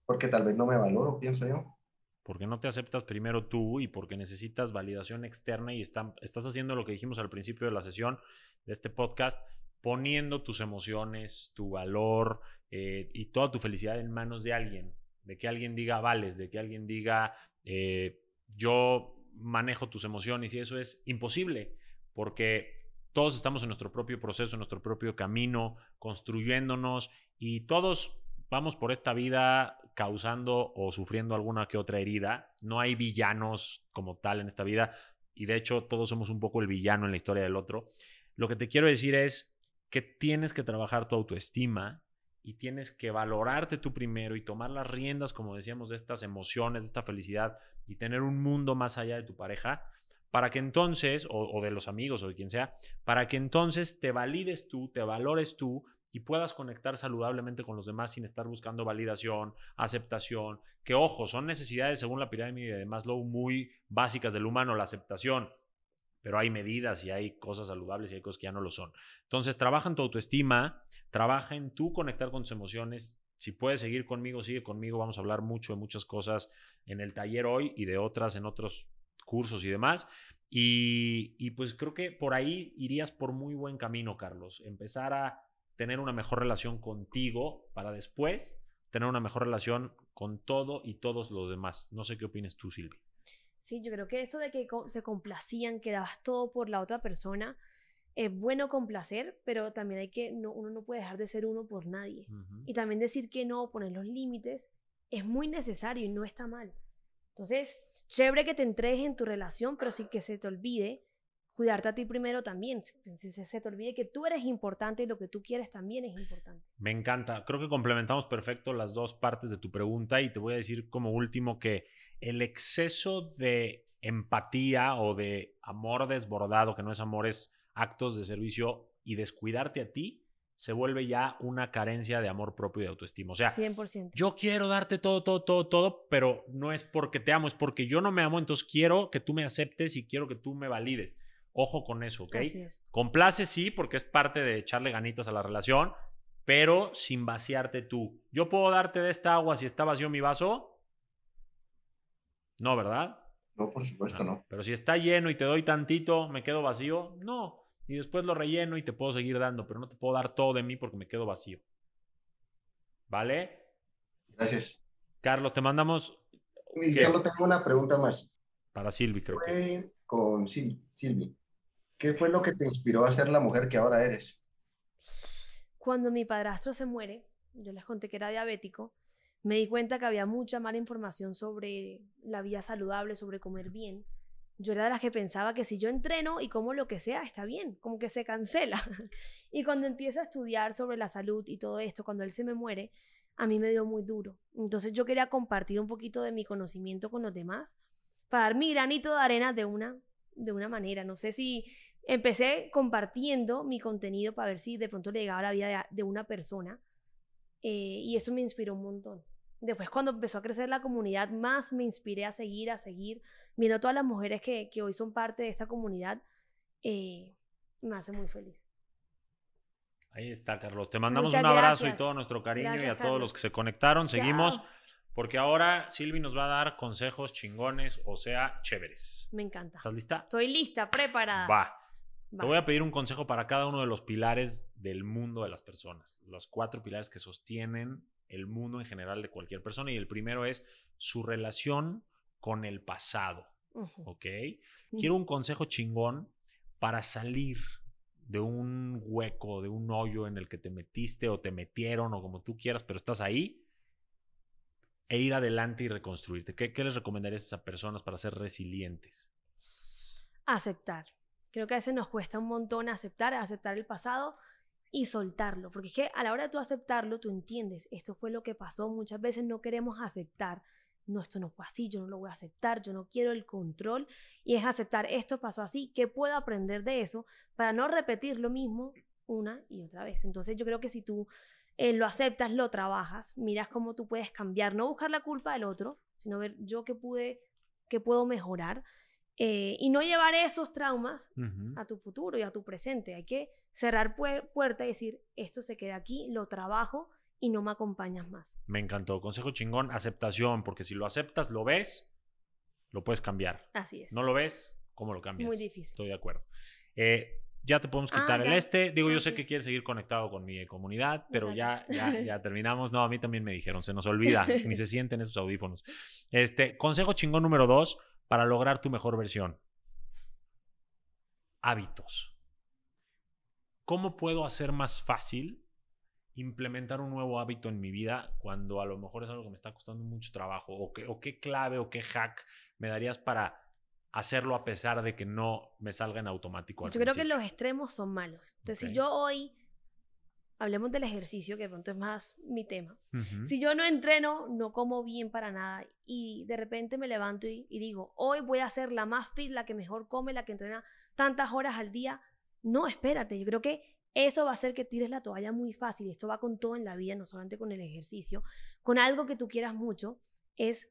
Porque tal vez no me valoro, pienso yo. Porque no te aceptas primero tú y porque necesitas validación externa y está, estás haciendo lo que dijimos al principio de la sesión de este podcast, poniendo tus emociones, tu valor eh, y toda tu felicidad en manos de alguien. De que alguien diga vales, de que alguien diga eh, yo manejo tus emociones, y eso es imposible porque todos estamos en nuestro propio proceso, en nuestro propio camino, construyéndonos y todos vamos por esta vida causando o sufriendo alguna que otra herida. No hay villanos como tal en esta vida y de hecho todos somos un poco el villano en la historia del otro. Lo que te quiero decir es que tienes que trabajar tu autoestima y tienes que valorarte tú primero y tomar las riendas, como decíamos, de estas emociones, de esta felicidad y tener un mundo más allá de tu pareja para que entonces, o, o de los amigos o de quien sea, para que entonces te valides tú, te valores tú y puedas conectar saludablemente con los demás sin estar buscando validación, aceptación, que ojo, son necesidades según la pirámide de Maslow muy básicas del humano, la aceptación, pero hay medidas y hay cosas saludables y hay cosas que ya no lo son. Entonces trabaja en tu autoestima, trabaja en tú conectar con tus emociones. Si puedes seguir conmigo, sigue conmigo, vamos a hablar mucho de muchas cosas en el taller hoy y de otras en otros cursos y demás. Y, y pues creo que por ahí irías por muy buen camino, Carlos. Empezar a tener una mejor relación contigo para después tener una mejor relación con todo y todos los demás. No sé qué opinas tú, Silvy. Sí, yo creo que eso de que se complacían, que dabas todo por la otra persona, es bueno complacer, pero también hay que, no, uno no puede dejar de ser uno por nadie. Uh-huh. Y también decir que no, poner los límites, es muy necesario y no está mal. Entonces, chévere que te entregues en tu relación, pero sí que se te olvide cuidarte a ti primero también. Si se te olvide que tú eres importante y lo que tú quieres también es importante. Me encanta. Creo que complementamos perfecto las dos partes de tu pregunta y te voy a decir como último que el exceso de empatía o de amor desbordado, que no es amor, es actos de servicio y descuidarte a ti, se vuelve ya una carencia de amor propio y de autoestima. O sea, cien por ciento. Yo quiero darte todo, todo, todo, todo, pero no es porque te amo, es porque yo no me amo, entonces quiero que tú me aceptes y quiero que tú me valides. Ojo con eso, ¿ok? Así es. Complace sí, porque es parte de echarle ganitas a la relación, pero sin vaciarte tú. ¿Yo puedo darte de esta agua si está vacío mi vaso? No, ¿verdad? No, por supuesto no. no. Pero si está lleno y te doy tantito, ¿me quedo vacío? No. Y después lo relleno y te puedo seguir dando, pero no te puedo dar todo de mí porque me quedo vacío. ¿Vale? Gracias. Carlos, te mandamos... Y solo tengo una pregunta más. Para Silvy, creo que sí. Con Sil Silvy. ¿Qué fue lo que te inspiró a ser la mujer que ahora eres? Cuando mi padrastro se muere, yo les conté que era diabético, me di cuenta que había mucha mala información sobre la vida saludable, sobre comer bien. Yo era de las que pensaba que si yo entreno y como lo que sea, está bien, como que se cancela. Y cuando empiezo a estudiar sobre la salud y todo esto, cuando él se me muere, a mí me dio muy duro. Entonces yo quería compartir un poquito de mi conocimiento con los demás, para dar mi granito de arena de una, de una manera. No sé si empecé compartiendo mi contenido para ver si de pronto le llegaba a la vida de, de una persona. Eh, y eso me inspiró un montón. Después, cuando empezó a crecer la comunidad, más me inspiré a seguir, a seguir, viendo a todas las mujeres que, que hoy son parte de esta comunidad, eh, me hace muy feliz. Ahí está, Carlos. Te mandamos Muchas un abrazo gracias. Y todo nuestro cariño gracias, y a Carlos. Todos los que se conectaron. Seguimos, Chao. Porque ahora Silvy nos va a dar consejos chingones, o sea, chéveres. Me encanta. ¿Estás lista? Estoy lista, preparada. Va. Va. Te voy a pedir un consejo para cada uno de los pilares del mundo de las personas. Los cuatro pilares que sostienen el mundo en general de cualquier persona, y el primero es su relación con el pasado, uh-huh. ¿ok? Quiero un consejo chingón para salir de un hueco, de un hoyo en el que te metiste o te metieron o como tú quieras, pero estás ahí, e ir adelante y reconstruirte. ¿Qué, qué les recomendarías a personas para ser resilientes? Aceptar. Creo que a veces nos cuesta un montón aceptar, aceptar el pasado, y soltarlo, porque es que a la hora de tú aceptarlo, tú entiendes, esto fue lo que pasó. Muchas veces no queremos aceptar, no, esto no fue así, yo no lo voy a aceptar, yo no quiero el control, y es aceptar, esto pasó así, ¿qué puedo aprender de eso para no repetir lo mismo una y otra vez? Entonces yo creo que si tú eh, lo aceptas, lo trabajas, miras cómo tú puedes cambiar, no buscar la culpa del otro, sino ver yo qué pude, qué puedo mejorar, Eh, y no llevar esos traumas uh-huh. a tu futuro y a tu presente. Hay que cerrar puer- puerta y decir, esto se queda aquí, lo trabajo y no me acompañas más. Me encantó. Consejo chingón, aceptación, porque si lo aceptas, lo ves, lo puedes cambiar. Así es. No lo ves, ¿cómo lo cambias? Muy difícil. Estoy de acuerdo. Eh, ya te podemos quitar ah, el ya. este. Digo, yo sé que quieres seguir conectado con mi comunidad, pero ya, ya, ya terminamos. No, a mí también me dijeron, se nos olvida, ni se sienten esos audífonos. Este, consejo chingón número dos para lograr tu mejor versión. Hábitos. ¿Cómo puedo hacer más fácil implementar un nuevo hábito en mi vida cuando a lo mejor es algo que me está costando mucho trabajo? ¿O qué, o qué clave o qué hack me darías para hacerlo a pesar de que no me salga en automático? Yo principio. creo que los extremos son malos. Entonces, okay. si yo hoy, hablemos del ejercicio, que de pronto es más mi tema. Uh-huh. Si yo no entreno, no como bien para nada y de repente me levanto y, y digo, hoy voy a ser la más fit, la que mejor come, la que entrena tantas horas al día. No, espérate, yo creo que eso va a hacer que tires la toalla muy fácil. Esto va con todo en la vida, no solamente con el ejercicio. Con algo que tú quieras mucho es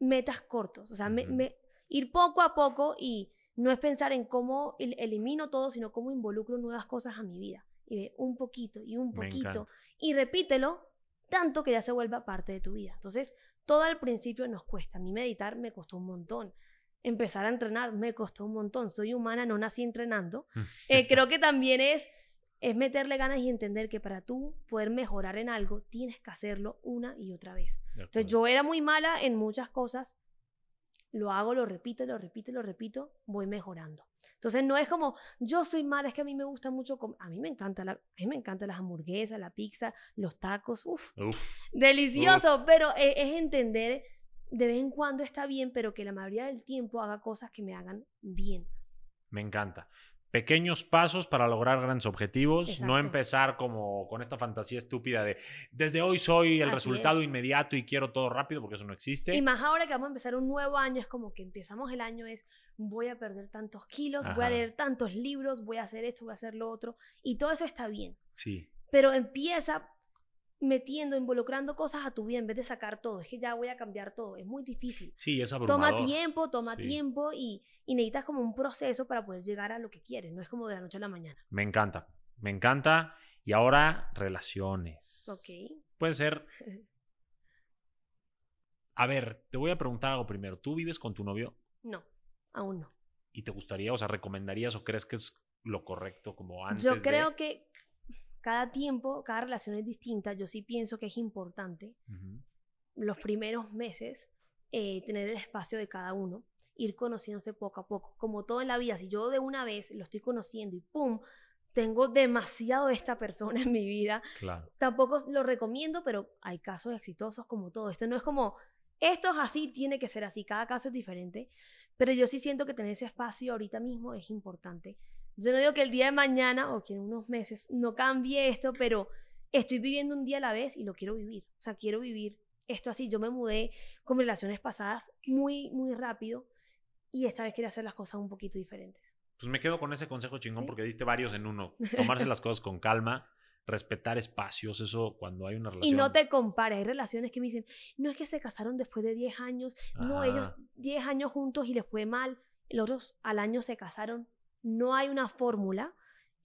metas cortos. O sea, uh-huh. me... me ir poco a poco y no es pensar en cómo elimino todo, sino cómo involucro nuevas cosas a mi vida. Y un poquito y un poquito. Y repítelo tanto que ya se vuelva parte de tu vida. Entonces, todo al principio nos cuesta. A mí meditar me costó un montón. Empezar a entrenar me costó un montón. Soy humana, no nací entrenando. eh, creo que también es, es meterle ganas y entender que para tú poder mejorar en algo, tienes que hacerlo una y otra vez. Entonces, yo era muy mala en muchas cosas. Lo hago, lo repito, lo repito, lo repito, voy mejorando. Entonces no es como, yo soy mala, es que a mí me gusta mucho comer. A mí me encanta la, a mí me encantan las hamburguesas, la pizza, los tacos, uff, uf, delicioso, uf. Pero es, es entender, de vez en cuando está bien, pero que la mayoría del tiempo haga cosas que me hagan bien. Me encanta. Pequeños pasos para lograr grandes objetivos. Exacto. No empezar como con esta fantasía estúpida de desde hoy soy el Así resultado es. inmediato y quiero todo rápido, porque eso no existe. Y más ahora que vamos a empezar un nuevo año, es como que empezamos el año es voy a perder tantos kilos, Ajá. voy a leer tantos libros, voy a hacer esto, voy a hacer lo otro. Y todo eso está bien. Sí. Pero empieza metiendo, involucrando cosas a tu vida en vez de sacar todo. Es que ya voy a cambiar todo. Es muy difícil. Sí, es abrumador. Toma tiempo, toma sí. tiempo y, y necesitas como un proceso para poder llegar a lo que quieres. No es como de la noche a la mañana. Me encanta. Me encanta. Y ahora, relaciones. Ok. Puede ser... A ver, te voy a preguntar algo primero. ¿Tú vives con tu novio? No, aún no. ¿Y te gustaría, o sea, recomendarías o crees que es lo correcto como antes? Yo creo de... que... Cada tiempo, cada relación es distinta. Yo sí pienso que es importante uh-huh. los primeros meses eh, tener el espacio de cada uno, ir conociéndose poco a poco. Como todo en la vida, si yo de una vez lo estoy conociendo y ¡pum! Tengo demasiado de esta persona en mi vida. Claro. Tampoco lo recomiendo, pero hay casos exitosos como todo. Esto no es como, esto es así, tiene que ser así. Cada caso es diferente. Pero yo sí siento que tener ese espacio ahorita mismo es importante. Yo no digo que el día de mañana o que en unos meses no cambie esto, pero estoy viviendo un día a la vez y lo quiero vivir. O sea, quiero vivir esto así. Yo me mudé con relaciones pasadas muy, muy rápido y esta vez quiero hacer las cosas un poquito diferentes. Pues me quedo con ese consejo chingón, ¿sí? Porque diste varios en uno. Tomarse las cosas con calma, respetar espacios, eso cuando hay una relación. Y no te compares. Hay relaciones que me dicen, no es que se casaron después de diez años, Ajá. no, ellos diez años juntos y les fue mal, los otros al año se casaron. No hay una fórmula,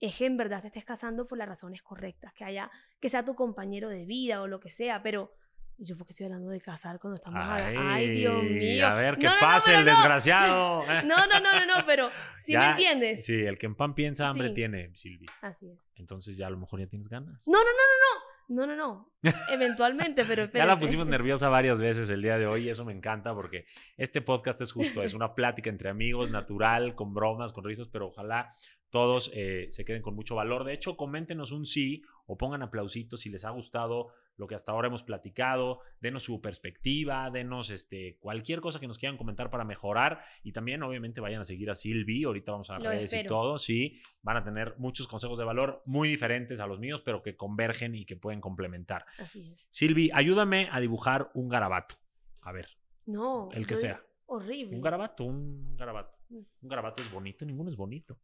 es que en verdad te estés casando por las razones correctas, que haya, que sea tu compañero de vida o lo que sea, pero yo porque estoy hablando de casar cuando estamos ay, a... ay Dios mío, a ver que no, no, pase no, el no. desgraciado. No, no, no, no, no, pero si ¿sí me entiendes? Sí, el que en pan piensa hambre sí. tiene, Silvy. Así es. Entonces ya a lo mejor ya tienes ganas. No, no, no, no, no. No, no, no. Eventualmente, pero espérate. Ya la pusimos nerviosa varias veces el día de hoy y eso me encanta porque este podcast es justo, es una plática entre amigos, natural, con bromas, con risas, pero ojalá todos eh, se queden con mucho valor. De hecho, coméntenos un sí o pongan aplausitos si les ha gustado lo que hasta ahora hemos platicado. Denos su perspectiva, denos este, cualquier cosa que nos quieran comentar para mejorar y también obviamente vayan a seguir a Silvy. Ahorita vamos a redes y todo. Sí, van a tener muchos consejos de valor muy diferentes a los míos, pero que convergen y que pueden complementar. Así es. Silvy, ayúdame a dibujar un garabato. A ver. No. El que sea. Horrible. Un garabato, un garabato. Un garabato es bonito, ninguno es bonito.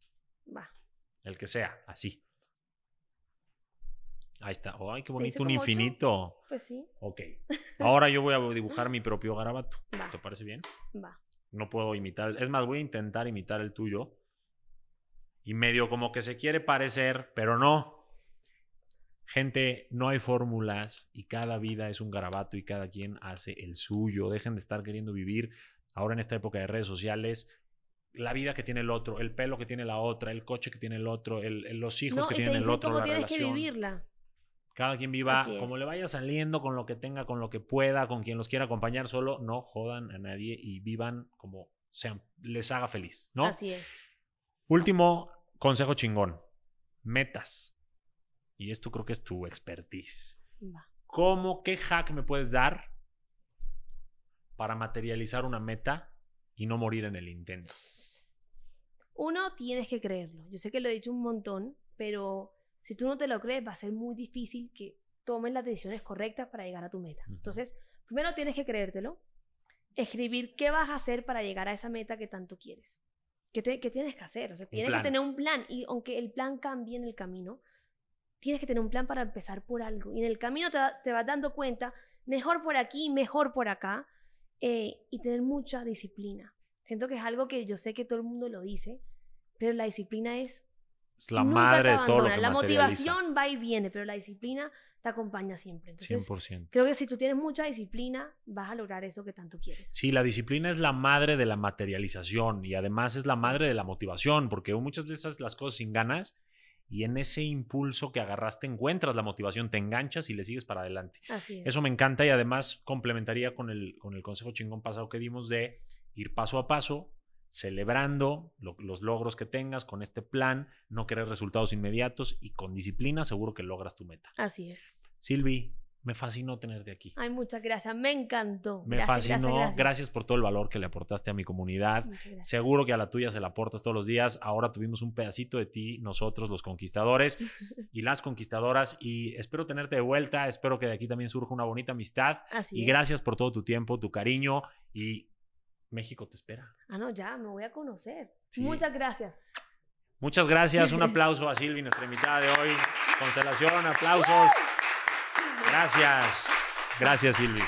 Va. El que sea, así. Ahí está. Ay, qué bonito, un infinito. Ocho? Pues sí. Ok. Ahora yo voy a dibujar mi propio garabato. Va. ¿Te parece bien? Va. No puedo imitar. Es más, voy a intentar imitar el tuyo. Y medio como que se quiere parecer, pero no. Gente, no hay fórmulas y cada vida es un garabato y cada quien hace el suyo. Dejen de estar queriendo vivir Ahora en esta época de redes sociales, la vida que tiene el otro, el pelo que tiene la otra, el coche que tiene el otro, el, el, los hijos no, que tiene el otro, la relación. No, y te dicen cómo tienes que vivirla. Cada quien viva como le vaya saliendo, con lo que tenga, con lo que pueda, con quien los quiera acompañar, solo no jodan a nadie y vivan como sean, les haga feliz, ¿no? Así es. Último consejo chingón. Metas. Y esto creo que es tu expertise. No. ¿Cómo, qué hack me puedes dar para materializar una meta y no morir en el intento? Uno, tienes que creerlo. Yo sé que lo he dicho un montón, pero si tú no te lo crees, va a ser muy difícil que tomes las decisiones correctas para llegar a tu meta. Uh-huh. Entonces, primero tienes que creértelo. Escribir qué vas a hacer para llegar a esa meta que tanto quieres. ¿Qué, te, qué tienes que hacer? O sea, tienes que tener un plan. Y aunque el plan cambie en el camino, tienes que tener un plan para empezar por algo. Y en el camino te, te vas dando cuenta, mejor por aquí, mejor por acá. Eh, y tener mucha disciplina. Siento que es algo que yo sé que todo el mundo lo dice, pero la disciplina es, es la madre de todo lo que materializa. La motivación va y viene, pero la disciplina te acompaña siempre. Entonces, cien por ciento. Creo que si tú tienes mucha disciplina, vas a lograr eso que tanto quieres. Sí, la disciplina es la madre de la materialización y además es la madre de la motivación, porque muchas veces las cosas sin ganas y en ese impulso que agarraste encuentras la motivación, te enganchas y le sigues para adelante. Así es. Eso me encanta y además complementaría con el, con el consejo chingón pasado que dimos de ir paso a paso, celebrando lo, los logros que tengas con este plan, no querer resultados inmediatos y con disciplina seguro que logras tu meta. Así es. Silvy, me fascinó tenerte aquí. Ay, muchas gracias. Me encantó. Me gracias, fascinó. Gracias, gracias. Gracias por todo el valor que le aportaste a mi comunidad. Seguro que a la tuya se la aportas todos los días. Ahora tuvimos un pedacito de ti, nosotros los conquistadores y las conquistadoras. Y espero tenerte de vuelta. Espero que de aquí también surja una bonita amistad. Así y es. Gracias por todo tu tiempo, tu cariño. Y México te espera. Ah, no, ya. Me voy a conocer. Sí. Muchas gracias. Muchas gracias. Un aplauso a Silvy, nuestra invitada de hoy. Constelación, aplausos. Gracias, gracias Silvy.